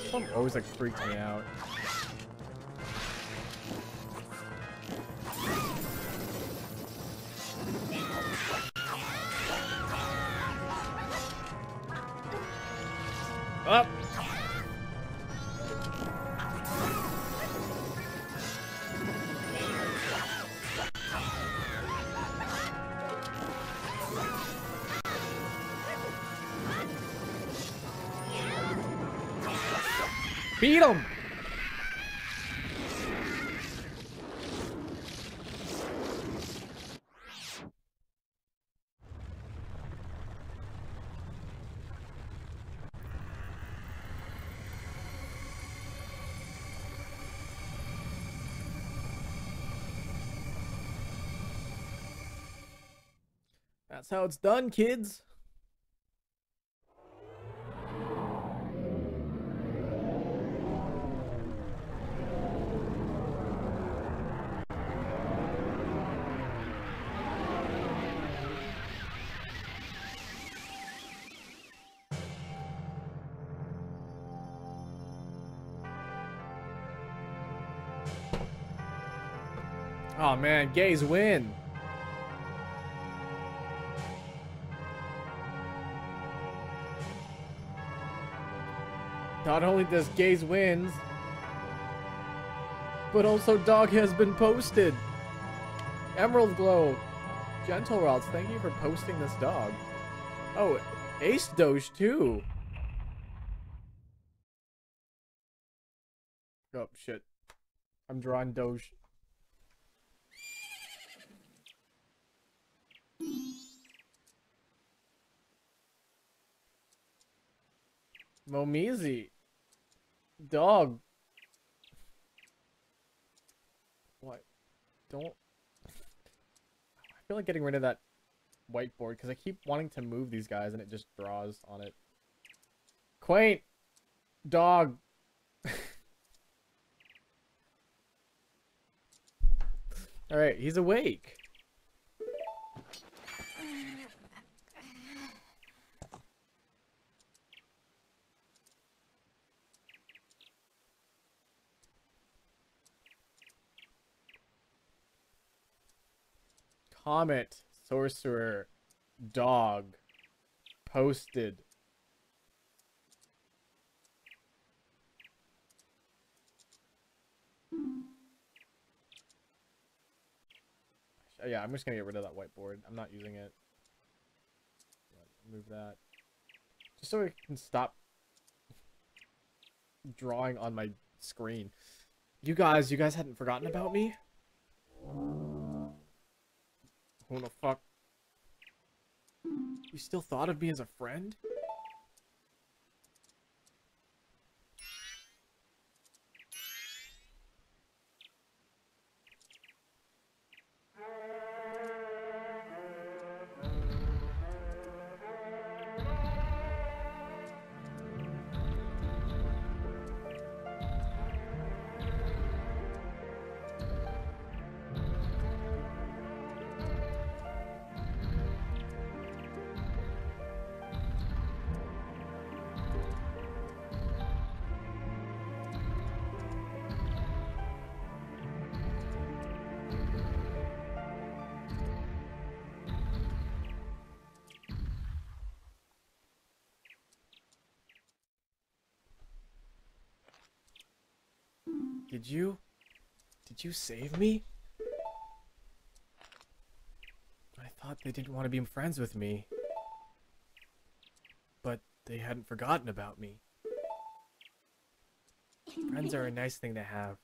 This one always like freaked me out. Up. Beat him. That's how it's done, kids. Oh man, gays win. Not only does Gaze wins, but also Dog has been posted. Emerald Glow, Gentle Rods, thank you for posting this dog. Oh, Ace Doge too. Oh shit, I'm drawing Doge. Momizi. Dog. What? Don't. I feel like getting rid of that whiteboard because I keep wanting to move these guys and it just draws on it. Quaint dog. All right, he's awake. Comet sorcerer dog posted. Yeah, I'm just gonna get rid of that whiteboard. I'm not using it. Move that. Just so I can stop drawing on my screen. You guys hadn't forgotten about me? Who the fuck? You still thought of me as a friend? Did you save me? I thought they didn't want to be friends with me, but they hadn't forgotten about me. Friends are a nice thing to have.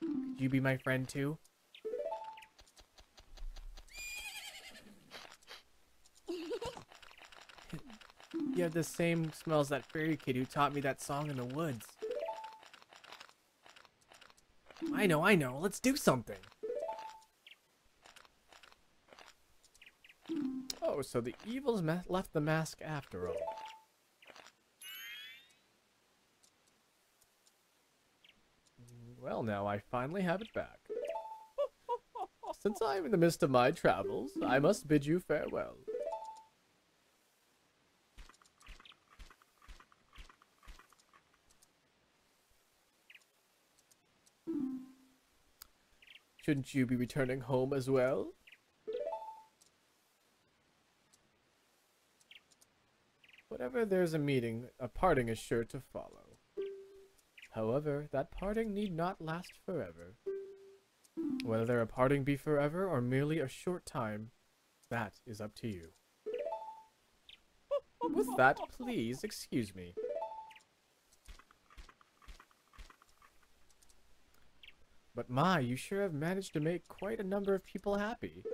Could you be my friend too? You have the same smell as that fairy kid who taught me that song in the woods. I know. Let's do something. Oh, so the evils left the mask after all. Well, now I finally have it back. Since I'm in the midst of my travels, I must bid you farewell. Shouldn't you be returning home as well? Whatever, there's a meeting, a parting is sure to follow. However, that parting need not last forever. Whether a parting be forever or merely a short time, that is up to you. With that, please excuse me. But my, you sure have managed to make quite a number of people happy.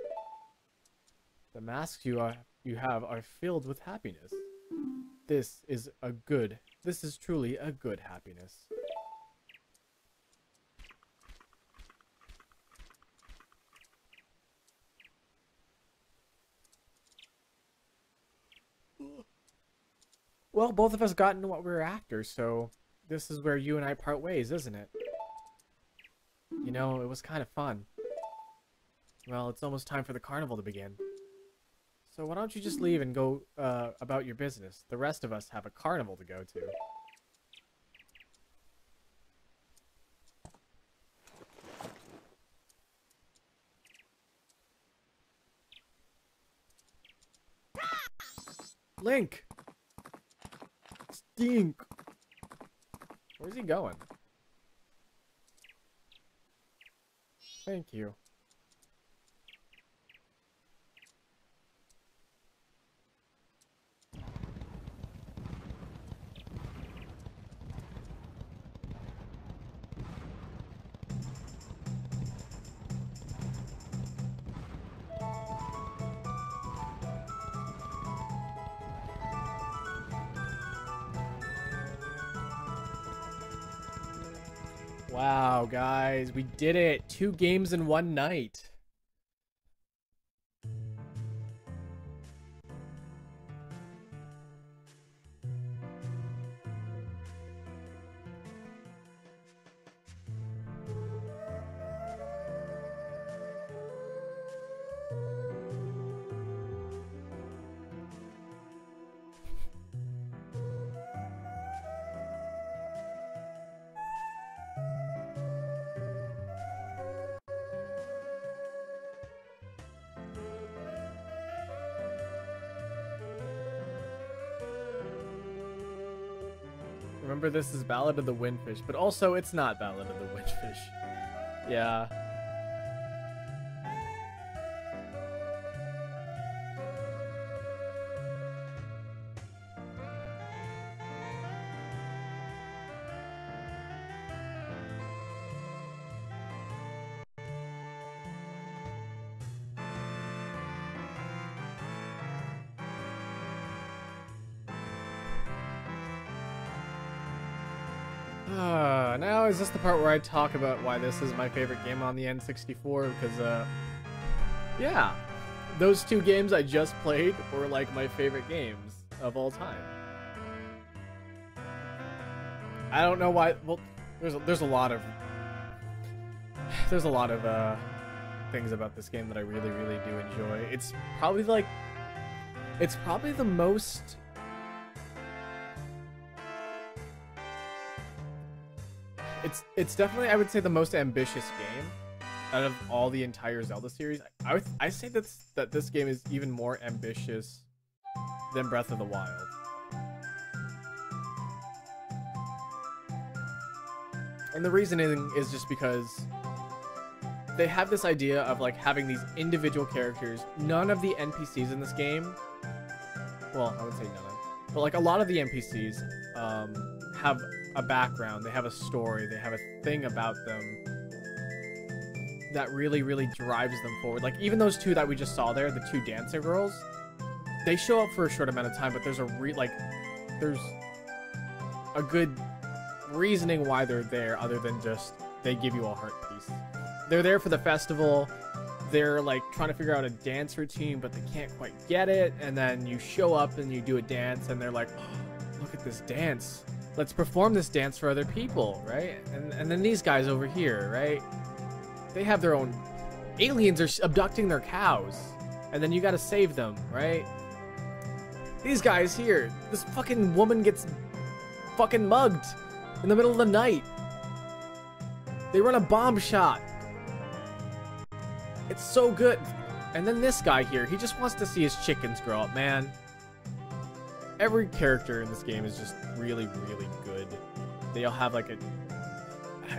The masks you have are filled with happiness. This is truly a good happiness. Well, both of us gotten what we were after, so this is where you and I part ways, isn't it? You know, it was kind of fun. Well, it's almost time for the carnival to begin. So why don't you just leave and go about your business? The rest of us have a carnival to go to. Link! Stink! Where's he going? Thank you. Wow, guys, we did it! 2 games in 1 night. Remember, this is Ballad of the Windfish, but also it's not Ballad of the Windfish. Yeah. Now is this the part where I talk about why this is my favorite game on the N64? Because, yeah, those two games I just played were like my favorite games of all time. I don't know why. Well, there's a lot of things about this game that I really do enjoy. It's probably the most. It's definitely, I would say, the most ambitious game out of all the entire Zelda series. I say that this game is even more ambitious than Breath of the Wild. And the reasoning is just because they have this idea of like having these individual characters. None of the NPCs in this game, well, I would say none, but like a lot of the NPCs have a background, they have a story, they have a thing about them that really drives them forward. Like even those two that we just saw there, the two dancer girls, they show up for a short amount of time, but there's a good reasoning why they're there, other than just they give you all heart piece. They're there for the festival, they're like trying to figure out a dance routine, but they can't quite get it, and then you show up and you do a dance and they're like, oh, look at this dance. Let's perform this dance for other people, right? And then these guys over here, right? They have their own... Aliens are abducting their cows. And then you gotta save them, right? These guys here. This fucking woman gets fucking mugged in the middle of the night. They run a bomb shot. It's so good. And then this guy here. He just wants to see his chickens grow up, man. Every character in this game is just really good. They all have like a...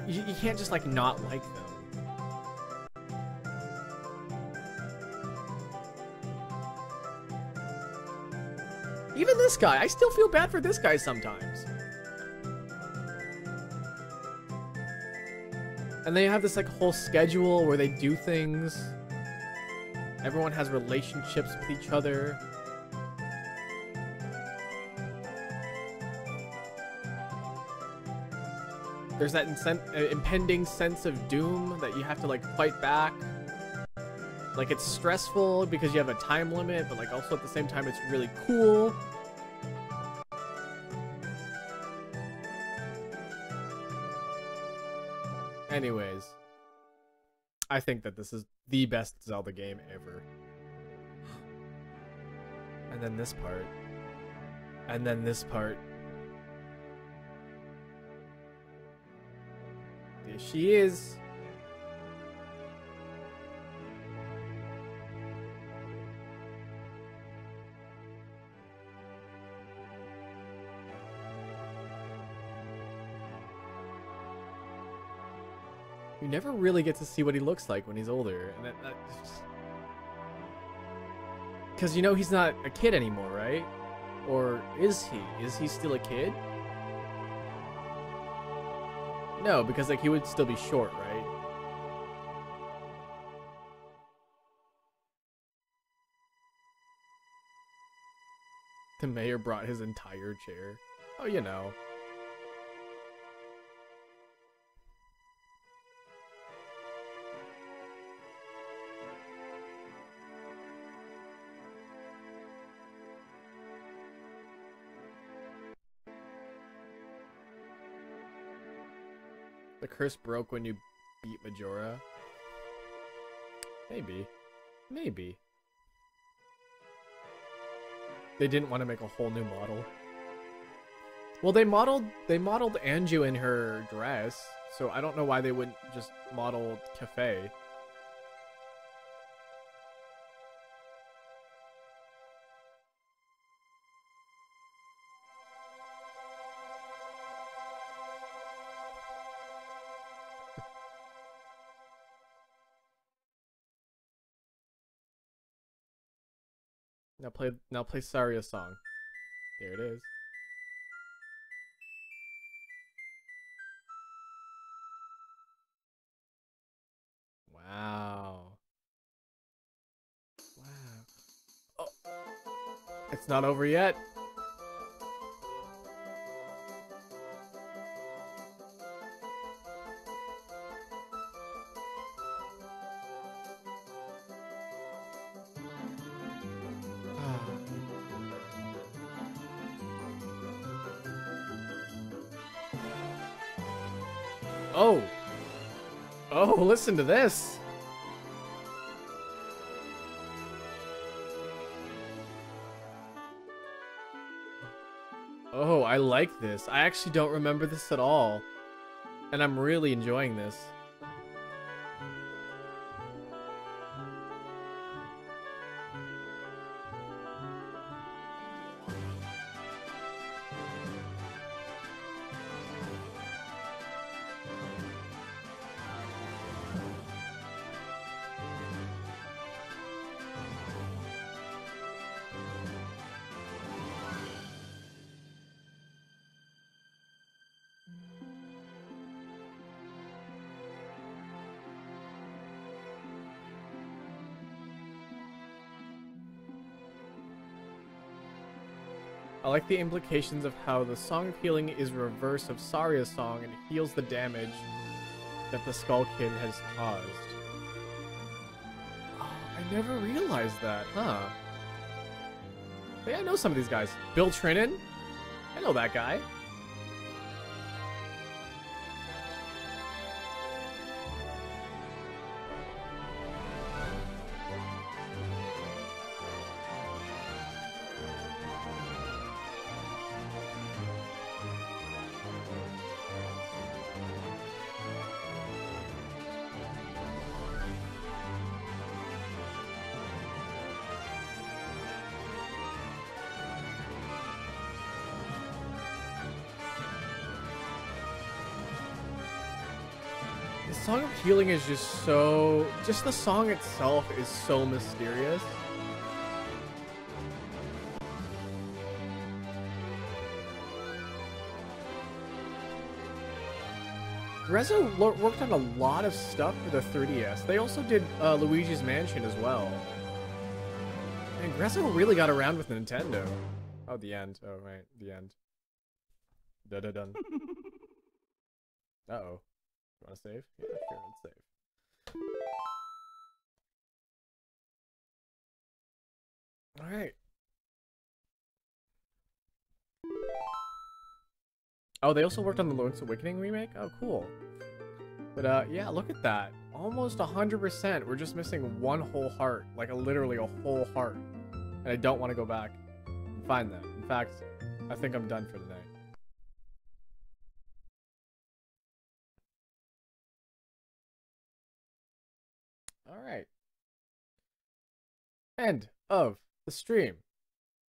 You can't just like not like them. Even this guy, I still feel bad for this guy sometimes. And they have this like whole schedule where they do things. Everyone has relationships with each other. There's that impending sense of doom that you have to like fight back. Like it's stressful because you have a time limit, but like also at the same time it's really cool. Anyways, I think that this is the best Zelda game ever. And then this part. And then this part. There she is. You never really get to see what he looks like when he's older, and because you know he's not a kid anymore, right? Or is he? Is he still a kid? No, because like he would still be short, right? The mayor brought his entire chair. Oh, you know. The curse broke when you beat Majora. Maybe. They didn't want to make a whole new model. Well, they modeled Anju in her dress, so I don't know why they wouldn't just model Cafe. Now play Saria's song. There it is. Wow. Wow. Oh. It's not over yet. Oh! Oh, listen to this! Oh, I like this. I actually don't remember this at all. And I'm really enjoying this. I like the implications of how the Song of Healing is reverse of Saria's song and heals the damage that the Skull Kid has caused. Oh, I never realized that, huh? Hey, I know some of these guys. Bill Trinan? I know that guy. Song of Healing is just so... Just the song itself is so mysterious. Grezzo worked on a lot of stuff for the 3DS. They also did Luigi's Mansion as well. And Grezzo really got around with Nintendo. Oh, the end. Oh, right. The end. Da-da-dun. Uh-oh. You want to save? Yeah, sure, let's save. Alright. Oh, they also worked on the Link's Awakening remake? Oh, cool. But, yeah, look at that. Almost 100%. We're just missing one whole heart. Like, literally a whole heart. And I don't want to go back and find that. In fact, I think I'm done for the night. All right. End of the stream.